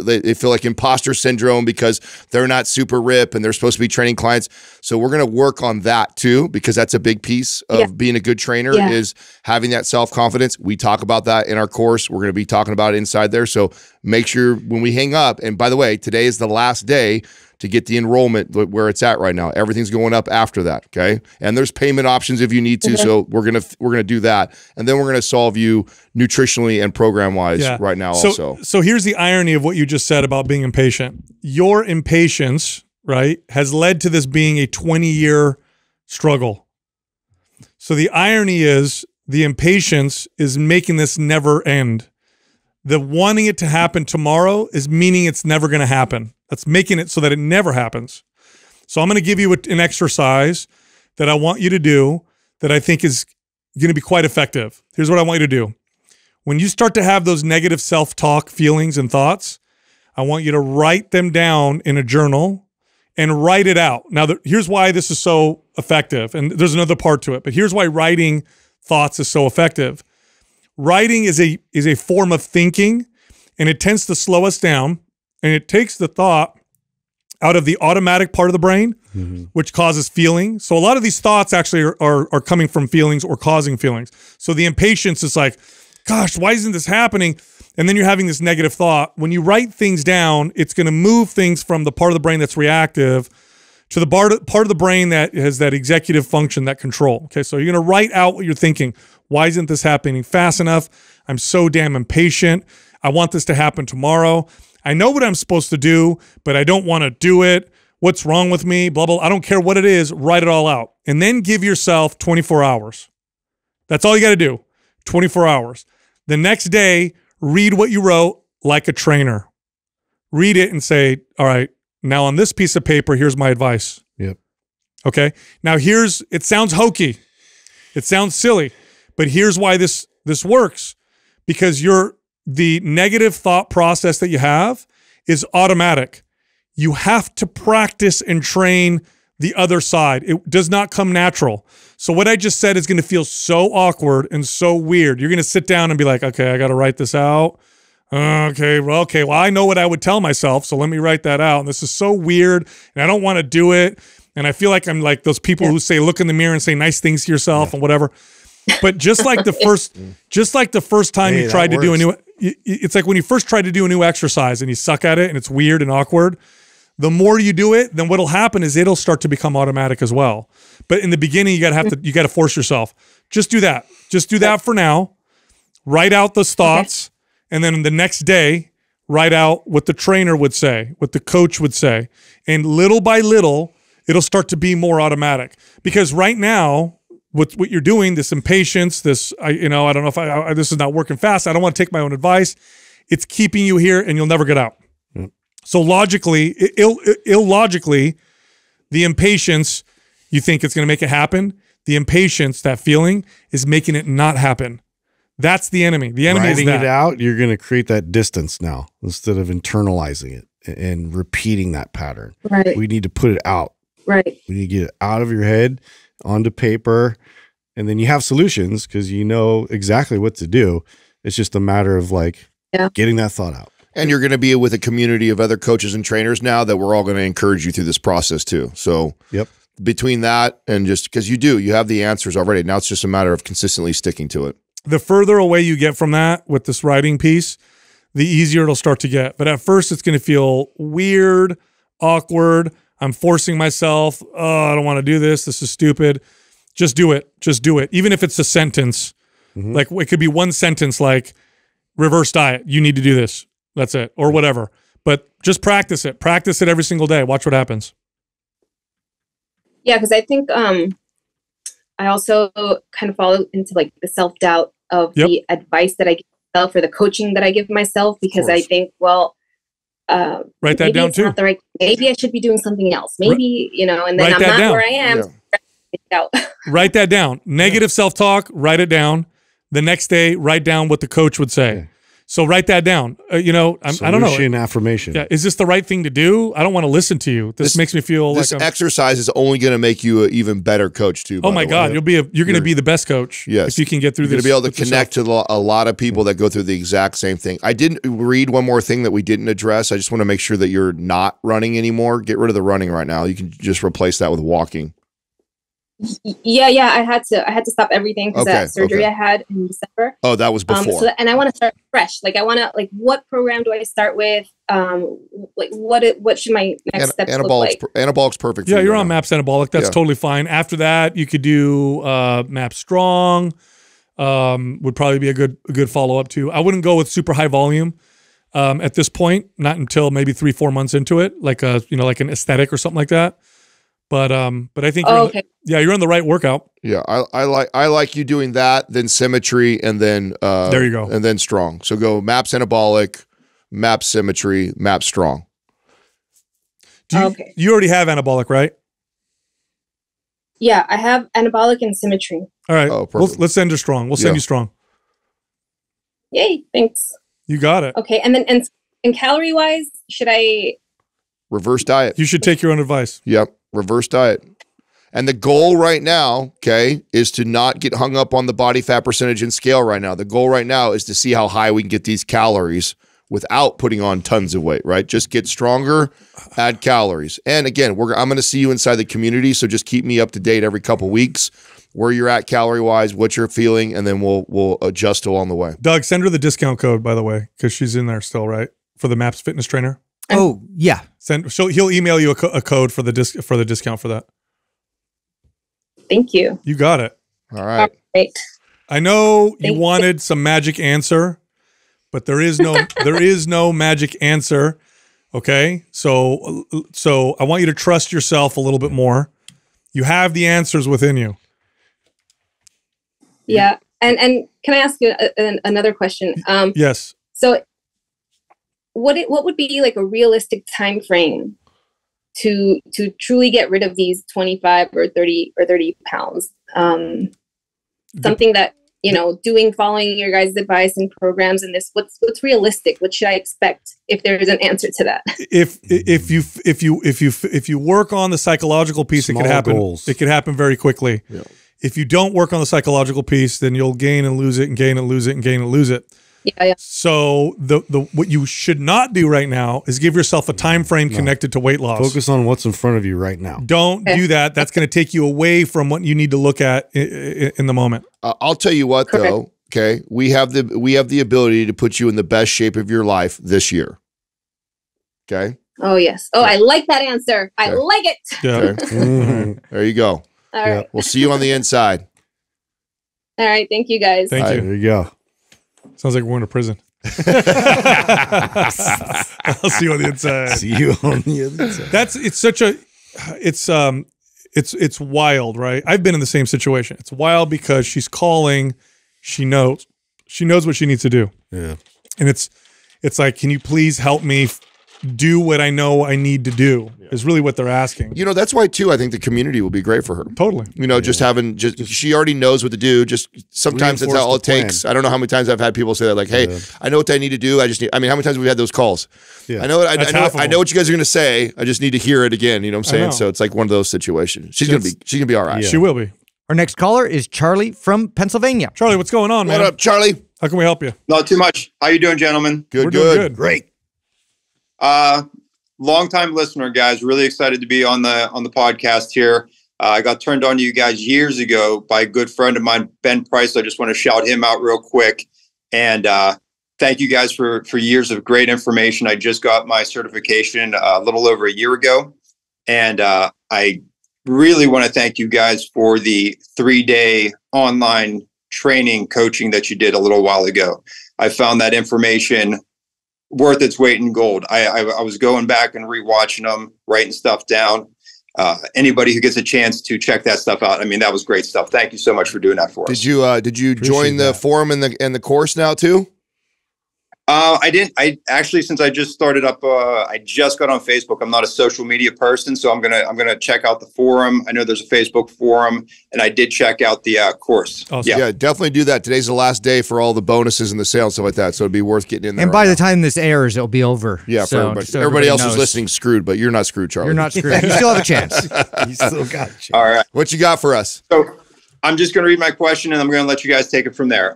like imposter syndrome because they're not super ripped and they're supposed to be training clients. So we're going to work on that too, because that's a big piece of being a good trainer is having that self-confidence. We talk about that in our course. We're going to be talking about it inside there. So make sure when we hang up, and by the way, today is the last day to get the enrollment where it's at right now. Everything's going up after that, okay? And there's payment options if you need to, so we're gonna do that. And then we're gonna solve you nutritionally and program-wise right now also. So here's the irony of what you just said about being impatient. Your impatience, right, has led to this being a 20-year struggle. So the irony is the impatience is making this never end. The wanting it to happen tomorrow is meaning it's never gonna happen. That's making it so that it never happens. So I'm going to give you an exercise that I want you to do that I think is going to be quite effective. Here's what I want you to do. When you start to have those negative self-talk feelings and thoughts, I want you to write them down in a journal and write it out. Now, here's why this is so effective. And there's another part to it, but here's why writing thoughts is so effective. Writing is a form of thinking, and it tends to slow us down. And it takes the thought out of the automatic part of the brain, which causes feeling. So a lot of these thoughts actually are coming from feelings or causing feelings. So the impatience is like, gosh, why isn't this happening? And then you're having this negative thought. When you write things down, it's going to move things from the part of the brain that's reactive to the part of the brain that has that executive function, that control. Okay, so you're going to write out what you're thinking. Why isn't this happening fast enough? I'm so damn impatient. I want this to happen tomorrow. I know what I'm supposed to do, but I don't want to do it. What's wrong with me? Blah, blah. I don't care what it is. Write it all out. And then give yourself 24 hours. That's all you got to do, 24 hours. The next day, read what you wrote like a trainer. Read it and say, all right, now on this piece of paper, here's my advice. Yep. Okay? Now here's, it sounds hokey. It sounds silly. But here's why this works. Because you're, the negative thought process that you have is automatic. You have to practice and train the other side. It does not come natural. So what I just said is going to feel so awkward and so weird. You're going to sit down and be like, okay, I got to write this out. Okay, well, I know what I would tell myself, so let me write that out. And this is so weird, and I don't want to do it. And I feel like I'm like those people who say, look in the mirror and say nice things to yourself and whatever. But just like the first time you tried to do a new, it's like when you first try to do a new exercise and you suck at it and it's weird and awkward, the more you do it, then what'll happen is it'll start to become automatic as well. But in the beginning, you gotta force yourself. Just do that. Just do that for now. Write out those thoughts. Okay. And then the next day, write out what the trainer would say, what the coach would say. And little by little, it'll start to be more automatic. Because right now, what you're doing, this impatience, this, I don't know if this is not working fast. I don't want to take my own advice. It's keeping you here and you'll never get out. Yep. So logically, illogically, the impatience, you think it's going to make it happen. The impatience, that feeling, is making it not happen. That's the enemy. The enemy is that. Writing it out, you're going to create that distance now instead of internalizing it and repeating that pattern. Right. We need to put it out. Right. We need to get it out of your head, onto paper, and then you have solutions because you know exactly what to do. It's just a matter of like getting that thought out. And you're going to be with a community of other coaches and trainers now that we're all going to encourage you through this process too. So between that and just because you have the answers already. Now it's just a matter of consistently sticking to it. The further away you get from that with this writing piece, the easier it'll start to get. But at first it's going to feel weird, awkward. I'm forcing myself. Oh, I don't want to do this. This is stupid. Just do it. Just do it. Even if it's a sentence, like it could be one sentence, like reverse diet. You need to do this. That's it, or whatever. But just practice it. Practice it every single day. Watch what happens. Yeah, because I think I also kind of fall into like the self-doubt of the advice that I give myself or the coaching that I give myself, because I think, well, write that down too. Maybe I should be doing something else. Maybe, you know, and then I'm not where I am. Yeah. Write that down. Negative self-talk, write it down. The next day, write down what the coach would say. Yeah. So write that down. I don't know. Solution, affirmation. Yeah, is this the right thing to do? I don't want to listen to you. This makes me feel like I'm... exercise is only going to make you an even better coach too. Oh my God, you're going to be the best coach. Yes, if you can get through this. You're going to be able to connect to a lot of people that go through the exact same thing. I didn't read one more thing that we didn't address. I just want to make sure that you're not running anymore. Get rid of the running right now. You can just replace that with walking. Yeah. I had to stop everything because that surgery I had in December. Oh, that was before. So and I want to start fresh. Like I want to, like, what program do I start with? Like what should my next steps look like? Anabolic's perfect. Yeah, you're on MAPS Anabolic. That's totally fine. After that, you could do MAPS Strong. Would probably be a good follow up too. I wouldn't go with super high volume at this point. Not until maybe 3-4 months into it, like like an aesthetic or something like that. But I think you're on the right workout. Yeah, I like you doing that, then symmetry, and then there you go, and then strong. So go MAPS Anabolic, MAPS Symmetry, MAPS Strong. You already have anabolic, right? Yeah, I have anabolic and symmetry. All right, let's send her strong. We'll send you strong. Yay! Thanks. You got it. Okay, and then and calorie wise, should I reverse diet? You should take your own advice. Yep. Reverse diet. And the goal right now, okay, is to not get hung up on the body fat percentage and scale right now. The goal right now is to see how high we can get these calories without putting on tons of weight, right? Just get stronger, add calories. And again, I'm going to see you inside the community, so just keep me up to date every couple weeks where you're at calorie-wise, what you're feeling, and then we'll adjust along the way. Doug, send her the discount code, by the way, because she's in there still, right? For the MAPS Fitness Trainer. Oh yeah, he'll email you a code for the discount for that. Thank you. You got it. All right. All right. I know you wanted some magic answer, but there is no magic answer. Okay, so I want you to trust yourself a little bit more. You have the answers within you. Yeah, and can I ask you another question? Yes. So. What would be like a realistic time frame to truly get rid of these 25 or 30 pounds? Something that following your guys' advice and programs and this. What's realistic? What should I expect if there is an answer to that? If you work on the psychological piece, it could happen. Goals. It could happen very quickly. Yeah. If you don't work on the psychological piece, then you'll gain and lose it, and gain and lose it, and gain and lose it. Yeah. So what you should not do right now is give yourself a time frame connected to weight loss. Focus on what's in front of you right now. Don't do that. That's going to take you away from what you need to look at in the moment. I'll tell you what though. Okay, we have the ability to put you in the best shape of your life this year. Okay. Oh yes. Oh, I like that answer. I like it. Yeah. Okay. There you go. All right. We'll see you on the inside. All right. Thank you guys. Thank you. There you go. Sounds like we're in a prison. I'll see you on the inside. See you on the inside. It's wild, right? I've been in the same situation. It's wild because she's calling. She knows what she needs to do. Yeah. And it's like, can you please help me do what I know I need to do? Yeah. Is really what they're asking. You know, that's why too. I think the community will be great for her. Totally. You know, just she already knows what to do. Just sometimes that's all it takes. I don't know how many times I've had people say that, like, "Hey, I know what I need to do. I just need." I mean, how many times have we had those calls? Yeah. I know what you guys are going to say. I just need to hear it again. You know what I'm saying? So it's like one of those situations. She's gonna be all right. Yeah. She will be. Our next caller is Charlie from Pennsylvania. Charlie, what's going on, man? What up, Charlie? How can we help you? Not too much. How you doing, gentlemen? Good. We're doing good. Great. Long-time listener, guys. Really excited to be on the podcast here. I got turned on to you guys years ago by a good friend of mine, Ben Price. I just want to shout him out real quick. And thank you guys for years of great information. I just got my certification a little over a year ago. And I really want to thank you guys for the 3-day online training coaching that you did a little while ago. I found that information worth its weight in gold. I was going back and rewatching them, writing stuff down. Anybody who gets a chance to check that stuff out, I mean, that was great stuff. Thank you so much for doing that for us. Did you join the forum and the course now too? I didn't. I actually, since I just started up, I just got on Facebook. I'm not a social media person, so I'm gonna check out the forum. I know there's a Facebook forum, and I did check out the course. Awesome. Yeah, definitely do that. Today's the last day for all the bonuses and the sale and stuff like that, so it'd be worth getting in there. And by the time this airs, it'll be over. Yeah, so, for everybody. So everybody else knows. Who's listening, screwed, but you're not screwed, Charlie. You're not screwed. You still have a chance. You still got a chance. All right. What you got for us? So I'm just gonna read my question, and I'm gonna let you guys take it from there.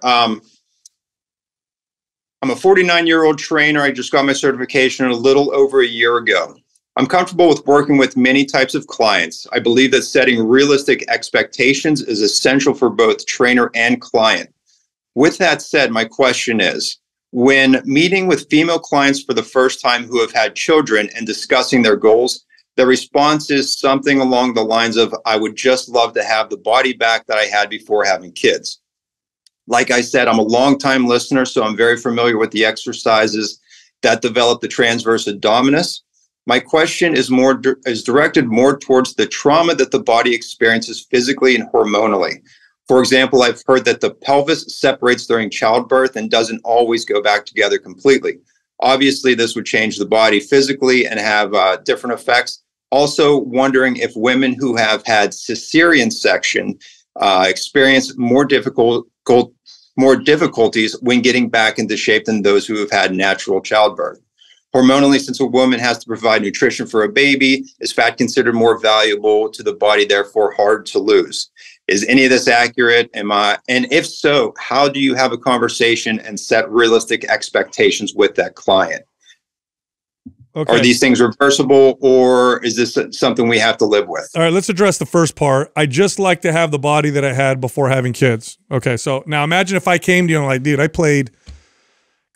I'm a 49-year-old trainer. I just got my certification a little over a year ago. I'm comfortable with working with many types of clients. I believe that setting realistic expectations is essential for both trainer and client. With that said, my question is, when meeting with female clients for the first time who have had children and discussing their goals, their response is something along the lines of, I would just love to have the body back that I had before having kids. Like I said, I'm a longtime listener, so I'm very familiar with the exercises that develop the transverse abdominis. My question is directed more towards the trauma that the body experiences physically and hormonally. For example, I've heard that the pelvis separates during childbirth and doesn't always go back together completely. Obviously, this would change the body physically and have different effects. Also wondering if women who have had cesarean section experience more difficulties when getting back into shape than those who have had natural childbirth. Hormonally, since a woman has to provide nutrition for a baby, is fat considered more valuable to the body, therefore hard to lose? Is any of this accurate? And if so, how do you have a conversation and set realistic expectations with that client? Okay. Are these things reversible, or is this something we have to live with? All right, let's address the first part. I just like to have the body that I had before having kids. Okay, so now imagine if I came to you and like, dude, I played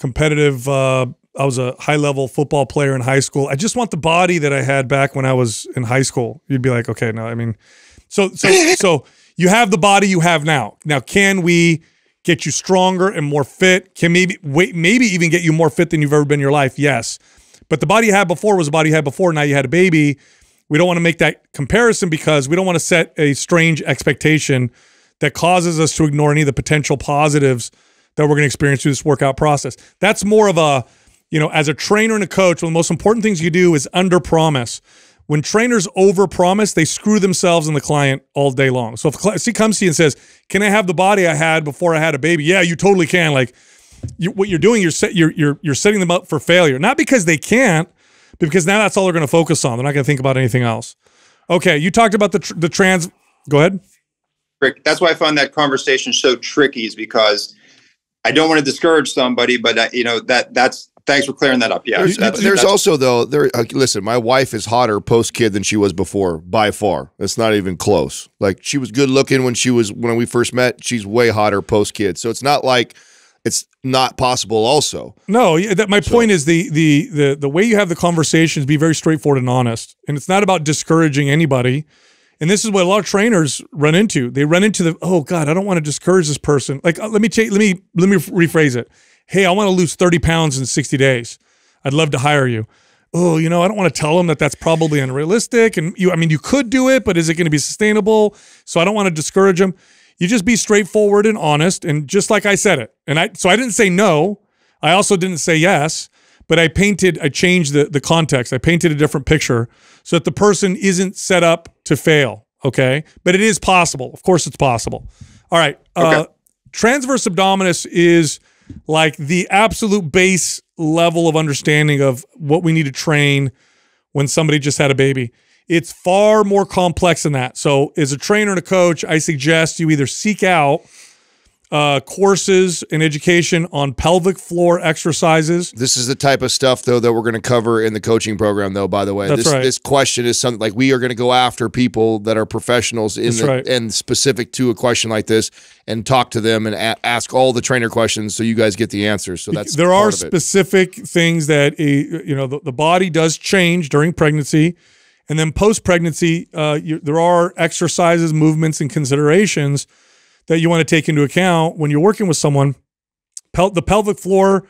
competitive. I was a high-level football player in high school. I just want the body that I had back when I was in high school. You'd be like, okay, no, I mean, so you have the body you have now. Now, can we get you stronger and more fit? Can maybe even get you more fit than you've ever been in your life? Yes. But the body you had before was the body you had before. Now you had a baby. We don't want to make that comparison because we don't want to set a strange expectation that causes us to ignore any of the potential positives that we're going to experience through this workout process. That's more of a, you know, as a trainer and a coach, one of the most important things you do is under-promise. When trainers over-promise, they screw themselves and the client all day long. So if she comes to you and says, can I have the body I had before I had a baby? Yeah, you totally can. Like, what you're doing, you're setting them up for failure. Not because they can't, but because now that's all they're going to focus on. They're not going to think about anything else. Okay, you talked about the trans. Go ahead. That's why I found that conversation so tricky, is because I don't want to discourage somebody, but I, you know, that's. Thanks for clearing that up. Yeah, there's also though. Listen, my wife is hotter post kid than she was before by far. That's not even close. Like she was good looking when we first met. She's way hotter post kid. So it's not like. It's not possible also. No, that my point is the way you have the conversations, be very straightforward and honest. And it's not about discouraging anybody. And this is what a lot of trainers run into. They run into the, oh God, I don't want to discourage this person. Like let me rephrase it. Hey, I want to lose 30 pounds in 60 days. I'd love to hire you. Oh, you know, I don't want to tell them that that's probably unrealistic. And you, I mean, you could do it, but is it going to be sustainable? So I don't want to discourage them. You just be straightforward and honest, and just like I said it. And so I didn't say no. I also didn't say yes, but I changed the context. I painted a different picture so that the person isn't set up to fail, okay? But it is possible. Of course it's possible. All right. Okay. Transverse abdominis is like the absolute base level of understanding of what we need to train when somebody just had a baby. It's far more complex than that. So as a trainer and a coach, I suggest you either seek out courses and education on pelvic floor exercises. This is the type of stuff, though, that we're going to cover in the coaching program, though, by the way. That's right. This question is something like we are going to go after people that are professionals in and specific to a question like this and talk to them and ask all the trainer questions so you guys get the answers. So that's there are specific things that you know the body does change during pregnancy. And then post-pregnancy, there are exercises, movements, and considerations that you want to take into account when you're working with someone. The pelvic floor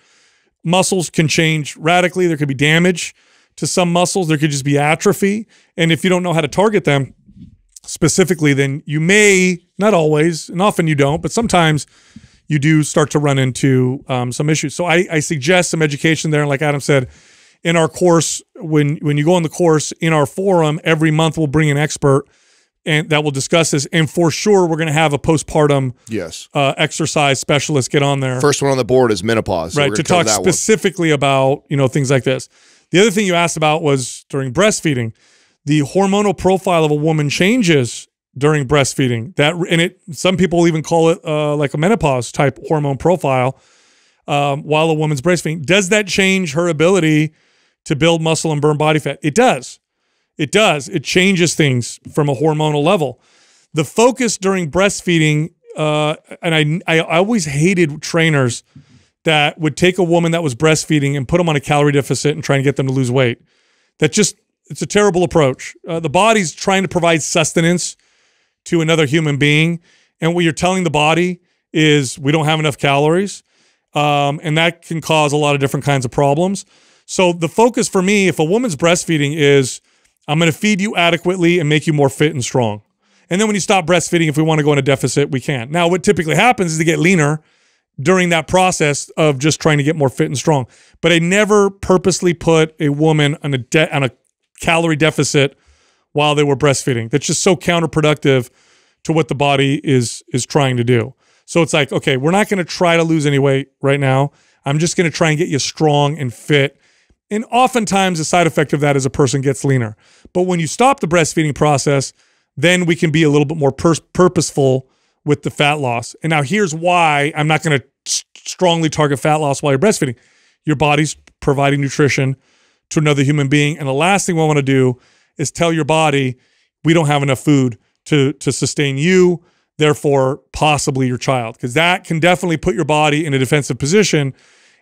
muscles can change radically. There could be damage to some muscles. There could just be atrophy. And if you don't know how to target them specifically, then you may, not always, and often you don't, but sometimes you do start to run into some issues. So I suggest some education there. And like Adam said, in our course, when you go on the course, in our forum, every month we'll bring an expert and that will discuss this. And for sure, we're going to have a postpartum exercise specialist get on there. First one on the board is menopause. Right, to talk specifically about things like this. The other thing you asked about was during breastfeeding. The hormonal profile of a woman changes during breastfeeding. Some people even call it like a menopause type hormone profile while a woman's breastfeeding. Does that change her ability to build muscle and burn body fat? It does. It does. It changes things from a hormonal level. The focus during breastfeeding, and I always hated trainers that would take a woman that was breastfeeding and put them on a calorie deficit and try and get them to lose weight. That just, it's a terrible approach. The body's trying to provide sustenance to another human being. And what you're telling the body is we don't have enough calories. And that can cause a lot of different kinds of problems. So the focus for me, if a woman's breastfeeding, is I'm going to feed you adequately and make you more fit and strong. And then when you stop breastfeeding, if we want to go in a deficit, we can. Now, what typically happens is they get leaner during that process of just trying to get more fit and strong. But I never purposely put a woman on a calorie deficit while they were breastfeeding. That's just so counterproductive to what the body is trying to do. So it's like, okay, we're not going to try to lose any weight right now. I'm just going to try and get you strong and fit. And oftentimes the side effect of that is a person gets leaner. But when you stop the breastfeeding process, then we can be a little bit more purposeful with the fat loss. And now here's why I'm not going to strongly target fat loss while you're breastfeeding. Your body's providing nutrition to another human being. And the last thing we want to do is tell your body, we don't have enough food to sustain you, therefore possibly your child. Because that can definitely put your body in a defensive position,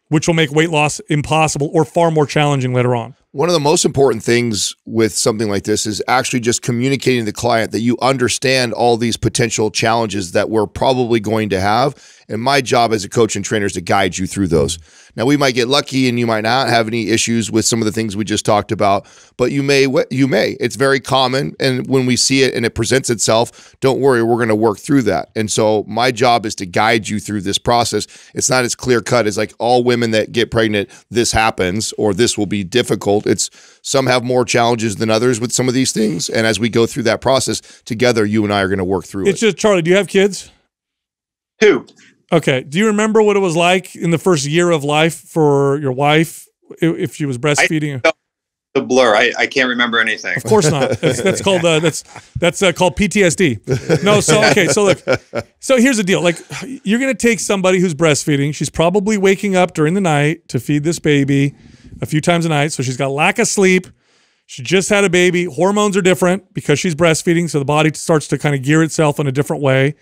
which will make weight loss impossible or far more challenging later on. One of the most important things with something like this is actually just communicating to the client that you understand all these potential challenges that we're probably going to have. And my job as a coach and trainer is to guide you through those. Now, we might get lucky and you might not have any issues with some of the things we just talked about, but you may. It's very common. And when we see it and it presents itself, don't worry, we're going to work through that. And so my job is to guide you through this process. It's not as clear cut as like all women that get pregnant, this happens, or this will be difficult. It's some have more challenges than others with some of these things. And as we go through that process together, you and I are going to work through it. It's just, Charlie, do you have kids? Two. Okay. Do you remember what it was like in the first year of life for your wife if she was breastfeeding? The blur. I can't remember anything. Of course not. That's called called PTSD. No. So okay. So look. So here's the deal. Like, you're gonna take somebody who's breastfeeding. She's probably waking up during the night to feed this baby a few times a night. So she's got lack of sleep. She just had a baby. Hormones are different because she's breastfeeding. So the body starts to kind of gear itself in a different way.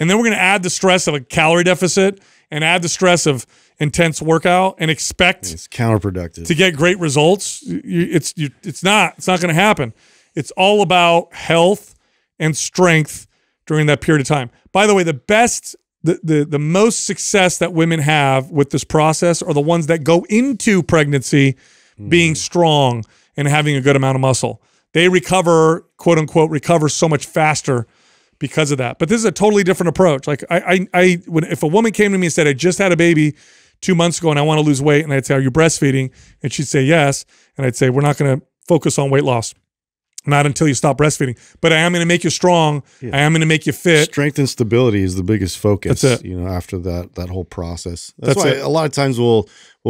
And then we're going to add the stress of a calorie deficit and add the stress of intense workout and expect it's counterproductive to get great results. It's not going to happen. It's all about health and strength during that period of time. By the way, the most success that women have with this process are the ones that go into pregnancy being strong and having a good amount of muscle. They recover, quote unquote, recover so much faster because of that. But this is a totally different approach. Like if a woman came to me and said, I just had a baby 2 months ago and I want to lose weight, and I'd say, are you breastfeeding? And she'd say yes. And I'd say, we're not going to focus on weight loss. Not until you stop breastfeeding. But I am going to make you strong. Yeah. I am going to make you fit. Strength and stability is the biggest focus. That's it. You know, after that whole process. That's why a lot of times we'll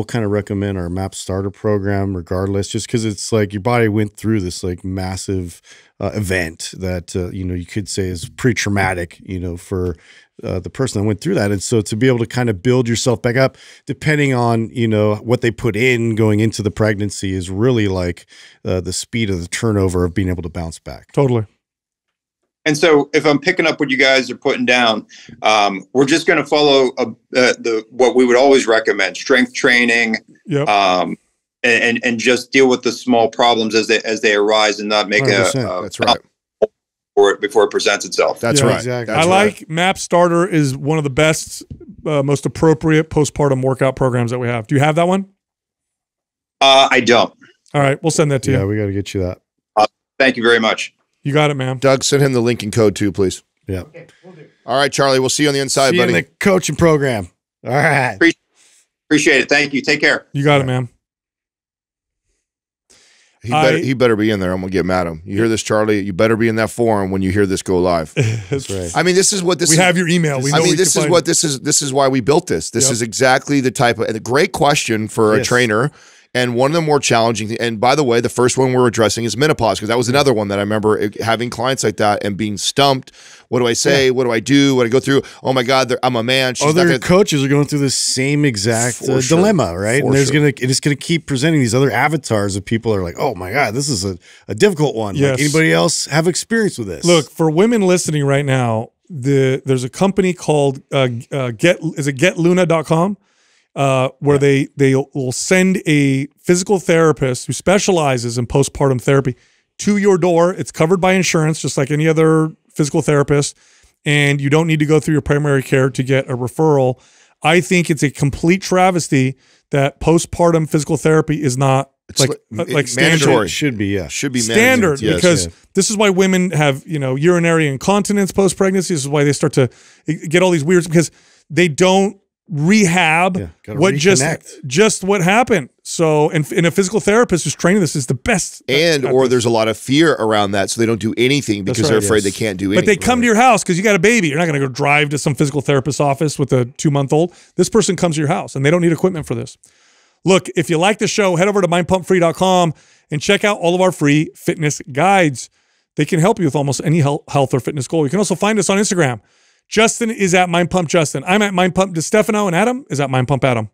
kind of recommend our MAPS Starter program regardless, just because it's like your body went through this like massive event that you could say is pretty traumatic, for the person that went through that. And so to be able to kind of build yourself back up, depending on, what they put in going into the pregnancy, is really like the speed of the turnover of being able to bounce back. Totally. And so if I'm picking up what you guys are putting down, we're just going to follow what we would always recommend, strength training, yep. And just deal with the small problems as they arise and not make 100%. That's right. Before it presents itself. That's right. Exactly. I like MAPS Starter is one of the best, most appropriate postpartum workout programs that we have. Do you have that one? I don't. All right. We'll send that to you. Yeah, we got to get you that. Thank you very much. You got it, ma'am. Doug, send him the link and code too, please. Yeah. Okay, we'll do. All right, Charlie. We'll see you on the inside, buddy. See you in the coaching program. All right. Appreciate it. Thank you. Take care. You got it, man. He better be in there. I'm going to get mad at him. You hear this, Charlie? You better be in that forum when you hear this go live. That's right. I mean, this is what this is. We have your email. We know this is what this is. This is why we built this. This is exactly the type of great question for a trainer. And one of the more challenging, and by the way, the first one we're addressing is menopause, because that was another one that I remember having clients like that and being stumped. What do I say? Yeah. What do I do? What do I go through? Oh my God, I'm a man. She's other coaches are going through the same exact dilemma, right? And there's gonna, it's going to keep presenting these other avatars of people are like, oh my God, this is a difficult one. Yes. Like, anybody else have experience with this? Look, for women listening right now, there's a company called GetLuna.com. Where they will send a physical therapist who specializes in postpartum therapy to your door. It's covered by insurance, just like any other physical therapist, and you don't need to go through your primary care to get a referral. I think it's a complete travesty that postpartum physical therapy is not like standard. It should be, yeah. Should be standard, because this is why women have, you know, urinary incontinence post-pregnancy. This is why they start to get all these weirds, because they don't rehab what just what happened. So and a physical therapist who's training this is the best. And or there's a lot of fear around that, so they don't do anything because they're afraid they can't do anything. But they come to your house because you got a baby. You're not going to go drive to some physical therapist's office with a 2-month-old. This person comes to your house, and they don't need equipment for this. Look, if you like the show, head over to mindpumpfree.com and check out all of our free fitness guides. They can help you with almost any health or fitness goal. You can also find us on Instagram. Justin is at Mind Pump Justin. I'm at Mind Pump DeStefano, and Adam is at Mind Pump Adam.